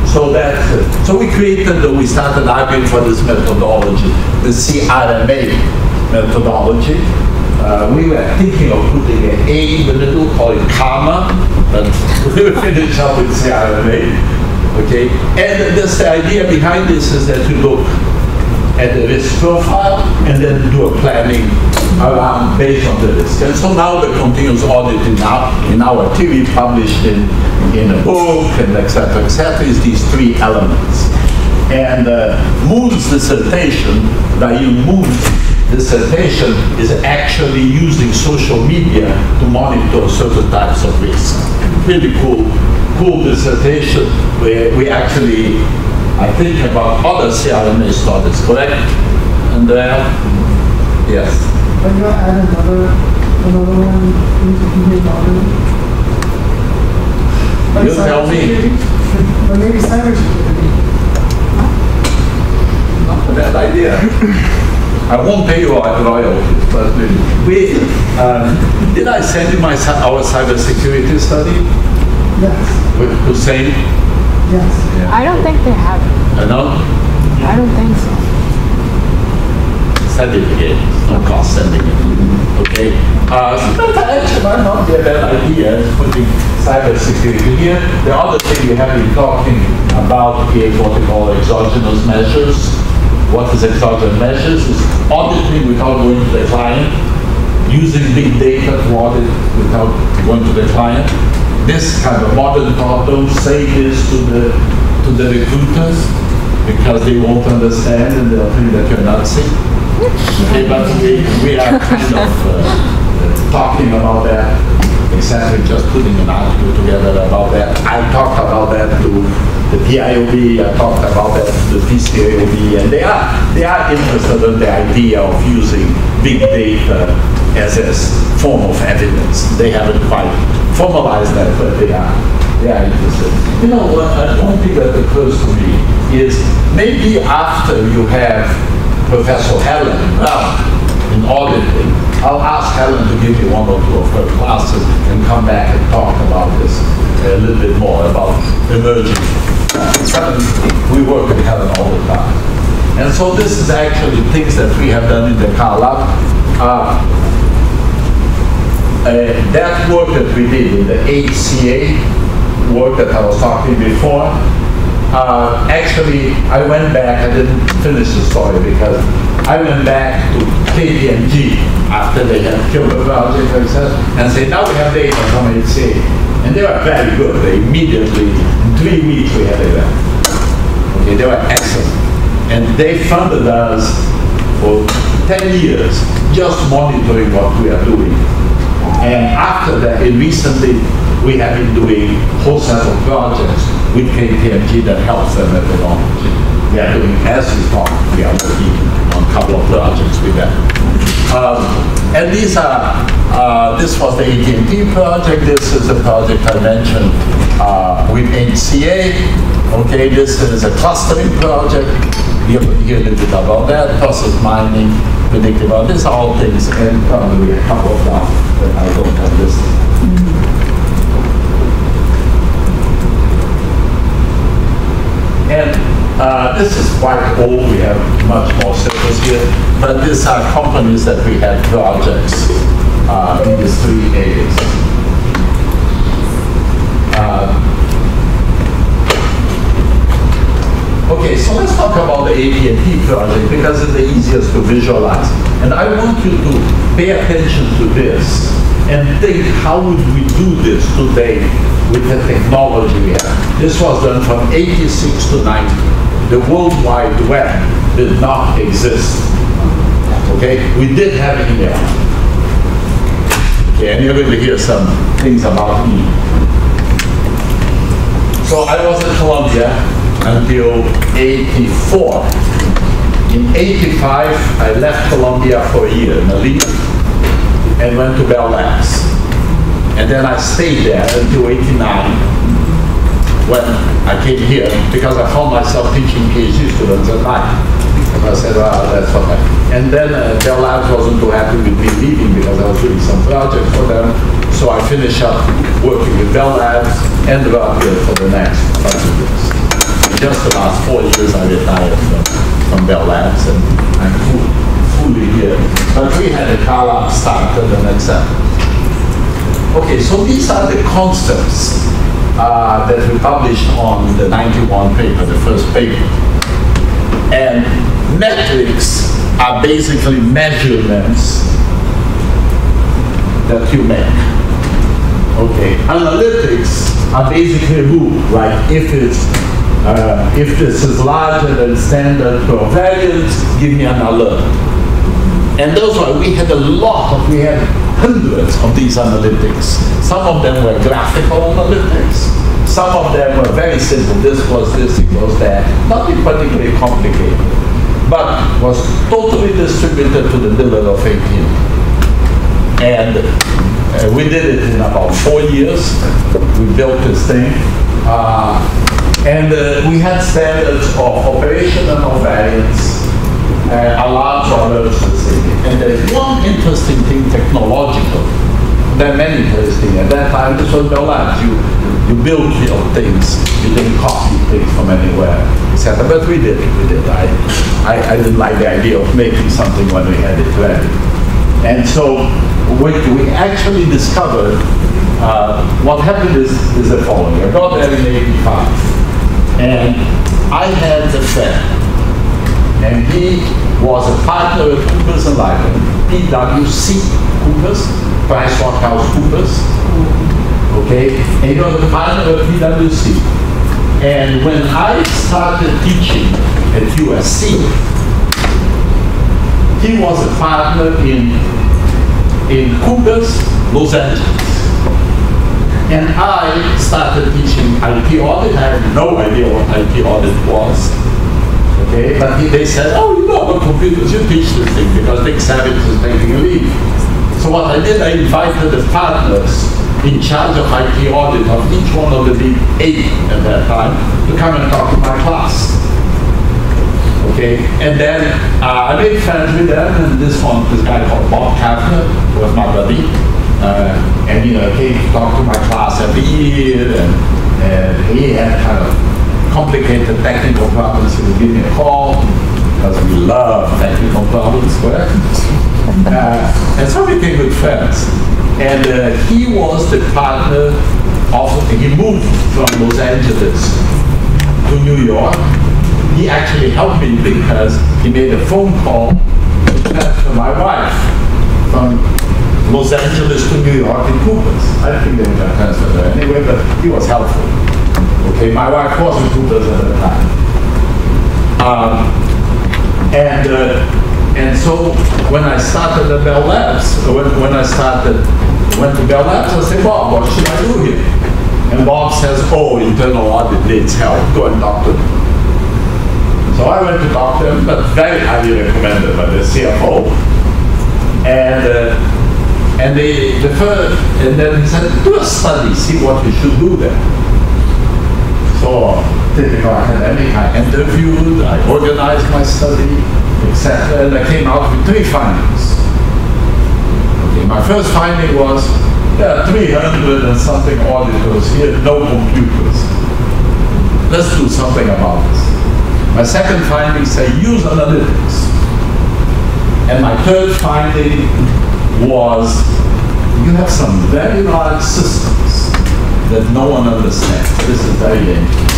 So that's it. So we created, we started arguing for this methodology, the CRMA methodology. We were thinking of putting an A in the middle, call it karma, but we finished up with CRMA. Okay? And that's the idea behind this, is that you look at the risk profile and then do a planning around based on the risk. And so now the continuous audit in our theory, published in a book, and et cetera, is these three elements. And Moon's dissertation, Diane Moon's dissertation, is actually using social media to monitor certain types of risk. Really cool dissertation where we actually, I think, about other CRMA studies, correct? Andrea? Yes? Can you add another one into continuous auditing? You tell me. Or maybe cybersecurity. Not a bad idea. I won't pay you our royalties, but maybe. Did I send you our cybersecurity study? Yes. With Hussein? Yes. Yeah. I don't think they have it. No? I don't think so. Send it again. It's no cost sending it. Okay. So that actually might not be a bad idea, putting cybersecurity here. The other thing we have been talking about is what we call exogenous measures. What is exogenous measures? It's auditing without going to the client, using big data to audit without going to the client. This kind of modern problem, say this to the recruiters, because they won't understand and they'll think that you're Nazi. Okay, but we are kind of talking about that, exactly, just putting an article together about that. I talked about that to the PIOB, I talked about that to the PCAOB, and they are interested in the idea of using big data as a form of evidence. They haven't quite formalize that, but they are. Yeah, you know what, one thing that occurs to me is maybe after you have Professor Helen now in auditing, I'll ask Helen to give me one or two of her classes and come back and talk about this a little bit more about emerging. We work with Helen all the time. And so this is actually things that we have done in the car lab. That work that we did in the HCA work that I was talking before, actually I went back, I didn't finish the story because I went back to KPMG after they had killed the project and said, now we have data from HCA. And they were very good. They immediately, in 3 weeks we had a event. Okay, they were excellent. And they funded us for 10 years just monitoring what we are doing. And after that, recently, we have been doing a whole set of projects with KPMG that helps them at the moment. We are doing, as we talk, we are working on a couple of projects with them. And these are, this was the AT&T project, this is the project I mentioned with HCA. Okay, this is a clustering project. You'll hear a little bit about that, process mining, predictive, these are all things, and probably a couple of them that I don't have listed. And this is quite old, we have much more circles here, but these are companies that we had projects in these 3 areas. Okay, so let's talk about the AT&T project because it's the easiest to visualize. And I want you to pay attention to this and think, how would we do this today with the technology we have? This was done from 86 to 90. The World Wide Web did not exist. Okay, we did have email. Okay, and you're going to hear some things about me. So I was at Columbia until 84. In 85, I left Columbia for a year, Malina, and went to Bell Labs. And then I stayed there until 89, when I came here, because I found myself teaching PhD students at night. And I said, well, that's what I... And then Bell Labs wasn't too happy with me leaving because I was doing some projects for them. So I finished up working with Bell Labs and Rutgers for the next 5 years. Just the last 4 years I retired from Bell Labs, and I'm fully here. But we had a car lab started and accepted. Okay, so these are the concepts that we published on the 91 paper, the first paper. And metrics are basically measurements that you make. Okay, analytics are basically rules, like if this is larger than standard covariance, give me an alert. And those were, we had hundreds of these analytics. Some of them were graphical analytics. Some of them were very simple. This equals that. Nothing particularly complicated, but was totally distributed to the middle of 18. And we did it in about 4 years. We built this thing. And we had standards of operation and covariance, a large others. And there's one interesting thing, technological. There are many interesting. At that time, this was Bell Labs. You built your things. You didn't copy things from anywhere, etc. But we did. I didn't like the idea of making something when we had it ready. And so what we actually discovered, what happened is the following. I got there in 85. And I had a friend, and he was a partner at Coopers and Lyman, PwC Coopers, PricewaterhouseCoopers, okay? And he was a partner at PwC. And when I started teaching at USC, he was a partner in Coopers, Los Angeles. And I started teaching IT audit. I had no idea what IT audit was. Okay, but they said, oh, you know about computers, you teach this thing because Nick Savage is taking a leave. So what I did, I invited the partners in charge of IT audit of each one of the big 8 at that time to come and talk to my class. Okay, and then I made friends with them, and this guy called Bob Kafner, who was my buddy, and came to talk to my class every year, and he had kind of complicated technical problems. He would give me a call, because we love technical problems, correct? And so we became good friends. And he was the partner of, he moved from Los Angeles to New York. He actually helped me because he made a phone call to transfer my wife from Los Angeles to New York in Coopers. I don't think they would have transferred her anyway, but he was helpful. Okay, my wife was in Coopers at the time. And so when I started at Bell Labs, went to Bell Labs, I said, Bob, what should I do here? And Bob says, oh, internal audit needs help, go and talk to them. So I went to talk to them, but very highly recommended by the CFO. And they deferred, and then he said, do a study, see what we should do there. So typical academic, I interviewed, I organized my study, etc., and I came out with 3 findings. Okay, my first finding was, there are 300 and something auditors here, no computers. Let's do something about this. My second finding said, use analytics. And my third finding was, you have some very large systems that no one understands. This is very dangerous.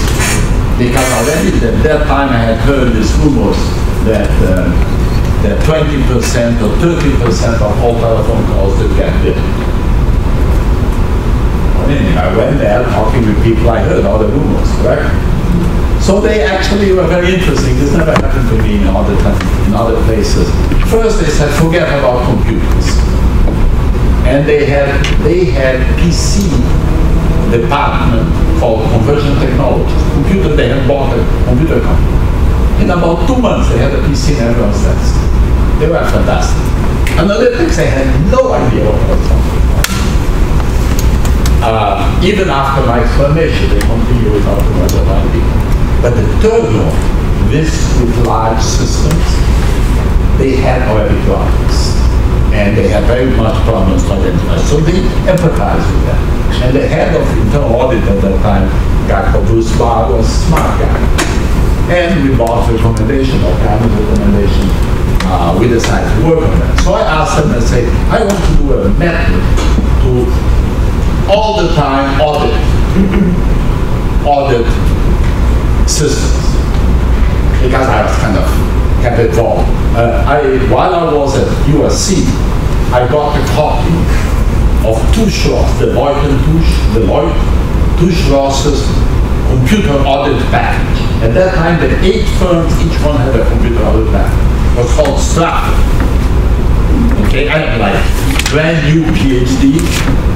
Because already at that time I had heard these rumors that 20% or 30% of all telephone calls that get bid. I went there talking with people, I heard all the rumors, correct? So they actually were very interesting. This never happened to me in other places. First they said, forget about computers. And they had PC department called conversion technology. Computer, they had bought a computer company. In about 2 months, they had a PC in everyone's desk. They were fantastic. Analytics, they had no idea what was happening. Even after my explanation, they continued without too much of an idea. But the third one, this with large systems, they had already problems. And they had very much problems to identify. So they empathized with that. And the head of internal audit at that time, guy called Bruce Barr, was a smart guy. And we bought recommendation, or kind of recommendation. We decided to work on that. So I asked them and said, I want to do a method to all the time audit systems, because I was kind of kept involved. While I was at USC, I got a copy of Tushroff, Deloitte Tushroff's computer audit package. At that time, the 8 firms, each one had a computer audit package. It was called Stratford. Okay, I had like brand new PhD,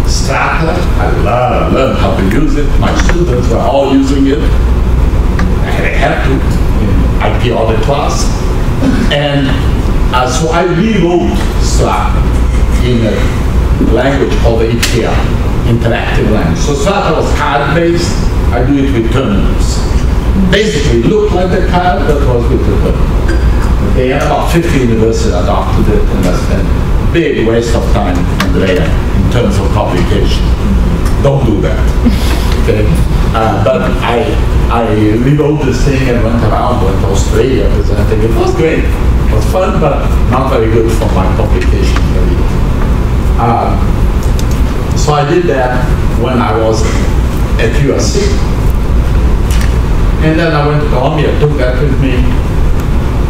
Strata. I learned how to use it. My students were all using it. I had to in IP audit class. And so I rewrote Strata in a language called the IDEA, interactive language. So Strata was card-based. I do it with terminals. Basically, it looked like the card, but was with the terminal. They had about 50 universities adopted it, and that's been a big waste of time, Andrea, in terms of publication. Don't do that. Okay? But I rewrote this thing and went to Australia presenting. It was great. It was fun, but not very good for my publication career. So I did that when I was at USC. And then I went to Columbia, took that with me.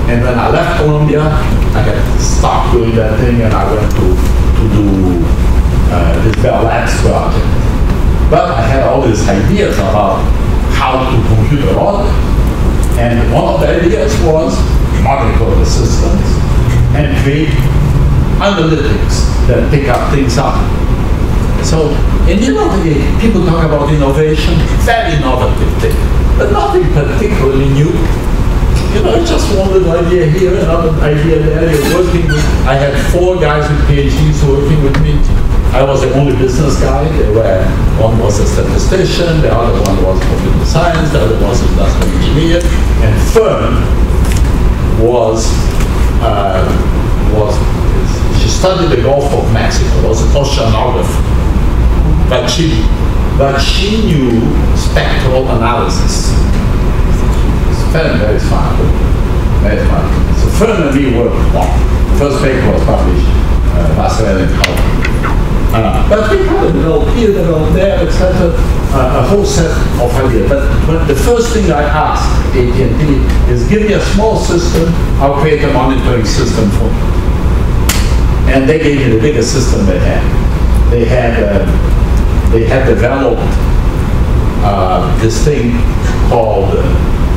And when I left Columbia, I had stopped doing that thing, and I went to do this Bell Labs project. But I had all these ideas about how to computer audit. And one of the ideas was monitor the systems and create analytics that pick up things up. So, and people talk about innovation, very innovative thing, but nothing particularly new. Just one little idea here, another idea there. You're working with, I had 4 guys with PhDs working with me I was the only business guy. One was a statistician, the other one was computer science, the other was industrial engineer, and Fern she studied the Gulf of Mexico, was an oceanographer, but she knew spectral analysis. Fern, very smart, very smart. So Fern and me worked on. The first paper was published last year in Holland. But we had a developed here, developed there, etc. A whole set of ideas. But the first thing I asked AT&T is, give me a small system, I'll create a monitoring system for you. And they gave me the biggest system they had. They had developed this thing called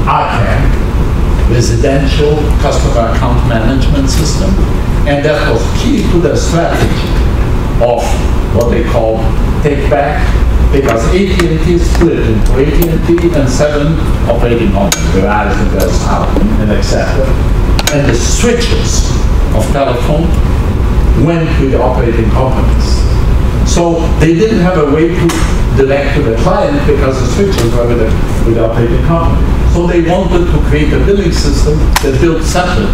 RCAM, Residential Customer Account Management System, and that was key to their strategy of what they call take-back, because AT&T split into AT&T and 7 operating companies, Verizon, Bell, and etc. And the switches of telephone went to the operating companies. So they didn't have a way to direct to the client because the switches were with the operating company. So they wanted to create a billing system that built separate,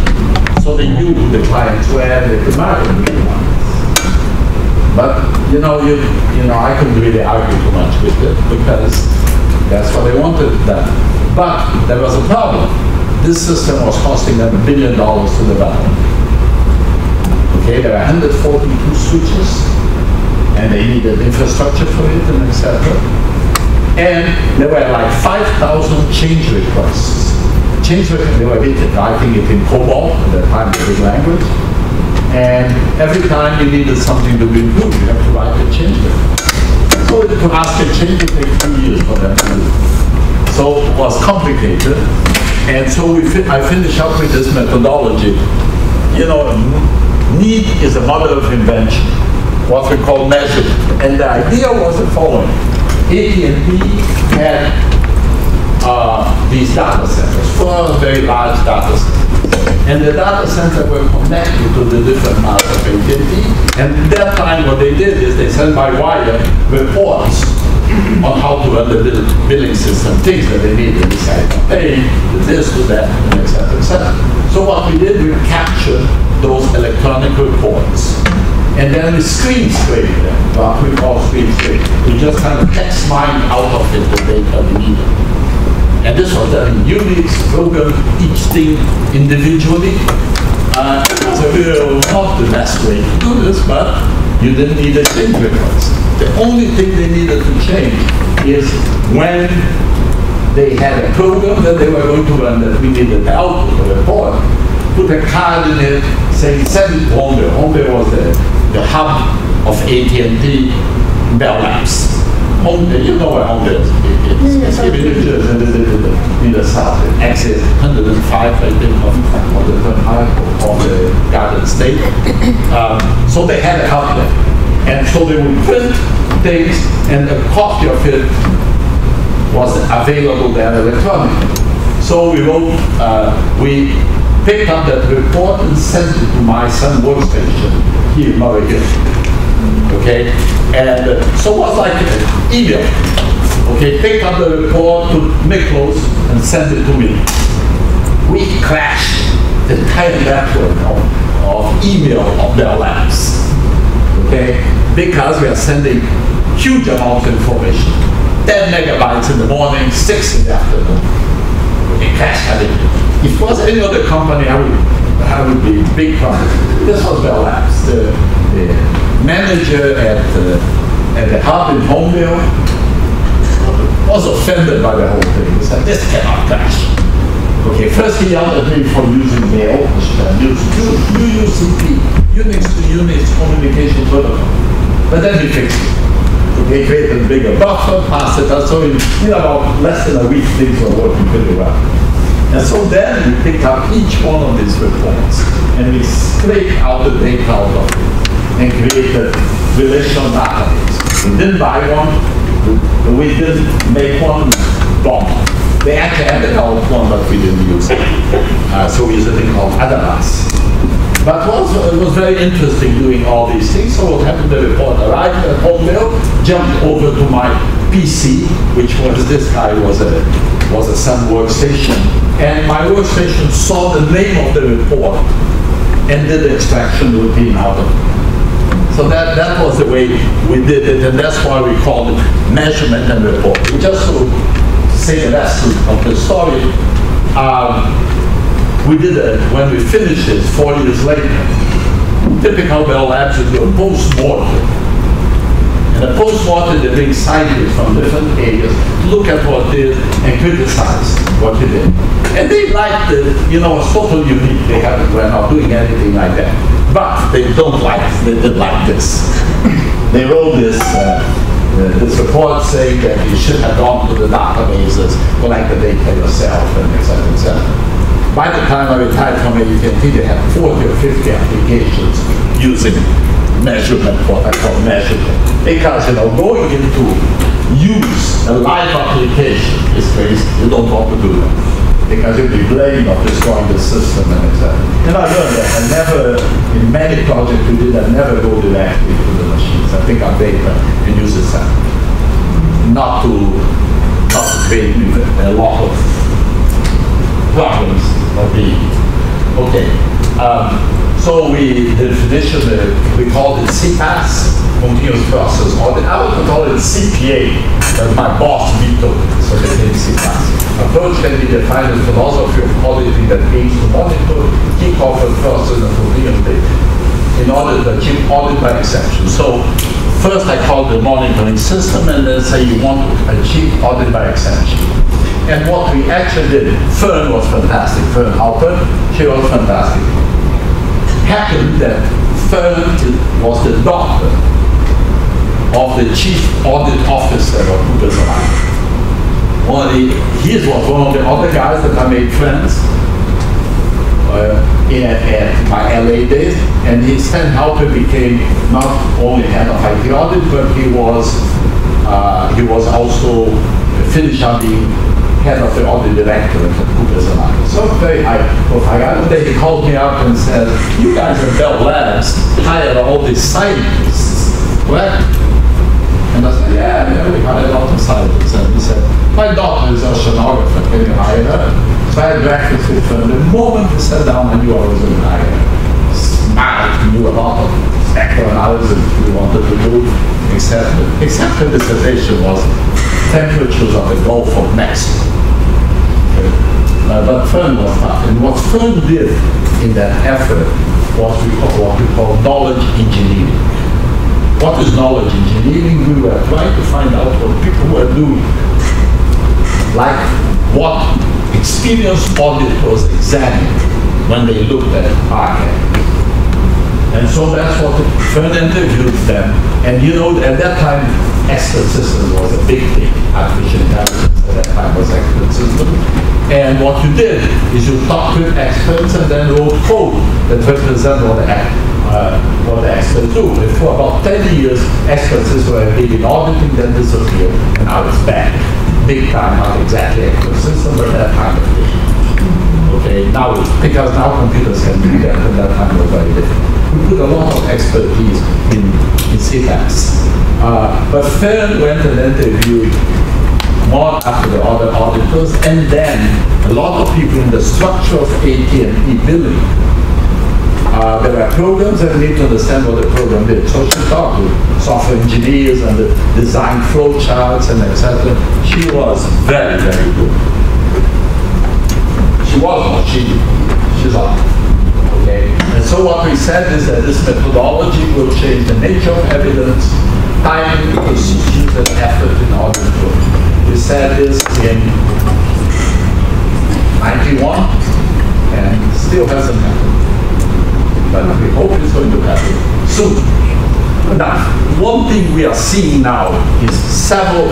so they knew who the clients were and they could market them. But you know, I couldn't really argue too much with it because that's what they wanted done. But there was a problem. This system was costing them $1 billion to develop. Okay, there are 142 switches, and they needed infrastructure for it, and etc. And there were like 5,000 change requests. Change requests, they were writing it in COBOL at that time, the big language. And every time you needed something to be improved, you have to write a change request. So to ask a change would take 2 years for them to do. So it was complicated. And so I finished up with this methodology. You know, need is a mother of invention, what we call measure. And the idea was the following. AT&T had these data centers, 4 very large data centers. And the data center were connected to the different parts of AT&T. And at that time, what they did is they sent by wire reports on how to run the billing system, things that they needed, decide to pay, this, to that, and etc., etc. So what we did, we captured those electronic reports. And then we screen scraped them, what we call screen scrape. We just kind of text mine out of it the data we needed. And this was done in units, program, each thing individually. It was a real, not the best way to do this, but you didn't need a change request. The only thing they needed to change is when they had a program that they were going to run that we needed the output of the report, put a card in it saying send it to Hombre. Hombre was the hub of AT&T Bell Labs. Hombre, you know where Hombre is. It's in New Jersey, in the south, it exit 105, I think, of the Garden State. So they had a hub there. And so they would print things, and a copy of it was available there electronically. So we picked up that report and sent it to my son's workstation here in Murray Hill. Okay, and so it was like an email. Okay, pick up the report to Miklos and send it to me. We crashed the entire network of email of Bell Labs. Okay, because we are sending huge amounts of information. 10 megabytes in the morning, 6 in the afternoon. We crashed everything. If it was any other company, I would be in big trouble. This was Bell Labs. The manager at the hub in Homeville was offended by the whole thing. He said, this cannot crash. Okay, first he yelled at me for using mail, which I used UCP, Unix to Unix communication protocol. But then he fixed it. Okay, created a bigger buffer, passed it out. So in about less than a week, things were working pretty well. And so then we picked up each one of these reports and we scraped out the data out of it and created relational database. We didn't buy one, we didn't make one bomb. They actually had the one, but we didn't use it. So we used a thing called Adamas. But it was very interesting doing all these things. So what happened, the report arrived at home mail, jumped over to my PC, which was, this guy was a Sun workstation. And my workstation saw the name of the report and did the extraction routine out of it. So that was the way we did it, and that's why we called it measurement and report. Just to say the lesson of the story, we did it when we finished it 4 years later. Typical Bell Labs is a post-mortem. And a post-mortem, they bring scientists from different areas, look at what they did and criticize what they did. And they liked it, you know, it's totally unique. They haven't, we're not doing anything like that. But they don't like it. They didn't like this. They wrote this this report saying that you should have gone to the databases, collect the data yourself, and etc. etc. By the time I retired from AT&T, they had 40 or 50 applications using measurement, what I call measurement, because you know going into use a live application is crazy. You don't want to do that, because you'd be blamed of destroying the system and etc. And I learned that. I never, in many projects we did, I never go directly to the machines. I pick up data and use it separately. Not to create a lot of problems of being. Okay. So we definition, we called it CPAS, continuous process audit. I would call it CPA, but my boss vetoed it, so they didn't CPAS. Approach can be defined as philosophy of auditing that aims to monitor, kick off a process and continuous data in order to achieve audit by exception. So first I called the monitoring system and then say you want to achieve audit by exception. And what we actually did, Fern was fantastic, Fern Halpern, she was fantastic. Happened that Fern was the daughter of the chief audit officer of Google. He was one of the other guys that I made friends at my LA days, and he Stan Halpern became not only head of IT audit, but he was also finished up being head of the audit directorate at Coopers and I. So very high profile. One day he called me up and said, "You guys at Bell Labs hired all these scientists, correct?" And I said, "Yeah, we hired a lot of scientists." And he said, "My daughter is an oceanographer, can you hire her?" So I had breakfast with her. The moment we sat down, I knew I was going to hire her. Smart, knew a lot of spectral analysis we wanted to do, except her dissertation was temperatures on the Gulf of Mexico. But Fern was not. And what Fern did in that effort was what we call knowledge engineering. What is knowledge engineering? We were trying to find out what people were doing. Like what experienced auditors examined when they looked at archives. And so that's what Fern interviewed them. And you know, at that time, expert systems was a big thing. Artificial intelligence at that time was expert system. And what you did is you talked with experts and then wrote code that represent what the experts do. And for about 10 years, expert systems were big in auditing, then disappeared, and now it's back. Big time, not exactly ecosystem, but that kind of thing. Okay, now, because now computers can do that, and that time was very different. We put a lot of expertise in CPAS. But Fern went and interviewed more after the other auditors, and then a lot of people in the structure of AT&T billing. There were programs that need to understand what the program did. So she talked with software engineers and the design flow charts and etc. She was very, very good. She was what she did. She's off. Okay. And so what we said is that this methodology will change the nature of evidence, timing, procedures, and effort in order to. We said this in 91 and still hasn't happened. But we hope it's going to happen soon. Now, one thing we are seeing now is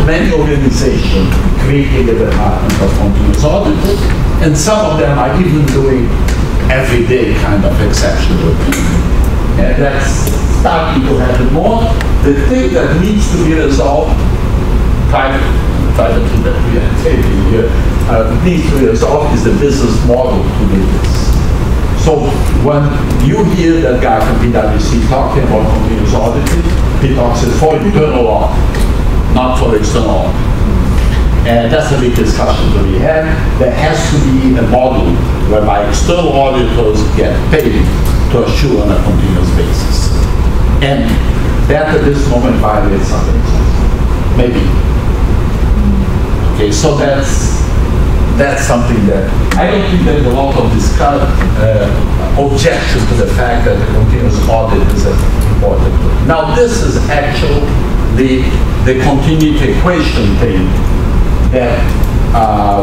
many organizations creating the department of continuous auditors, and some of them are even doing everyday kind of exceptional things. And that's starting to happen more. The thing that needs to be resolved, privately that we are taking here, needs to be resolved is the business model to do this. So when you hear that guy from PwC talking about continuous auditing, he talks it for internal audit, not for external audit. And that's a big discussion that we have. There has to be a model whereby external auditors get paid to assure on a continuous basis. And that at this moment violates something. Maybe. Okay, so that's something that I don't think there's a lot of objection to the fact that the continuous audit is important. Now this is actually the continuity equation thing that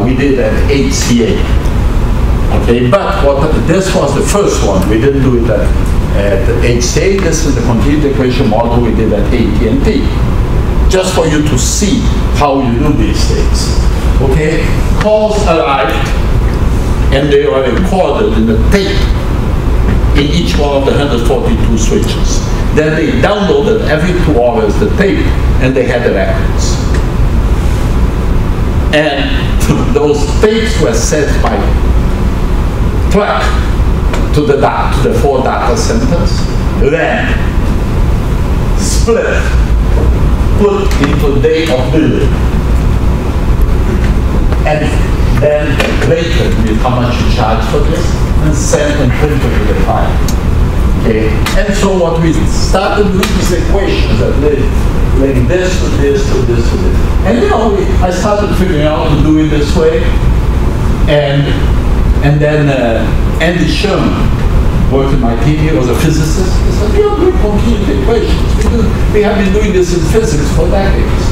we did at HCA. Okay, but this was the first one. We didn't do it at HCA. This is the continuity equation model we did at AT&T. Just for you to see how you do these things. Okay, calls arrived and they were recorded in the tape in each one of the 142 switches. Then they downloaded every 2 hours the tape and they had the records. And those tapes were sent by truck to the 4 data centers, then split, put into day of billing. And then rated with how much you charge for this, and sent and printed to the file. Okay. And so what we started with is equations that link this to this to this to this. And you know, I started figuring out to do it this way. And then Andy Sherman worked in my team. He was a physicist. He said, "We are doing continuity equations. We have been doing this in physics for decades."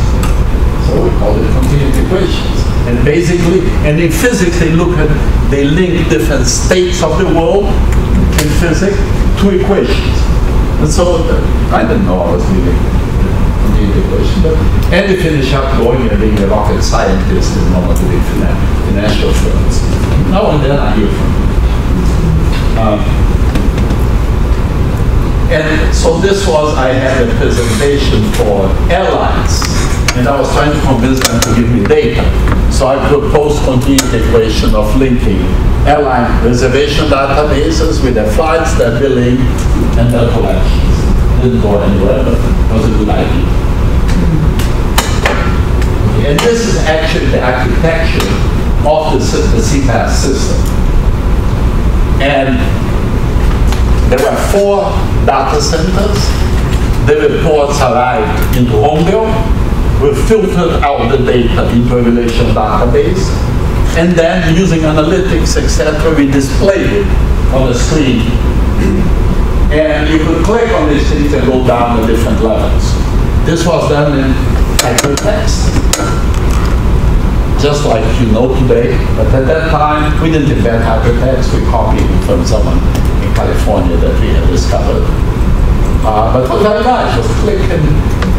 So we call it continuity equations. And basically, and in physics, they link different states of the world in physics to equations. And so, I didn't know I was doing continuity equations, but and they finish up going and being a rocket scientist in one of the financial firms. Now and then I hear from them. And so this was, I had a presentation for airlines. And I was trying to convince them to give me data. So I proposed continuity equation of linking airline reservation databases with their flights, their billing, and their collections. Didn't go anywhere, but it was a good idea. Okay, and this is actually the architecture of the CPaaS system. And there were 4 data centers. The reports arrived into Homegirl. We filtered out the data into a relational database, and then using analytics, etc., we displayed it on the screen. And you could click on these things and go down the different levels. This was done in hypertext, just like you know today. But at that time, we didn't invent hypertext. We copied it from someone in California that we had discovered. But it was very nice, just click and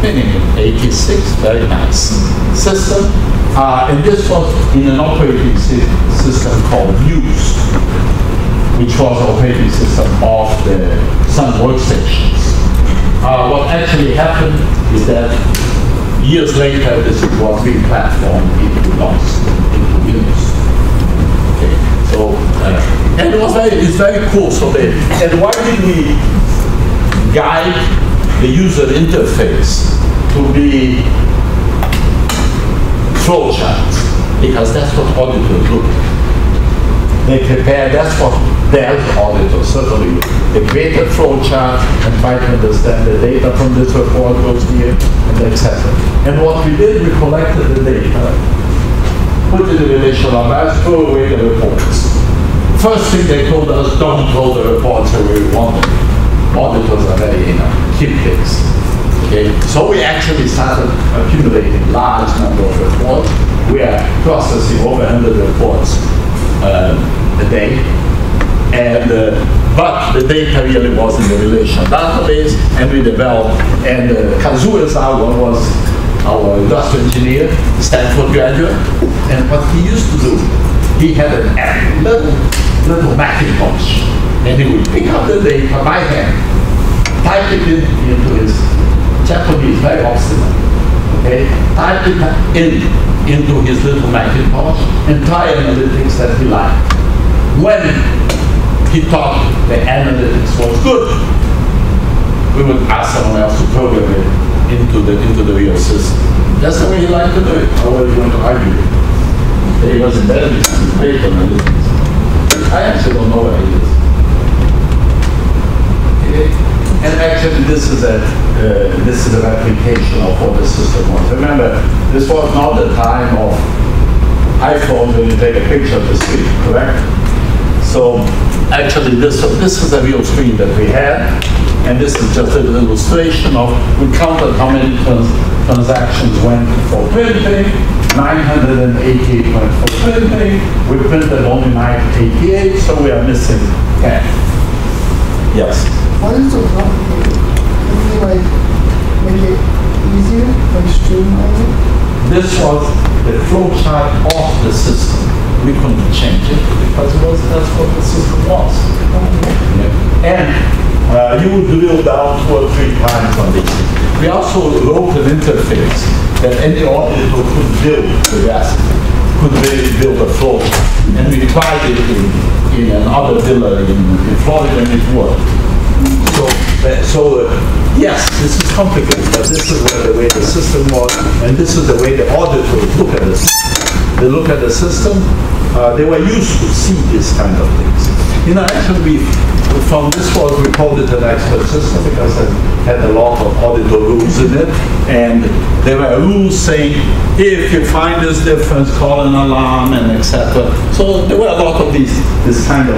in 86, very nice system. And this was in an operating system called Views, which was the operating system of some workstations. What actually happened is that years later, this was re-platformed into Linux. Okay. So, and it's very cool. So they, and why did we guide the user interface to be flowcharts, because that's what auditors do. They prepare, that's what their auditors certainly do. They create a flowchart and try to understand the data from this report goes here, and etc. And what we did, we collected the data, put it in the relational maps, throw away the reports. First thing they told us, don't throw the reports away, we want them. Auditors are very, keep things. Okay? So we actually started accumulating large number of reports. We are processing over 100 reports a day. And, but the data really was in the relational database, and we developed, and Kazuo Ezawa was our industrial engineer, Stanford graduate, and what he used to do, he had an app, little Macintosh, and he would pick up the data by hand, type it in into his Japanese, very obstinate, okay? Type it in into his little Macintosh and try analytics that he liked. When he thought the analytics was good, we would ask someone else to program it into the real system. That's the way he liked to do it. How are you going to argue it? He was in that business, based on analytics. I actually don't know what it is. And actually, this is an application of what the system was. Remember, this was not the time of iPhone when you take a picture of the screen, correct? So actually, this is a real screen that we had, and this is just an illustration of we counted how many transactions went for printing. 988 went for printing. We printed only 988, so we are missing 10. Yes. What is the problem? Can you like make it easier, like streamline it? This was the flowchart of the system. We couldn't change it because that's what the system was. And you drilled down 2 or 3 times on this. We also wrote an interface that any auditor could build with us, could really build a flowchart. And we tried it in another dealer in Florida, and it worked. Yes, this is complicated, but this is the way the system was, and this is the way the auditors look at the system. They look at the system. They were used to see these kind of things. You know, actually, we called it an expert system because it had a lot of auditor rules in it, and there were rules saying if you find this difference, call an alarm, and etc. So there were a lot of these kind of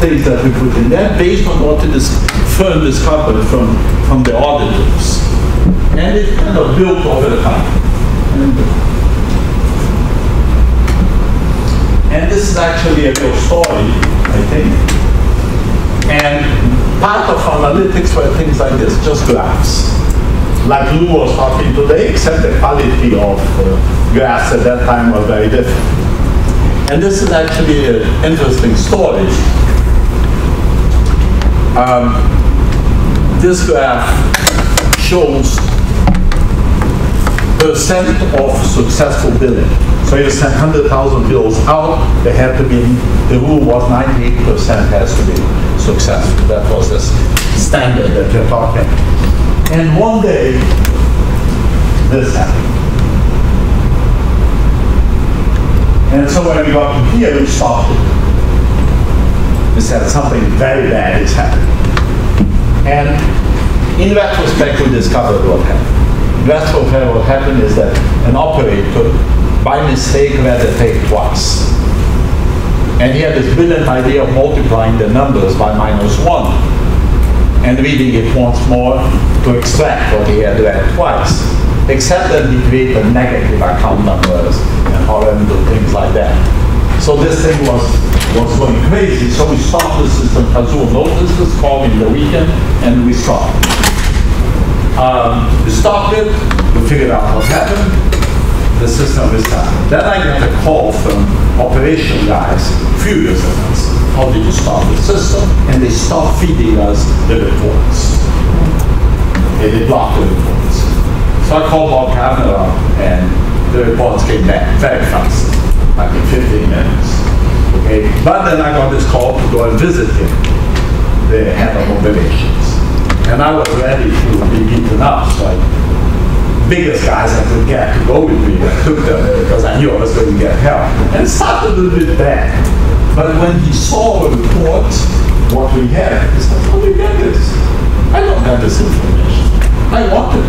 things that we put in there based on what this firm discovered from the auditors, and it kind of built over the time. And this is actually a real story, I think. And part of analytics were things like this, just graphs. Like Lou was talking today, except the quality of graphs at that time was very different. And this is actually an interesting story. This graph shows percent of successful billing. So you send 100,000 bills out, they had to be, the rule was 98% has to be successful. That was the standard that you're talking. And one day, this happened. And so when we got to here, we stopped it. We said something very bad is happening. And in retrospect, we discovered what happened. In retrospect, what happened is that an operator by mistake read the tape twice. And he had this brilliant idea of multiplying the numbers by -1 and reading it once more to extract what he had read twice. Except that he created negative account numbers and horrible things like that. So this thing was going crazy. So we stopped the system. Kazuo noticed this, called in the weekend, and we stopped. We stopped it, we figured out what happened. The system is done. Then I get a call from operation guys, furious at us. How did you stop the system? And they stopped feeding us the reports. And they blocked the reports. So I called Bob Kavanaugh, and the reports came back very fast, like in 15 minutes. Okay. But then I got this call to go and visit him, the head of operations. And I was ready to be beaten up. So biggest guys I could get to go with me. I took them because I knew I was going to get help. And it started a little bit bad. But when he saw the report, what we had, he said, how do you get this? I don't have this information. I want it.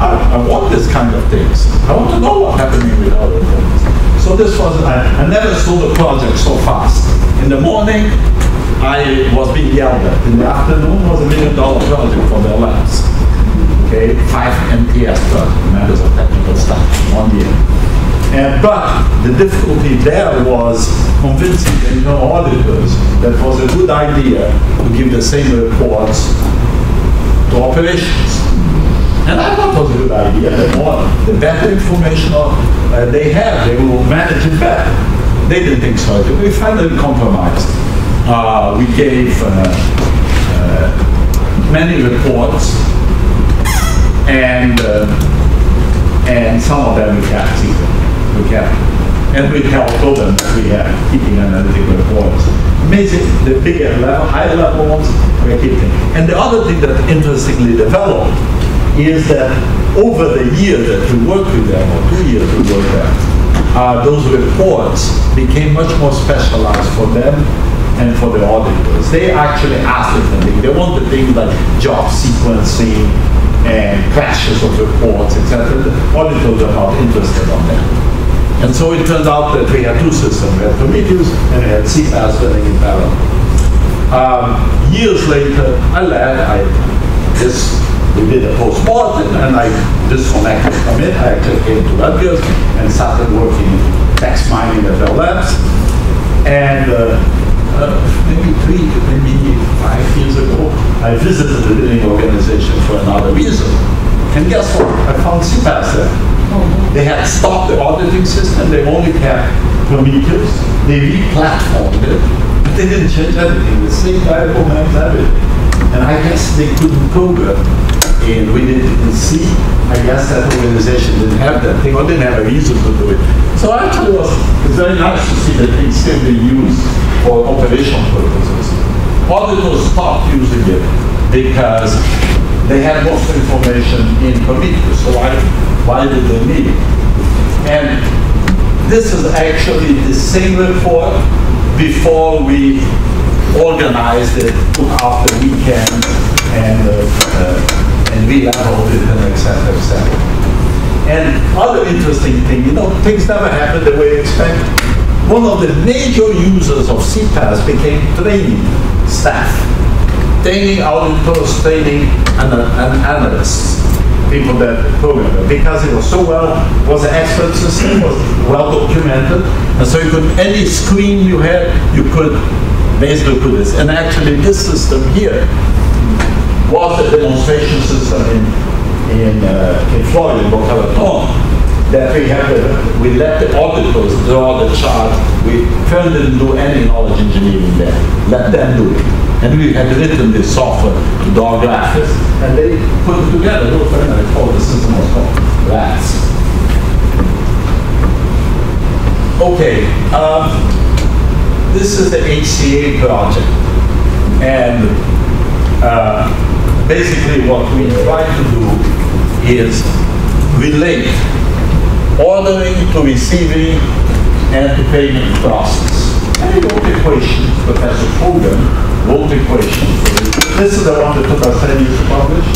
I want this kind of things. I want to know what's happening with our reports. So this was, I never saw the project so fast. In the morning, I was being yelled at. In the afternoon, was $1 million project for Bell Labs. Okay, 5 MTS matters of technical stuff, 1 year. But the difficulty there was convincing the internal auditors that it was a good idea to give the same reports to operations. And I thought it was a good idea. The better information they have, they will manage it better. They didn't think so. We finally compromised. We gave many reports, and some of them we kept. and we tell them that we are keeping analytical reports. Amazing, the bigger level, high level ones, we're keeping. And the other thing that interestingly developed is that over the year that we worked with them, or 2 years we worked there, those reports became much more specialized for them and for the auditors. They actually asked us the thing. They want the things like job sequencing and clashes of reports, etc. The auditors are not interested on that. And so it turns out that we had two systems. We had Prometheus and we had CPaaS running in parallel. Years later, I left. We did a post-mortem and I disconnected from it. I actually came to Rutgers and started working in text mining at Bell Labs. And maybe 5 years ago, I visited the billing organization for another reason. And guess what? I found CPaaS there. They had stopped the auditing system, they only kept Prometheus, they re-platformed it, but they didn't change anything. The same type of names, everything. And I guess they couldn't program, and we did it in C. I guess that organization didn't have that thing, or didn't have a reason to do it. So actually it's very nice to see that things can be used for operational purposes. Auditors stopped using it because they had most information in Prometheus, so why did they need it? And this is actually the same report before we organized it, took off the weekend, and re-leveled it, and etc., etc. And other interesting thing, you know, things never happen the way you expect. One of the major users of CPaaS became training staff, training auditors, training analysts. People that programmed it, because it was so well, was an expert system, was well documented, and so you could, any screen you had, you could basically put this. And actually this system here was a demonstration system in Florida, in Boca Raton, that we let the auditors draw the chart. We didn't do any knowledge engineering there, let them do it. And we had written this software to draw graphics, and they put it together. Look, I call the system was called RATS. Okay, this is the HCA project, and basically what we try to do is relate ordering to receiving and to payment process. And we wrote equations, Professor Fogan wrote equations. This is the one that took us 10 years to publish.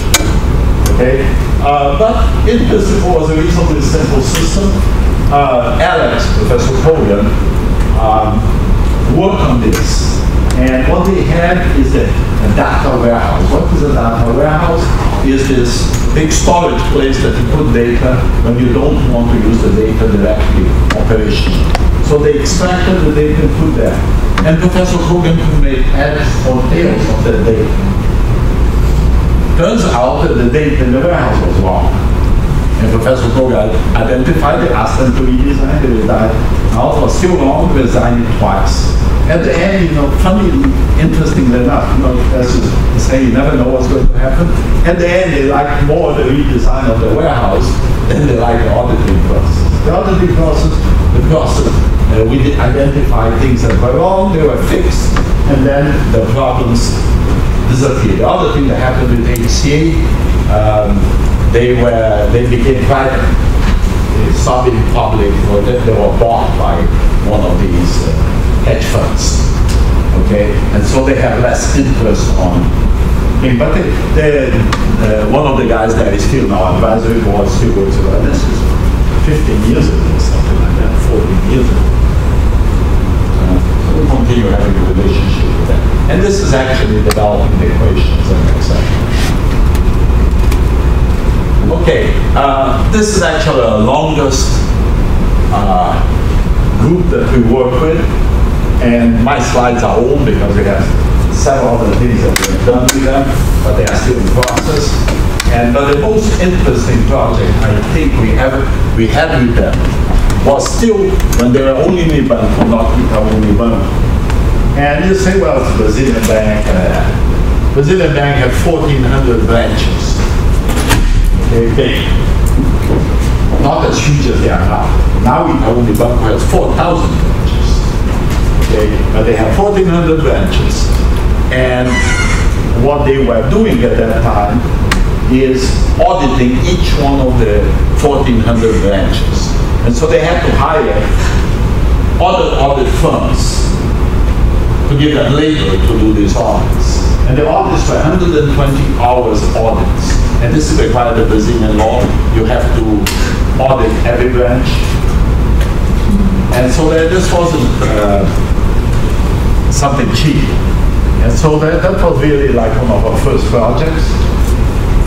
Okay? But in principle, it was a reasonably simple system. Alex, Professor Hogan, worked on this. And what they had is a data warehouse. What is a data warehouse? Is this big storage place that you put data when you don't want to use the data directly operationally. So they extracted the data and put there. And Professor Hogan could make heads or tails of that data. Turns out that the data in the warehouse was wrong. And Professor Hogan identified it, asked them to redesign it, now it was still wrong, we designed it twice. At the end, you know, funny, interestingly enough, you know, Professor is saying you never know what's going to happen. At the end, they liked more the redesign of the warehouse than they liked the auditing process. The auditing process, the process. We identified things that were wrong, they were fixed, and then the problems disappeared. The other thing that happened with HCA, they became private. They stopped in public, or that they were bought by one of these hedge funds. Okay, and so they have less interest on. But one of the guys there is still now advisory board, still works about this. 15 years ago, something like that, 14 years ago. We continue having a relationship with that. And this is actually developing the equations and etc. Okay, this is actually our longest group that we work with. And my slides are old because we have several other things that we have done with them, but they are still in process. But the most interesting project I think we had with them was still when they were only Unibanco, not Itaú Unibanco. And you say, well, it's Brazilian Bank. Brazilian Bank had 1,400 branches. Okay, not as huge as they are now. Now we know Nibanco has 4,000 branches, okay? But they have 1,400 branches. And what they were doing at that time is auditing each one of the 1,400 branches. And so they had to hire other audit firms to give them labor to do these audits. And the audits were 120 hours audits. And this is required by Brazilian law. You have to audit every branch. And so this wasn't something cheap. And so that was really like one of our first projects.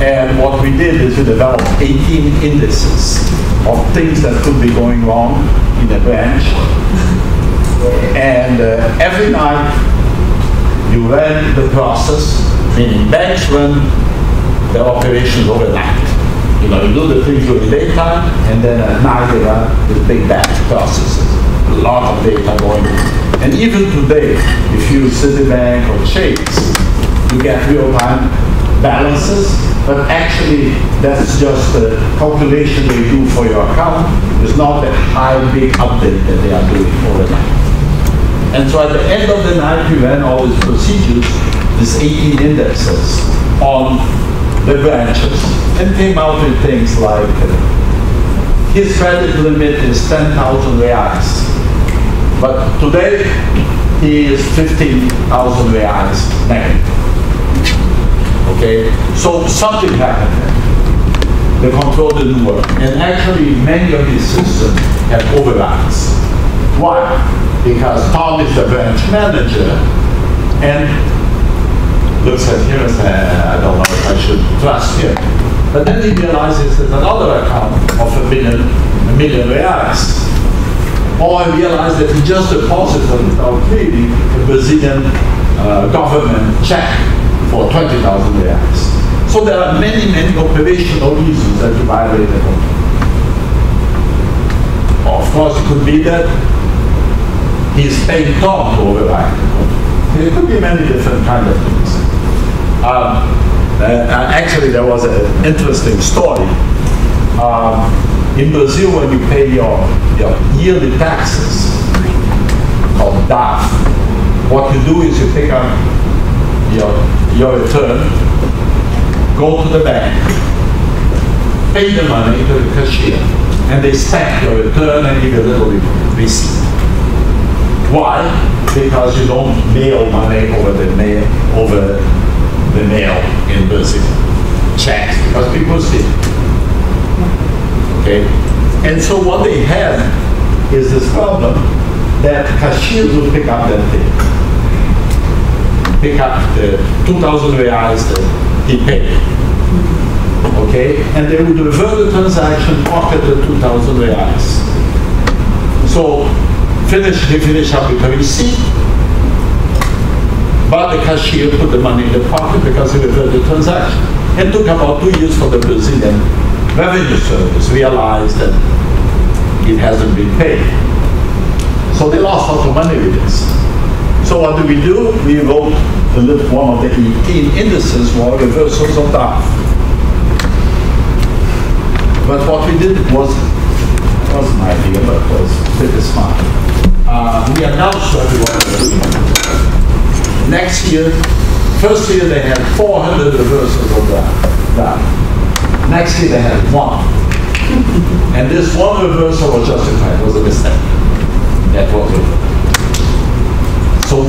And what we did is we developed 18 indices of things that could be going wrong in a branch. And every night you ran the process, meaning banks run their operations overnight. You know, you do the things during daytime, and then at night they run the big batch processes. A lot of data going on. And even today, if you use Citibank or Chase, you get real-time balances, but actually that's just a calculation they do for your account. It's not a high, big update that they are doing overnight. And so at the end of the night, we ran all these procedures, these 18 indexes on the branches, and came out with things like, his credit limit is 10,000 reais, but today he is 15,000 reais negative. Okay, so something happened there. The control didn't work. And actually, many of these systems have overlaps. Why? Because Tom is the branch manager and looks at him and says, I don't know if I should trust him. But then he realizes there's another account of a million reais. Or I realized that he just deposited without clearing a Brazilian government check for 20,000 reais. So there are many, many operational reasons that you violate the contract. Of course, it could be that he's paying Tom to override the contract. There could be many different kinds of things. Actually, there was an interesting story. In Brazil, when you pay your yearly taxes, called DAF, what you do is you pick up your return, go to the bank, pay the money to the cashier, and they stamp your return and give you a little receipt. Why? Because you don't mail money over the mail in Brazil. Checks, because people see it. Okay? And so what they have is this problem that cashiers will pick up that thing. Pick up the 2,000 reais that he paid, okay? And they would revert the transaction, pocket the 2,000 reais. So they finish up with a receipt, but the cashier put the money in the pocket because he reverted the transaction. It took about 2 years for the Brazilian Revenue Service realized that it hasn't been paid. So they lost a lot of money with this. So what do? We wrote one of the 18 indices for reversals of DAF. But what we did was my idea, but was pretty smart. We announced to everyone. Next year, first year they had 400 reversals of DAF. Next year they had one. And this one reversal was justified, was a mistake. That was it. So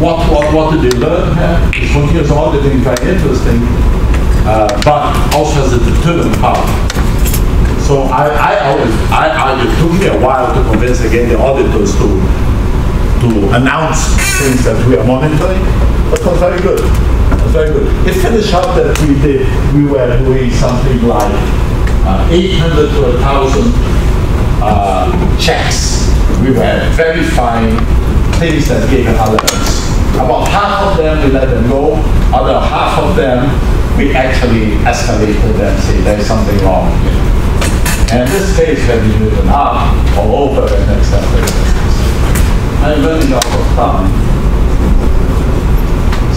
what did they learn here? Continuous auditing is very interesting, but also has a deterrent power. So it took me a while to convince again the auditors to announce things that we are monitoring, but it was very good. It was very good. It finished out that we were doing something like 800 to 1,000 checks. We were verifying things that gave alerts. About half of them we let them go, other half of them we actually escalated them, say there's something wrong here. And this case had been written up all over and accepted. I'm running out of time.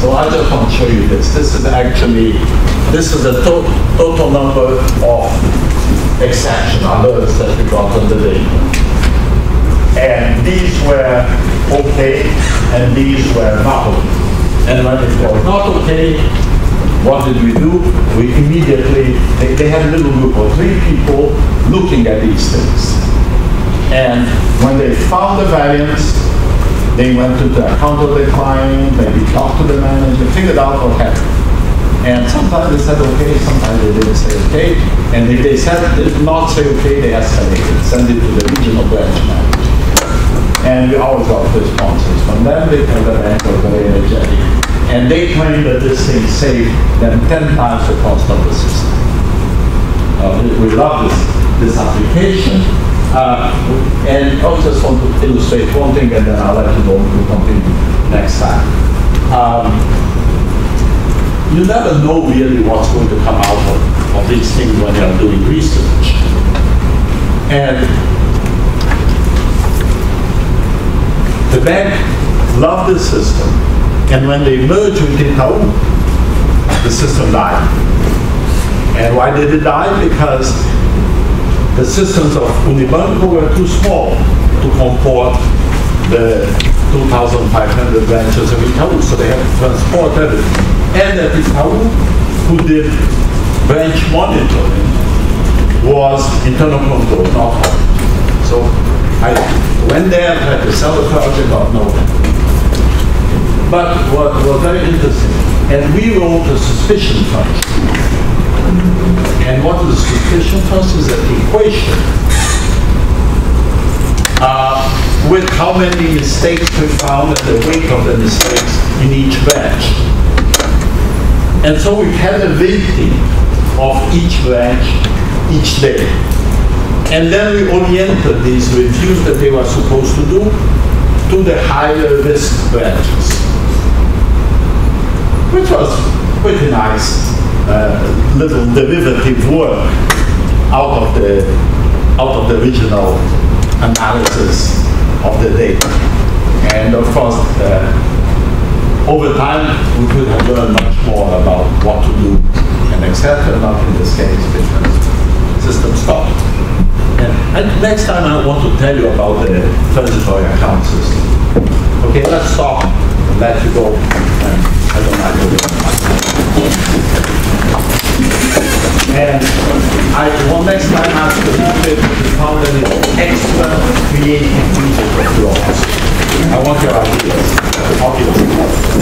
So I just want to show you this. This is actually, this is the total number of exception alerts that we got on the data. And these were okay, and these were not okay. And when it was not okay, what did we do? We immediately, they had a little group of 3 people looking at these things. And when they found the variance, they went to the account of the client, maybe talked to the manager, figured out what happened. And sometimes they said okay, sometimes they didn't say okay. And if they said they did not say okay, they escalated, send it to the regional branch manager. And we always got responses from them. They turned the bank was very energetic. And they claimed that this thing saved them 10 times the cost of the system. We love this application. And I just want to illustrate one thing, and then I'll let you go to continue next time. You never know really what's going to come out of these things when you are doing research. And the bank loved the system, and when they merged with it, the system died. And why did it die? Because the systems of Unibanco were too small to comport the 2,500 branches of Itaú, so they had to transport everything. And at Itaú, who did branch monitoring, was internal control, not audit. So I went there, tried to sell the project, got nowhere. But what was very interesting, and we wrote a suspicion function. And what the suspicion function is an equation with how many mistakes we found and the weight of the mistakes in each branch. And so we had a weighting of each branch each day. And then we oriented these reviews that they were supposed to do to the higher risk branches, which was pretty nice. Little derivative work out of the original analysis of the data. And of course, over time, we could have learned much more about what to do and etc. Not in this case, because system stopped. And next time, I want to tell you about the transitory account system. Okay, let's stop and let you go. I don't know. And I will next time ask the people to found an extra creative music of blogs. I want your ideas. Obviously.